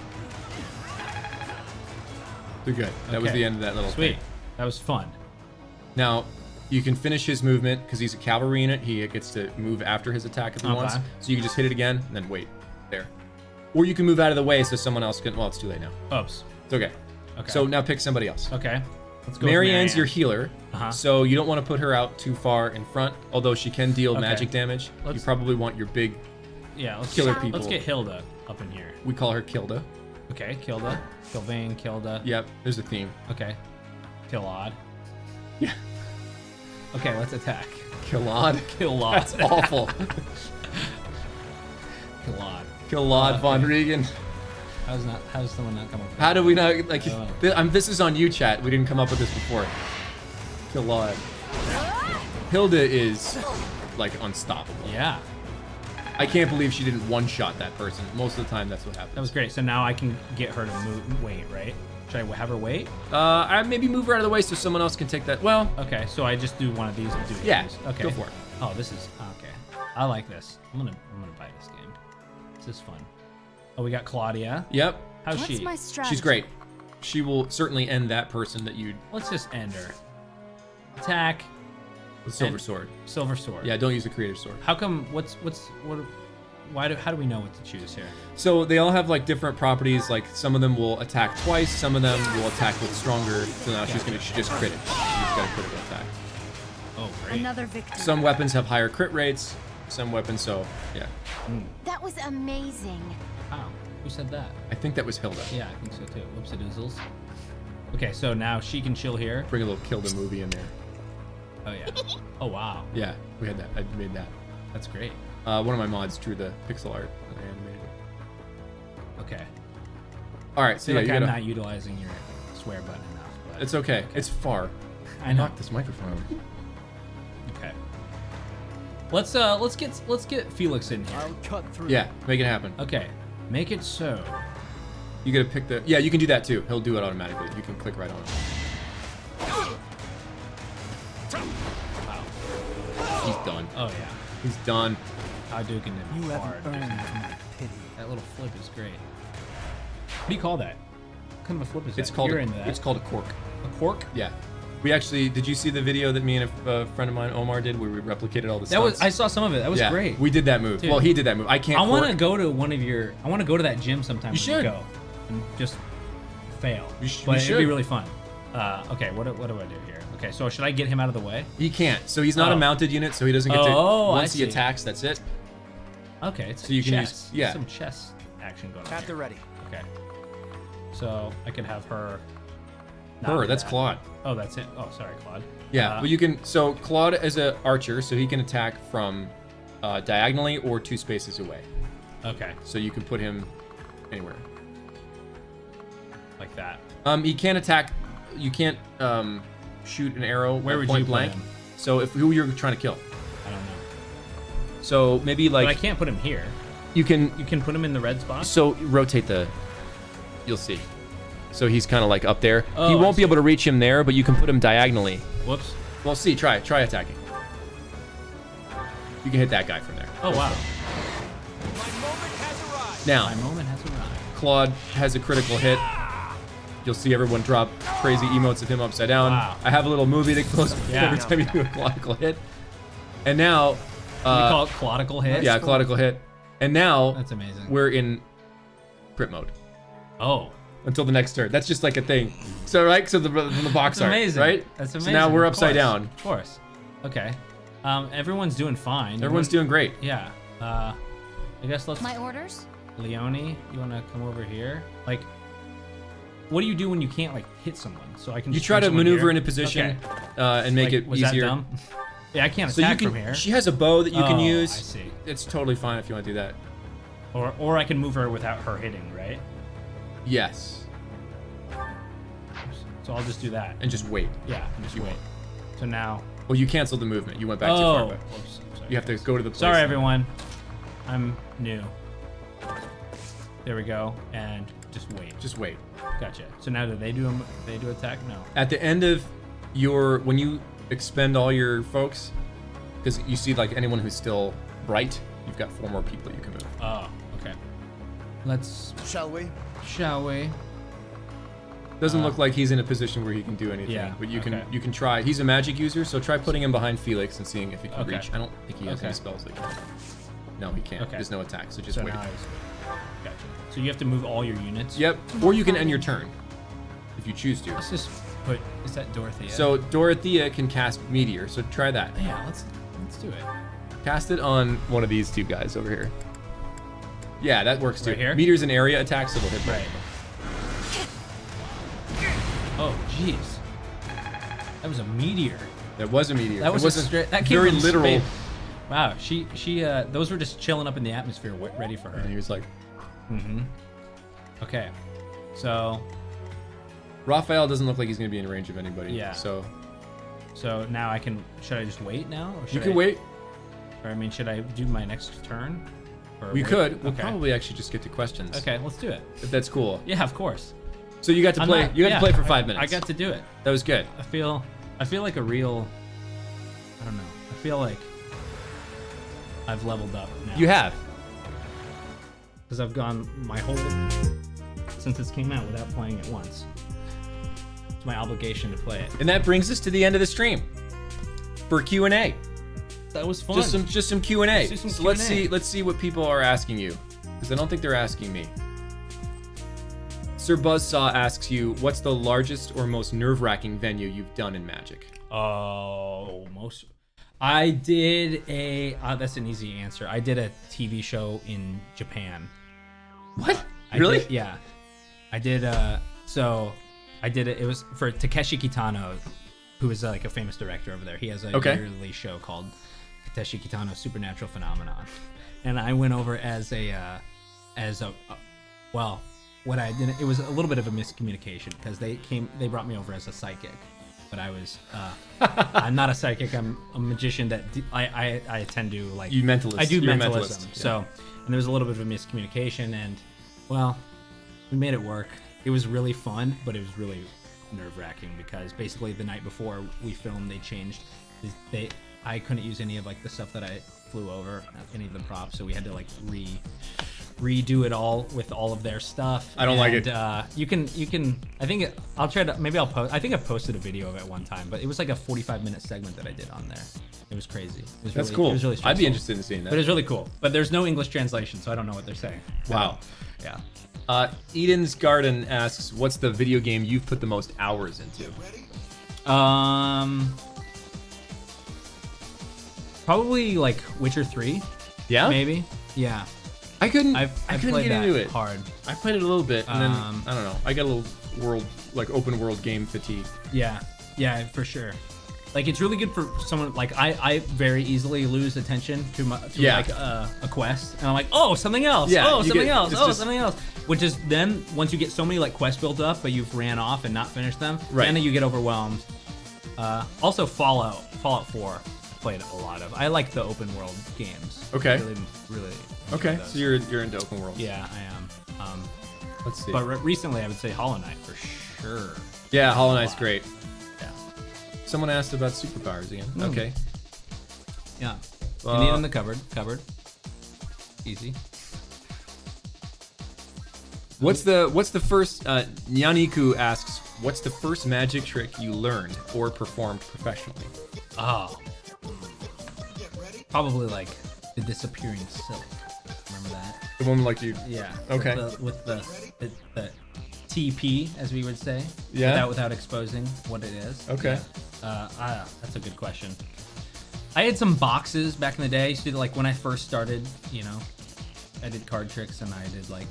They're good. That okay. was the end of that little Sweet. thing. That was fun. Now, you can finish his movement because he's a cavalry unit. He gets to move after his attack if he okay. wants. So you can just hit it again and then wait there. Or you can move out of the way so someone else can. Well, it's too late now. Oops. It's okay. Okay. So now pick somebody else. Okay. Let's go. Marianne's Marianne. your healer. Uh-huh. So you don't want to put her out too far in front, although she can deal okay. magic damage. Let's, you probably want your big yeah, let's, killer people. Let's get Hilda up in here. We call her Kilda. Okay, Kilda, Sylvain, Kilda. Yep, there's a theme. Okay. Killod. Yeah. Okay, let's attack. Killod? Killod. That's awful. Killod. Killod uh, Von Regan. How's not, how's someone not come up with How that? do we not, like, oh. th I'm, this is on you, chat. We didn't come up with this before. Killod. Hilda is, like, unstoppable. Yeah. I can't believe she didn't one-shot that person. Most of the time, that's what happens. That was great. So now I can get her to move, wait, right? Should I have her wait? Uh, I maybe move her out of the way so someone else can take that. Well, okay, so I just do one of these and do these. Yeah, okay. Go for it. Oh, this is, okay. I like this. I'm gonna, I'm gonna buy this game. This is fun. Oh, we got Claudia. Yep. How's What's she? My She's great. She will certainly end that person that you... Let's just end her. Attack. With silver sword. Silver sword. Yeah, don't use the creator sword. How come? What's what's what? Why do? How do we know what to choose here? So they all have like different properties. Like some of them will attack twice. Some of them will attack with stronger. So now gotcha. she's gonna she just crit it. She's got a critical attack. Oh great! Another victim. Some weapons have higher crit rates. Some weapons, so yeah. Mm. That was amazing. Wow, who said that? I think that was Hilda. Yeah, I think so too. Whoopsie doozles. Okay, so now she can chill here. Bring a little Kill the Movie in there. Oh yeah. Oh wow. Yeah, we had that. I made that. That's great. Uh, one of my mods drew the pixel art and animated it. Okay. All right. So yeah, like you I'm gotta... not utilizing your swear button enough. But... It's okay. okay. It's far. I know. Knock this microphone. Okay. Let's uh let's get let's get Felix in here. I'll cut through. Yeah, make it happen. Okay. Make it so. You gotta pick the. Yeah, you can do that too. He'll do it automatically. You can click right on it. He's done. Oh yeah. He's done. I'm duking him you hard. Pity. That little flip is great. What do you call that? What kind of a flip is that? It's called You're a, into that. It's called a cork. A cork? Yeah. We actually, did you see the video that me and a uh, friend of mine, Omar, did where we replicated all the stuff? That was, I saw some of it. That was yeah, great. We did that move. Dude. Well, he did that move. I can't I cork. want to go to one of your, I want to go to that gym sometime. You should. You go and just fail. You sh but you should. It'd be really fun. Uh, okay, what, what do I do here? Okay, so should I get him out of the way? He can't. So he's not oh. a mounted unit, so he doesn't get oh, to. Oh, Once he attacks, that's it. Okay, it's so you chess. can use yeah. some chess action going on. At the ready. Okay. So I could have her. Her, that's that. Claude. Oh, that's it. Oh, sorry, Claude. Yeah, uh, well you can. So Claude is an archer, so he can attack from uh, diagonally or two spaces away. Okay. So you can put him anywhere. Like that. Um, he can't attack. You can't um, shoot an arrow Where would point you blank. So if who you're trying to kill. I don't know. So maybe like. But I can't put him here. You can. You can put him in the red spot. So rotate the. You'll see. So he's kind of like up there. Oh, you won't be able to reach him there, but you can put him diagonally. Whoops. Well, see. Try. Try attacking. You can hit that guy from there. Oh wow. My moment has arrived. Now. My moment has arrived. Claude has a critical hit. You'll see everyone drop crazy emotes of him upside down. Wow. I have a little movie that goes yeah, every time you do a claudical hit. And now... Uh, we call it claudical hit? Yeah, claudical hit. And now... That's amazing. We're in crit mode. Oh. Until the next turn. That's just like a thing. So, right? So the, the box art, amazing. right? That's amazing. So now we're upside of down. Of course. Okay. Um, everyone's doing fine. Everyone's doing great. Yeah. Uh, I guess let's... My orders? Leone, you want to come over here? Like... What do you do when you can't like hit someone? So I can. You just try to maneuver here. in a position okay. uh, and make like, it was easier. That dumb? Yeah, I can't attack so you can, from here. She has a bow that you oh, can use. I see. It's totally fine if you want to do that. Or, or I can move her without her hitting, right? Yes. So I'll just do that. And just wait. Yeah, and just you wait. wait. So now. Well, you canceled the movement. You went back oh. too far. Back. Oops, sorry. You have to go to the place. Sorry, everyone. I'm new. There we go. And just wait. Just wait. Gotcha. So now do they do them? They do attack? No. At the end of your, when you expend all your folks, because you see like anyone who's still bright, you've got four more people you can move. Oh, okay. Let's. Shall we? Shall we? Doesn't uh, look like he's in a position where he can do anything. Yeah. But you can okay. you can try. He's a magic user, so try putting him behind Felix and seeing if he can okay. reach. I don't think he has okay. any spells that can. No, he can't. Okay. There's no attack, so just so wait. Now gotcha. So you have to move all your units? Yep. Or you can end your turn, if you choose to. Let's just put, is that Dorothea? So Dorothea can cast Meteor, so try that. Yeah, let's let's do it. Cast it on one of these two guys over here. Yeah, that works too. Right here? Meteor's an area attack, so it'll hit right. Oh, jeez. That was a meteor. That was a meteor. That was wasn't a that came very literal. Space. Wow, she, she uh, those were just chilling up in the atmosphere, ready for her. And he was like... Mm-hmm. Okay, so... Raphael doesn't look like he's going to be in range of anybody. Yeah. So So now I can, should I just wait now? Or should you can I, wait. Or I mean, should I do my next turn? Or we wait? could. We'll okay. probably actually just get to questions. Okay, let's do it. If that's cool. Yeah, of course. So you got to I'm play. Not, you got yeah, to play for five I, minutes. I got to do it. That was good. I feel. I feel like a real. I don't know. I feel like I've leveled up now. You have. Because I've gone my whole since this came out without playing it once. It's my obligation to play it. And that brings us to the end of the stream for Q and A. That was fun. Just some just some Q and A. Let's do some so Q and A. let's see let's see what people are asking you, because I don't think they're asking me. Sir Buzzsaw asks you, what's the largest or most nerve-wracking venue you've done in Magic? Oh, most. I did a. Uh, that's an easy answer. I did a T V show in Japan. What? Uh, really? Did, yeah. I did. Uh, so I did it. It was for Takeshi Kitano, who is uh, like a famous director over there. He has a okay. yearly show called Takeshi Kitano Supernatural Phenomenon, and I went over as a, uh, as a, uh, well, what I did. It was a little bit of a miscommunication because they came. They brought me over as a psychic. But I was, uh, I'm not a psychic. I'm a magician that I, I, I tend to like. You mentalist. I do You're mentalism. Mentalist, yeah. So, and there was a little bit of a miscommunication and, well, we made it work. It was really fun, but it was really nerve wracking because basically the night before we filmed, they changed, they, I couldn't use any of like the stuff that I flew over, any of the props. So we had to like re, redo it all with all of their stuff. I don't and, like it. Uh, you can, you can. I think it, I'll try to. Maybe I'll post. I think I posted a video of it one time, but it was like a forty-five minute segment that I did on there. It was crazy. It was That's really, cool. It was really I'd be interested in seeing that. But it was really cool. But there's no English translation, so I don't know what they're saying. Wow. So, yeah. Uh, Eden's Garden asks, "What's the video game you've put the most hours into?" Um, probably like Witcher three. Yeah. Maybe. Yeah. I couldn't. I've, I I've couldn't get into it. Hard. I played it a little bit, and um, then I don't know. I got a little world, like open world game fatigue. Yeah, yeah, for sure. Like it's really good for someone. Like I, I very easily lose attention to my, to yeah. like uh, a quest, and I'm like, oh, something else. Yeah, oh, something get, else. Oh, just, something else. Which is then once you get so many like quests built up, but you've ran off and not finished them, right. then you get overwhelmed. Uh, also, Fallout, Fallout four. Played a lot of. I like the open world games. Okay. Really, really okay. Those. So you're you're into open world. Yeah, I am. Um, Let's see. But re recently, I would say Hollow Knight for sure. Yeah, Hollow Knight's great. Yeah. Someone asked about superpowers again. Mm. Okay. Yeah. Uh, you need them in the cupboard. Cupboard. Easy. What's the What's the first? Uh, Nyaniku asks, "What's the first magic trick you learned or performed professionally?" Oh. Probably like the disappearing silk. Remember that? The one like you. Yeah. Okay. With the, with the, the, the T P, as we would say. Yeah. Without, without exposing what it is. Okay. Yeah. Uh, I, that's a good question. I had some boxes back in the day. So like when I first started, you know, I did card tricks and I did like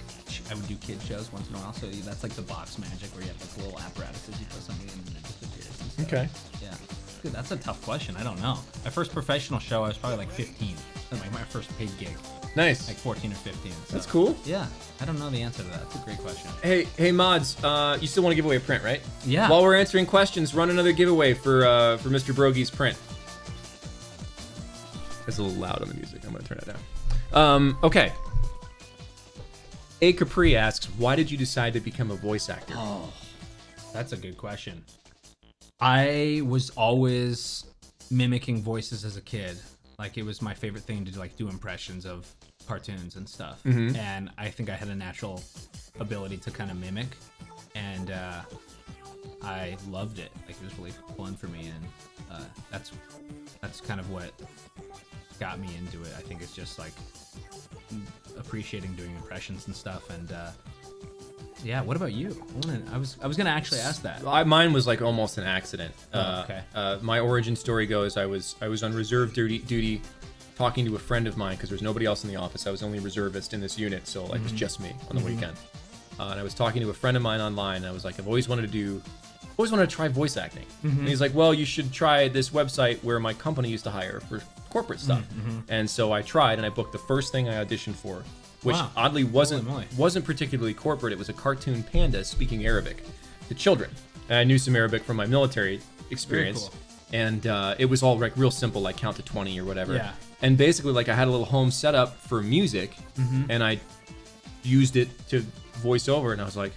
I would do kid shows once in a while. So that's like the box magic where you have like little apparatuses you put something in and it disappears. And stuff. Okay. Yeah. Dude, that's a tough question. I don't know. My first professional show, I was probably like fifteen. That was like my first paid gig. Nice. Like fourteen or fifteen. So. That's cool. Yeah. I don't know the answer to that. That's a great question. Hey, hey mods, uh, you still want to give away a print, right? Yeah. While we're answering questions, run another giveaway for uh, for Mister Brogie's print. It's a little loud on the music. I'm going to turn it down. Um, okay. A Capri asks, why did you decide to become a voice actor? Oh, that's a good question. I was always mimicking voices as a kid. Like, it was my favorite thing to do, like do impressions of cartoons and stuff. Mm-hmm. And I think I had a natural ability to kind of mimic. And uh, I loved it. Like, it was really fun for me. And uh, that's that's kind of what got me into it. I think it's just, like, appreciating doing impressions and stuff. And... Uh, yeah, what about you? I, wanna, I was I was gonna actually ask that. I, mine was like almost an accident. Uh, oh, okay. Uh, my origin story goes: I was I was on reserve duty, duty talking to a friend of mine because there was nobody else in the office. I was the only reservist in this unit, so like mm-hmm. it was just me on the mm-hmm. weekend. Uh, and I was talking to a friend of mine online. And I was like, I've always wanted to do, always wanted to try voice acting. Mm-hmm. And he's like, well, you should try this website where my company used to hire for corporate stuff. Mm-hmm. And so I tried, and I booked the first thing I auditioned for. Which wow. oddly wasn't wasn't particularly corporate. It was a cartoon panda speaking Arabic to children. And I knew some Arabic from my military experience. Cool. and uh, it was all like real simple, like count to twenty or whatever. Yeah. And basically, like I had a little home setup for music, mm-hmm. and I used it to voice over, and I was like,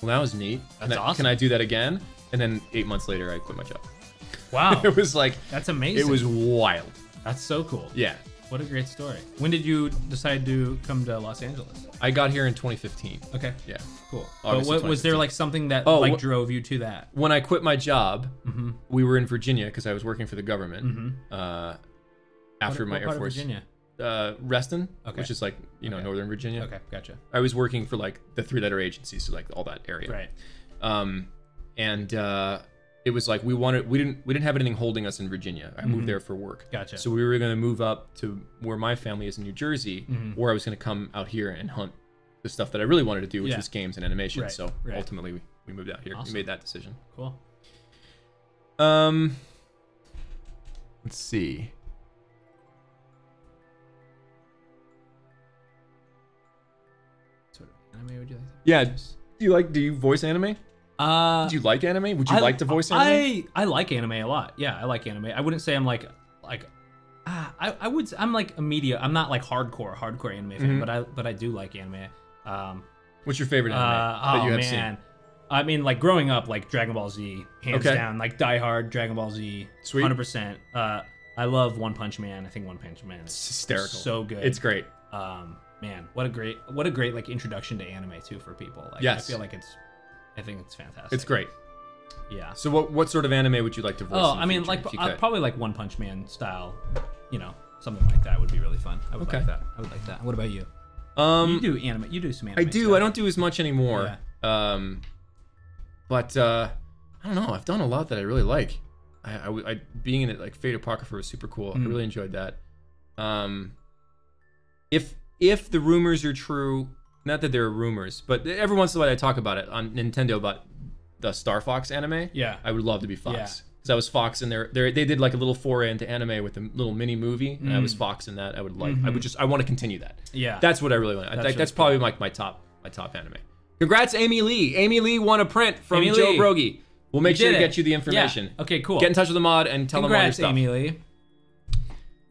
"Well, that was neat. That's awesome. Can I do that again?" And then eight months later, I quit my job. Wow. It was like that's amazing. It was wild. That's so cool. Yeah. What a great story. When did you decide to come to Los Angeles? I got here in twenty fifteen. Okay. Yeah. Cool. August but what, was there like something that oh, like drove you to that? When I quit my job, mm-hmm. we were in Virginia because I was working for the government. Mm-hmm. uh, after what, my what Air part Force. Of Virginia? Uh, Reston, okay. which is like you know okay. Northern Virginia. Okay, gotcha. I was working for like the three-letter agency, so like all that area. Right. Um, and uh, it was like we wanted we didn't we didn't have anything holding us in Virginia. I mm-hmm. moved there for work. Gotcha. So we were going to move up to where my family is in New Jersey, mm-hmm. or I was going to come out here and hunt the stuff that I really wanted to do, which yeah. was games and animation. Right, so right. ultimately we, we moved out here. Awesome. We made that decision. Cool. Um, let's see. Sort of anime would you like? Yeah. Do you like? Do you voice anime? Uh, do you like anime? Would you I, like to voice anime? I I like anime a lot. Yeah, I like anime. I wouldn't say I'm like like. Ah, I I would. I'm like a media. I'm not like hardcore hardcore anime fan, mm-hmm. but I but I do like anime. Um, What's your favorite anime uh, that you oh, have man. seen? I mean, like growing up, like Dragon Ball Z, hands okay. down. Like Die Hard, Dragon Ball Z, sweet, hundred uh, percent. I love One Punch Man. I think One Punch Man is it's hysterical, so good. It's great. Um, man, what a great what a great like introduction to anime too for people. Like, yes, I feel like it's. I think it's fantastic. It's great. Yeah. So what what sort of anime would you like to voice? Oh, in the I mean, like uh, probably like One Punch Man style. You know, something like that would be really fun. I would okay. like that. I would like that. What about you? Um, you do anime. You do some anime. I do. Stuff. I don't do as much anymore. Yeah. Um, but uh, I don't know. I've done a lot that I really like. I, I, I being in it like Fate Apocrypha was super cool. Mm. I really enjoyed that. Um, if if the rumors are true. Not that there are rumors, but every once in a while I talk about it on Nintendo about the Star Fox anime. Yeah, I would love to be Fox because yeah. I was Fox in there. They did like a little foray into anime with a little mini movie, and mm. I was Fox in that. I would like. Mm-hmm. I would just. I want to continue that. Yeah, that's what I really want. That's, I, really that's cool. probably like my top. My top anime. Congrats, Amy Lee. Amy Lee won a print from Amy Joe Brogie. We'll make you sure to it. get you the information. Yeah. Okay, cool. Get in touch with the mod and tell Congrats, them all your stuff. Amy Lee.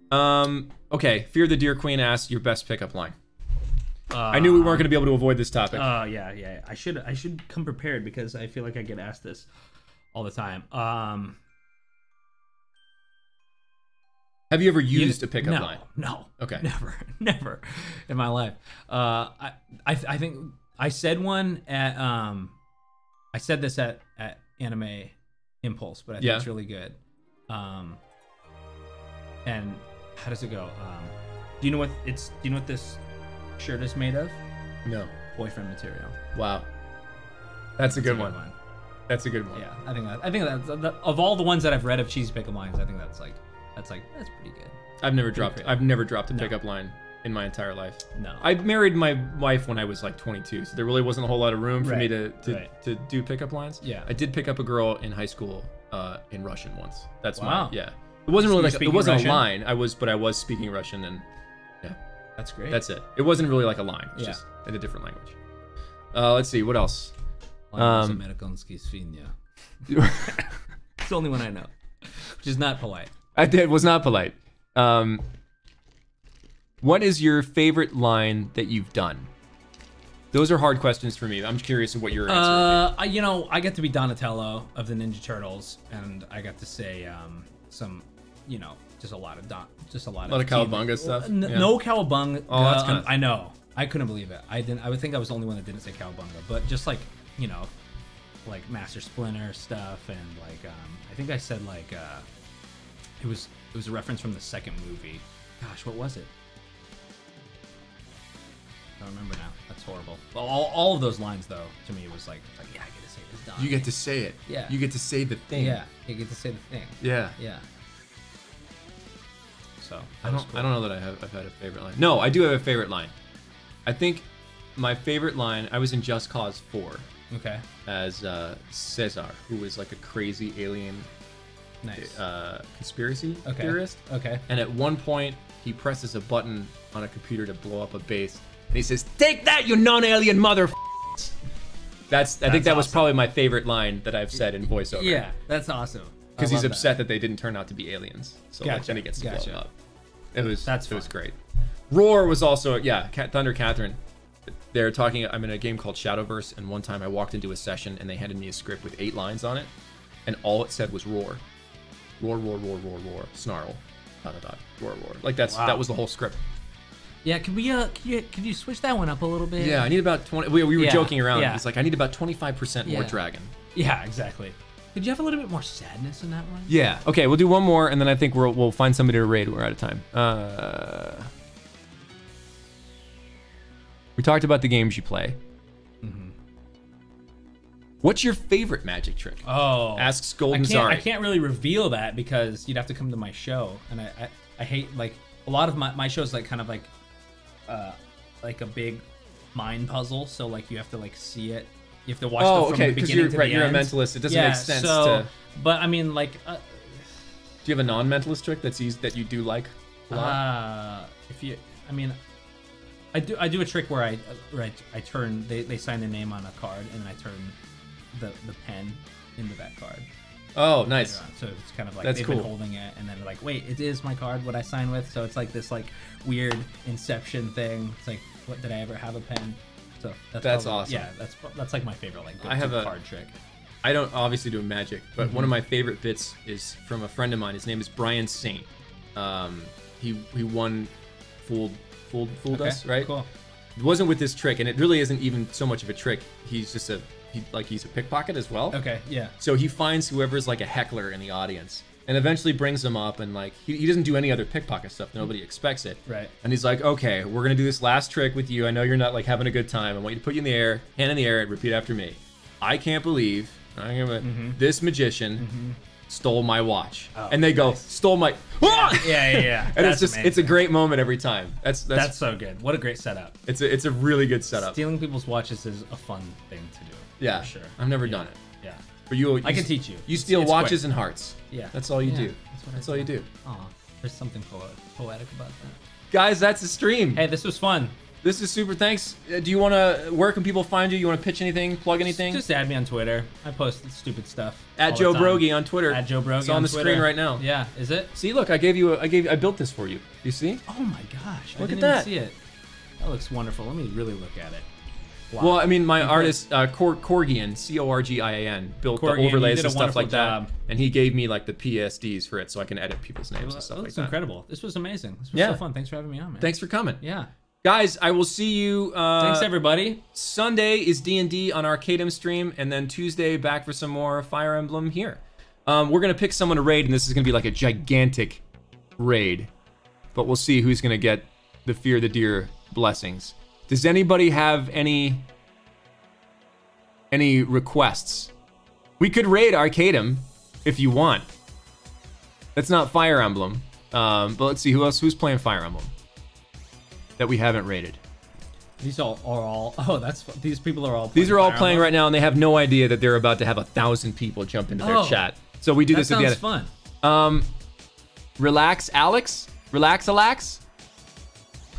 Um. Okay. Fear the Deer Queen asks your best pickup line. Uh, I knew we weren't going to be able to avoid this topic. Oh uh, yeah, yeah. I should I should come prepared because I feel like I get asked this all the time. Um, Have you ever used you, a pickup no, line? No. Okay. Never, never in my life. Uh, I, I I think I said one at um, I said this at at Anime Impulse, but I think yeah. it's really good. Um, and how does it go? Um, do you know what it's? Do you know what this? Shirt is made of? No. Boyfriend material. Wow. That's a good, that's a good one. one. That's a good one. Yeah, I think that. I think that, that of all the ones that I've read of cheesy pickup lines, I think that's like that's like that's pretty good. I've never pretty dropped. Creative. I've never dropped a no. pickup line in my entire life. No. I married my wife when I was like twenty-two, so there really wasn't a whole lot of room for right. me to to, right. to do pickup lines. Yeah. I did pick up a girl in high school uh, in Russian once. That's wow. my yeah. It wasn't really like, it wasn't Russian? a line. I was, but I was speaking Russian and. That's great. That's it. It wasn't really like a line. It's yeah. just in a different language. Uh, let's see. What else? Um, it's the only one I know, which is not polite. I did, was not polite. Um, what is your favorite line that you've done? Those are hard questions for me. I'm curious of what your answer uh, is. You know, I got to be Donatello of the Ninja Turtles, and I got to say um, some, you know, Just a lot of don, just a lot, a lot of, of cowabunga stuff. N yeah. No cowabunga. Oh, that's kind of... I know. I couldn't believe it. I didn't. I would think I was the only one that didn't say cowabunga. But just like you know, like Master Splinter stuff, and like um, I think I said like uh, it was it was a reference from the second movie. Gosh, what was it? I don't remember now. That's horrible. Well, all, all of those lines though, to me, was like, like yeah, I get to say this. Don. You get to say it. Yeah. You get to say the thing. Yeah. You get to say the thing. Yeah. Yeah. So I don't. Cool. I don't know that I have. I've had a favorite line. No, I do have a favorite line. I think my favorite line. I was in Just Cause four. Okay. As uh, Cesar, who was like a crazy alien, nice uh, conspiracy okay. theorist. Okay. And at one point, he presses a button on a computer to blow up a base, and he says, "Take that, you non-alien mother." That's. I that's think that awesome. was probably my favorite line that I've said in voiceover. Yeah, that's awesome. because he's upset that. that they didn't turn out to be aliens. So gotcha. like, then he gets to gotcha. blow them up. It was that's it fun. was great. Roar was also yeah. Thunder Catherine. They're talking. I'm in a game called Shadowverse, and one time I walked into a session and they handed me a script with eight lines on it, and all it said was roar, roar, roar, roar, roar, roar, snarl, dot dot dot, roar, roar. Like that's wow. that was the whole script. Yeah, could we? Uh, could you, could you switch that one up a little bit? Yeah, I need about twenty. We, we were yeah, joking around. Yeah. It's like I need about twenty-five percent more yeah. dragon. Yeah, exactly. Could you have a little bit more sadness in that one? Yeah. Okay, we'll do one more, and then I think we'll we'll find somebody to raid. We're out of time. Uh, we talked about the games you play. Mm-hmm. What's your favorite magic trick? Oh, asks Golden Zari. I can't really reveal that because you'd have to come to my show, and I I, I hate like a lot of my my shows like kind of like. Uh, like a big mind puzzle, so like you have to like see it, you have to watch oh, the, from okay, the beginning you're, to right, the end. Oh, okay, because you're a mentalist. It doesn't yeah, make sense so, to. But I mean, like. Uh, do you have a non-mentalist trick that's used that you do like? A lot? Uh, if you, I mean, I do. I do a trick where I, where I, I turn. They, they sign their name on a card, and I turn the the pen into that card. Oh, nice. So it's kind of like That's they've cool. been holding it, and then they're like, wait, it is my card, what I sign with. So it's like this like weird Inception thing. It's like, what did I ever have a pen? So that's, that's probably, awesome. Yeah, that's that's like my favorite like I have a, card trick. I don't obviously do magic, but mm-hmm. one of my favorite bits is from a friend of mine. His name is Brian Saint. Um, he he won fooled fooled fooled okay, us, right? Cool. It wasn't with this trick, and it really isn't even so much of a trick. He's just a He, like he's a pickpocket as well. Okay, yeah. So he finds whoever's like a heckler in the audience and eventually brings them up, and like he, he doesn't do any other pickpocket stuff. Nobody expects it. Right. And he's like, okay, we're gonna do this last trick with you. I know you're not like having a good time. I want you to put you in the air, hand in the air, and repeat after me. I can't believe I'm gonna, mm-hmm. this magician mm-hmm. stole my watch. Oh, and they go, nice. Stole my ah! Yeah, yeah, yeah. And that's it's just amazing. It's a great moment every time. That's, that's that's so good. What a great setup. It's a it's a really good setup. Stealing people's watches is a fun thing to do. Yeah, for sure. I've never yeah. done it. Yeah, but you, you I can teach you. You steal it's, it's watches quick. and hearts. Yeah, that's all you yeah, do. That's, what that's all you do. Aw, there's something poetic, poetic about that. Guys, that's the stream. Hey, this was fun. This is super. Thanks. Uh, do you want to? Where can people find you? You want to pitch anything? Plug anything? Just add me on Twitter. I post stupid stuff. At Joe Brogie on Twitter. At Joe Brogie. It's on, on the Twitter. Screen right now. Yeah, is it? See, look, I gave you. A, I gave. I built this for you. You see? Oh my gosh! Look I didn't at that. Even see it. That looks wonderful. Let me really look at it. Wow. Well, I mean, my mm-hmm. artist, uh, Cor Corgian, C O R G I A N, built Corgian, the overlays and stuff like job. that. And he gave me, like, the P S Ds for it so I can edit people's names well, and stuff like that. That's incredible. This was amazing. This was yeah. so fun. Thanks for having me on, man. Thanks for coming. Yeah. Guys, I will see you. Uh, Thanks, everybody. Sunday is D and D on Arcadum stream, and then Tuesday back for some more Fire Emblem here. Um, we're going to pick someone to raid, and this is going to be, like, a gigantic raid. But we'll see who's going to get the Fear the Deer blessings. Does anybody have any any requests? We could raid Arcadum if you want. That's not Fire Emblem, um, but let's see who else who's playing Fire Emblem that we haven't raided. These all are all. Oh, that's these people are all. Playing these are all Fire playing Emblem. right now, and they have no idea that they're about to have a thousand people jump into oh, their chat. So we do that this at the end. That sounds fun. Um, relax, Alex. Relax, Alex.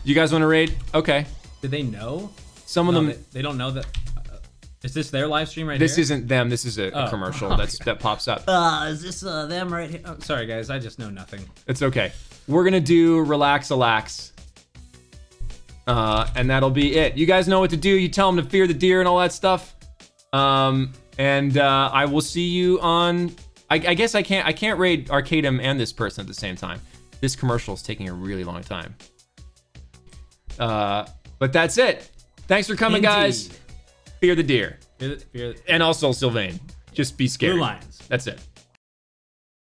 You guys want to raid? Okay. Did they know? Some of no, them. They, they don't know that. Uh, is this their live stream right this here? This isn't them. This is a, oh. a commercial oh, that's God. that pops up. Uh, is this uh, them right here? Oh, sorry guys, I just know nothing. It's okay. We're gonna do relax, relax, uh, and that'll be it. You guys know what to do. You tell them to fear the deer and all that stuff. Um, and uh, I will see you on. I, I guess I can't. I can't raid Arcadum and this person at the same time. This commercial is taking a really long time. Uh. But that's it. Thanks for coming, Indeed. guys. Fear the deer. Fear the, fear the, and also Sylvain. Just be scared. Blue Lions. That's it.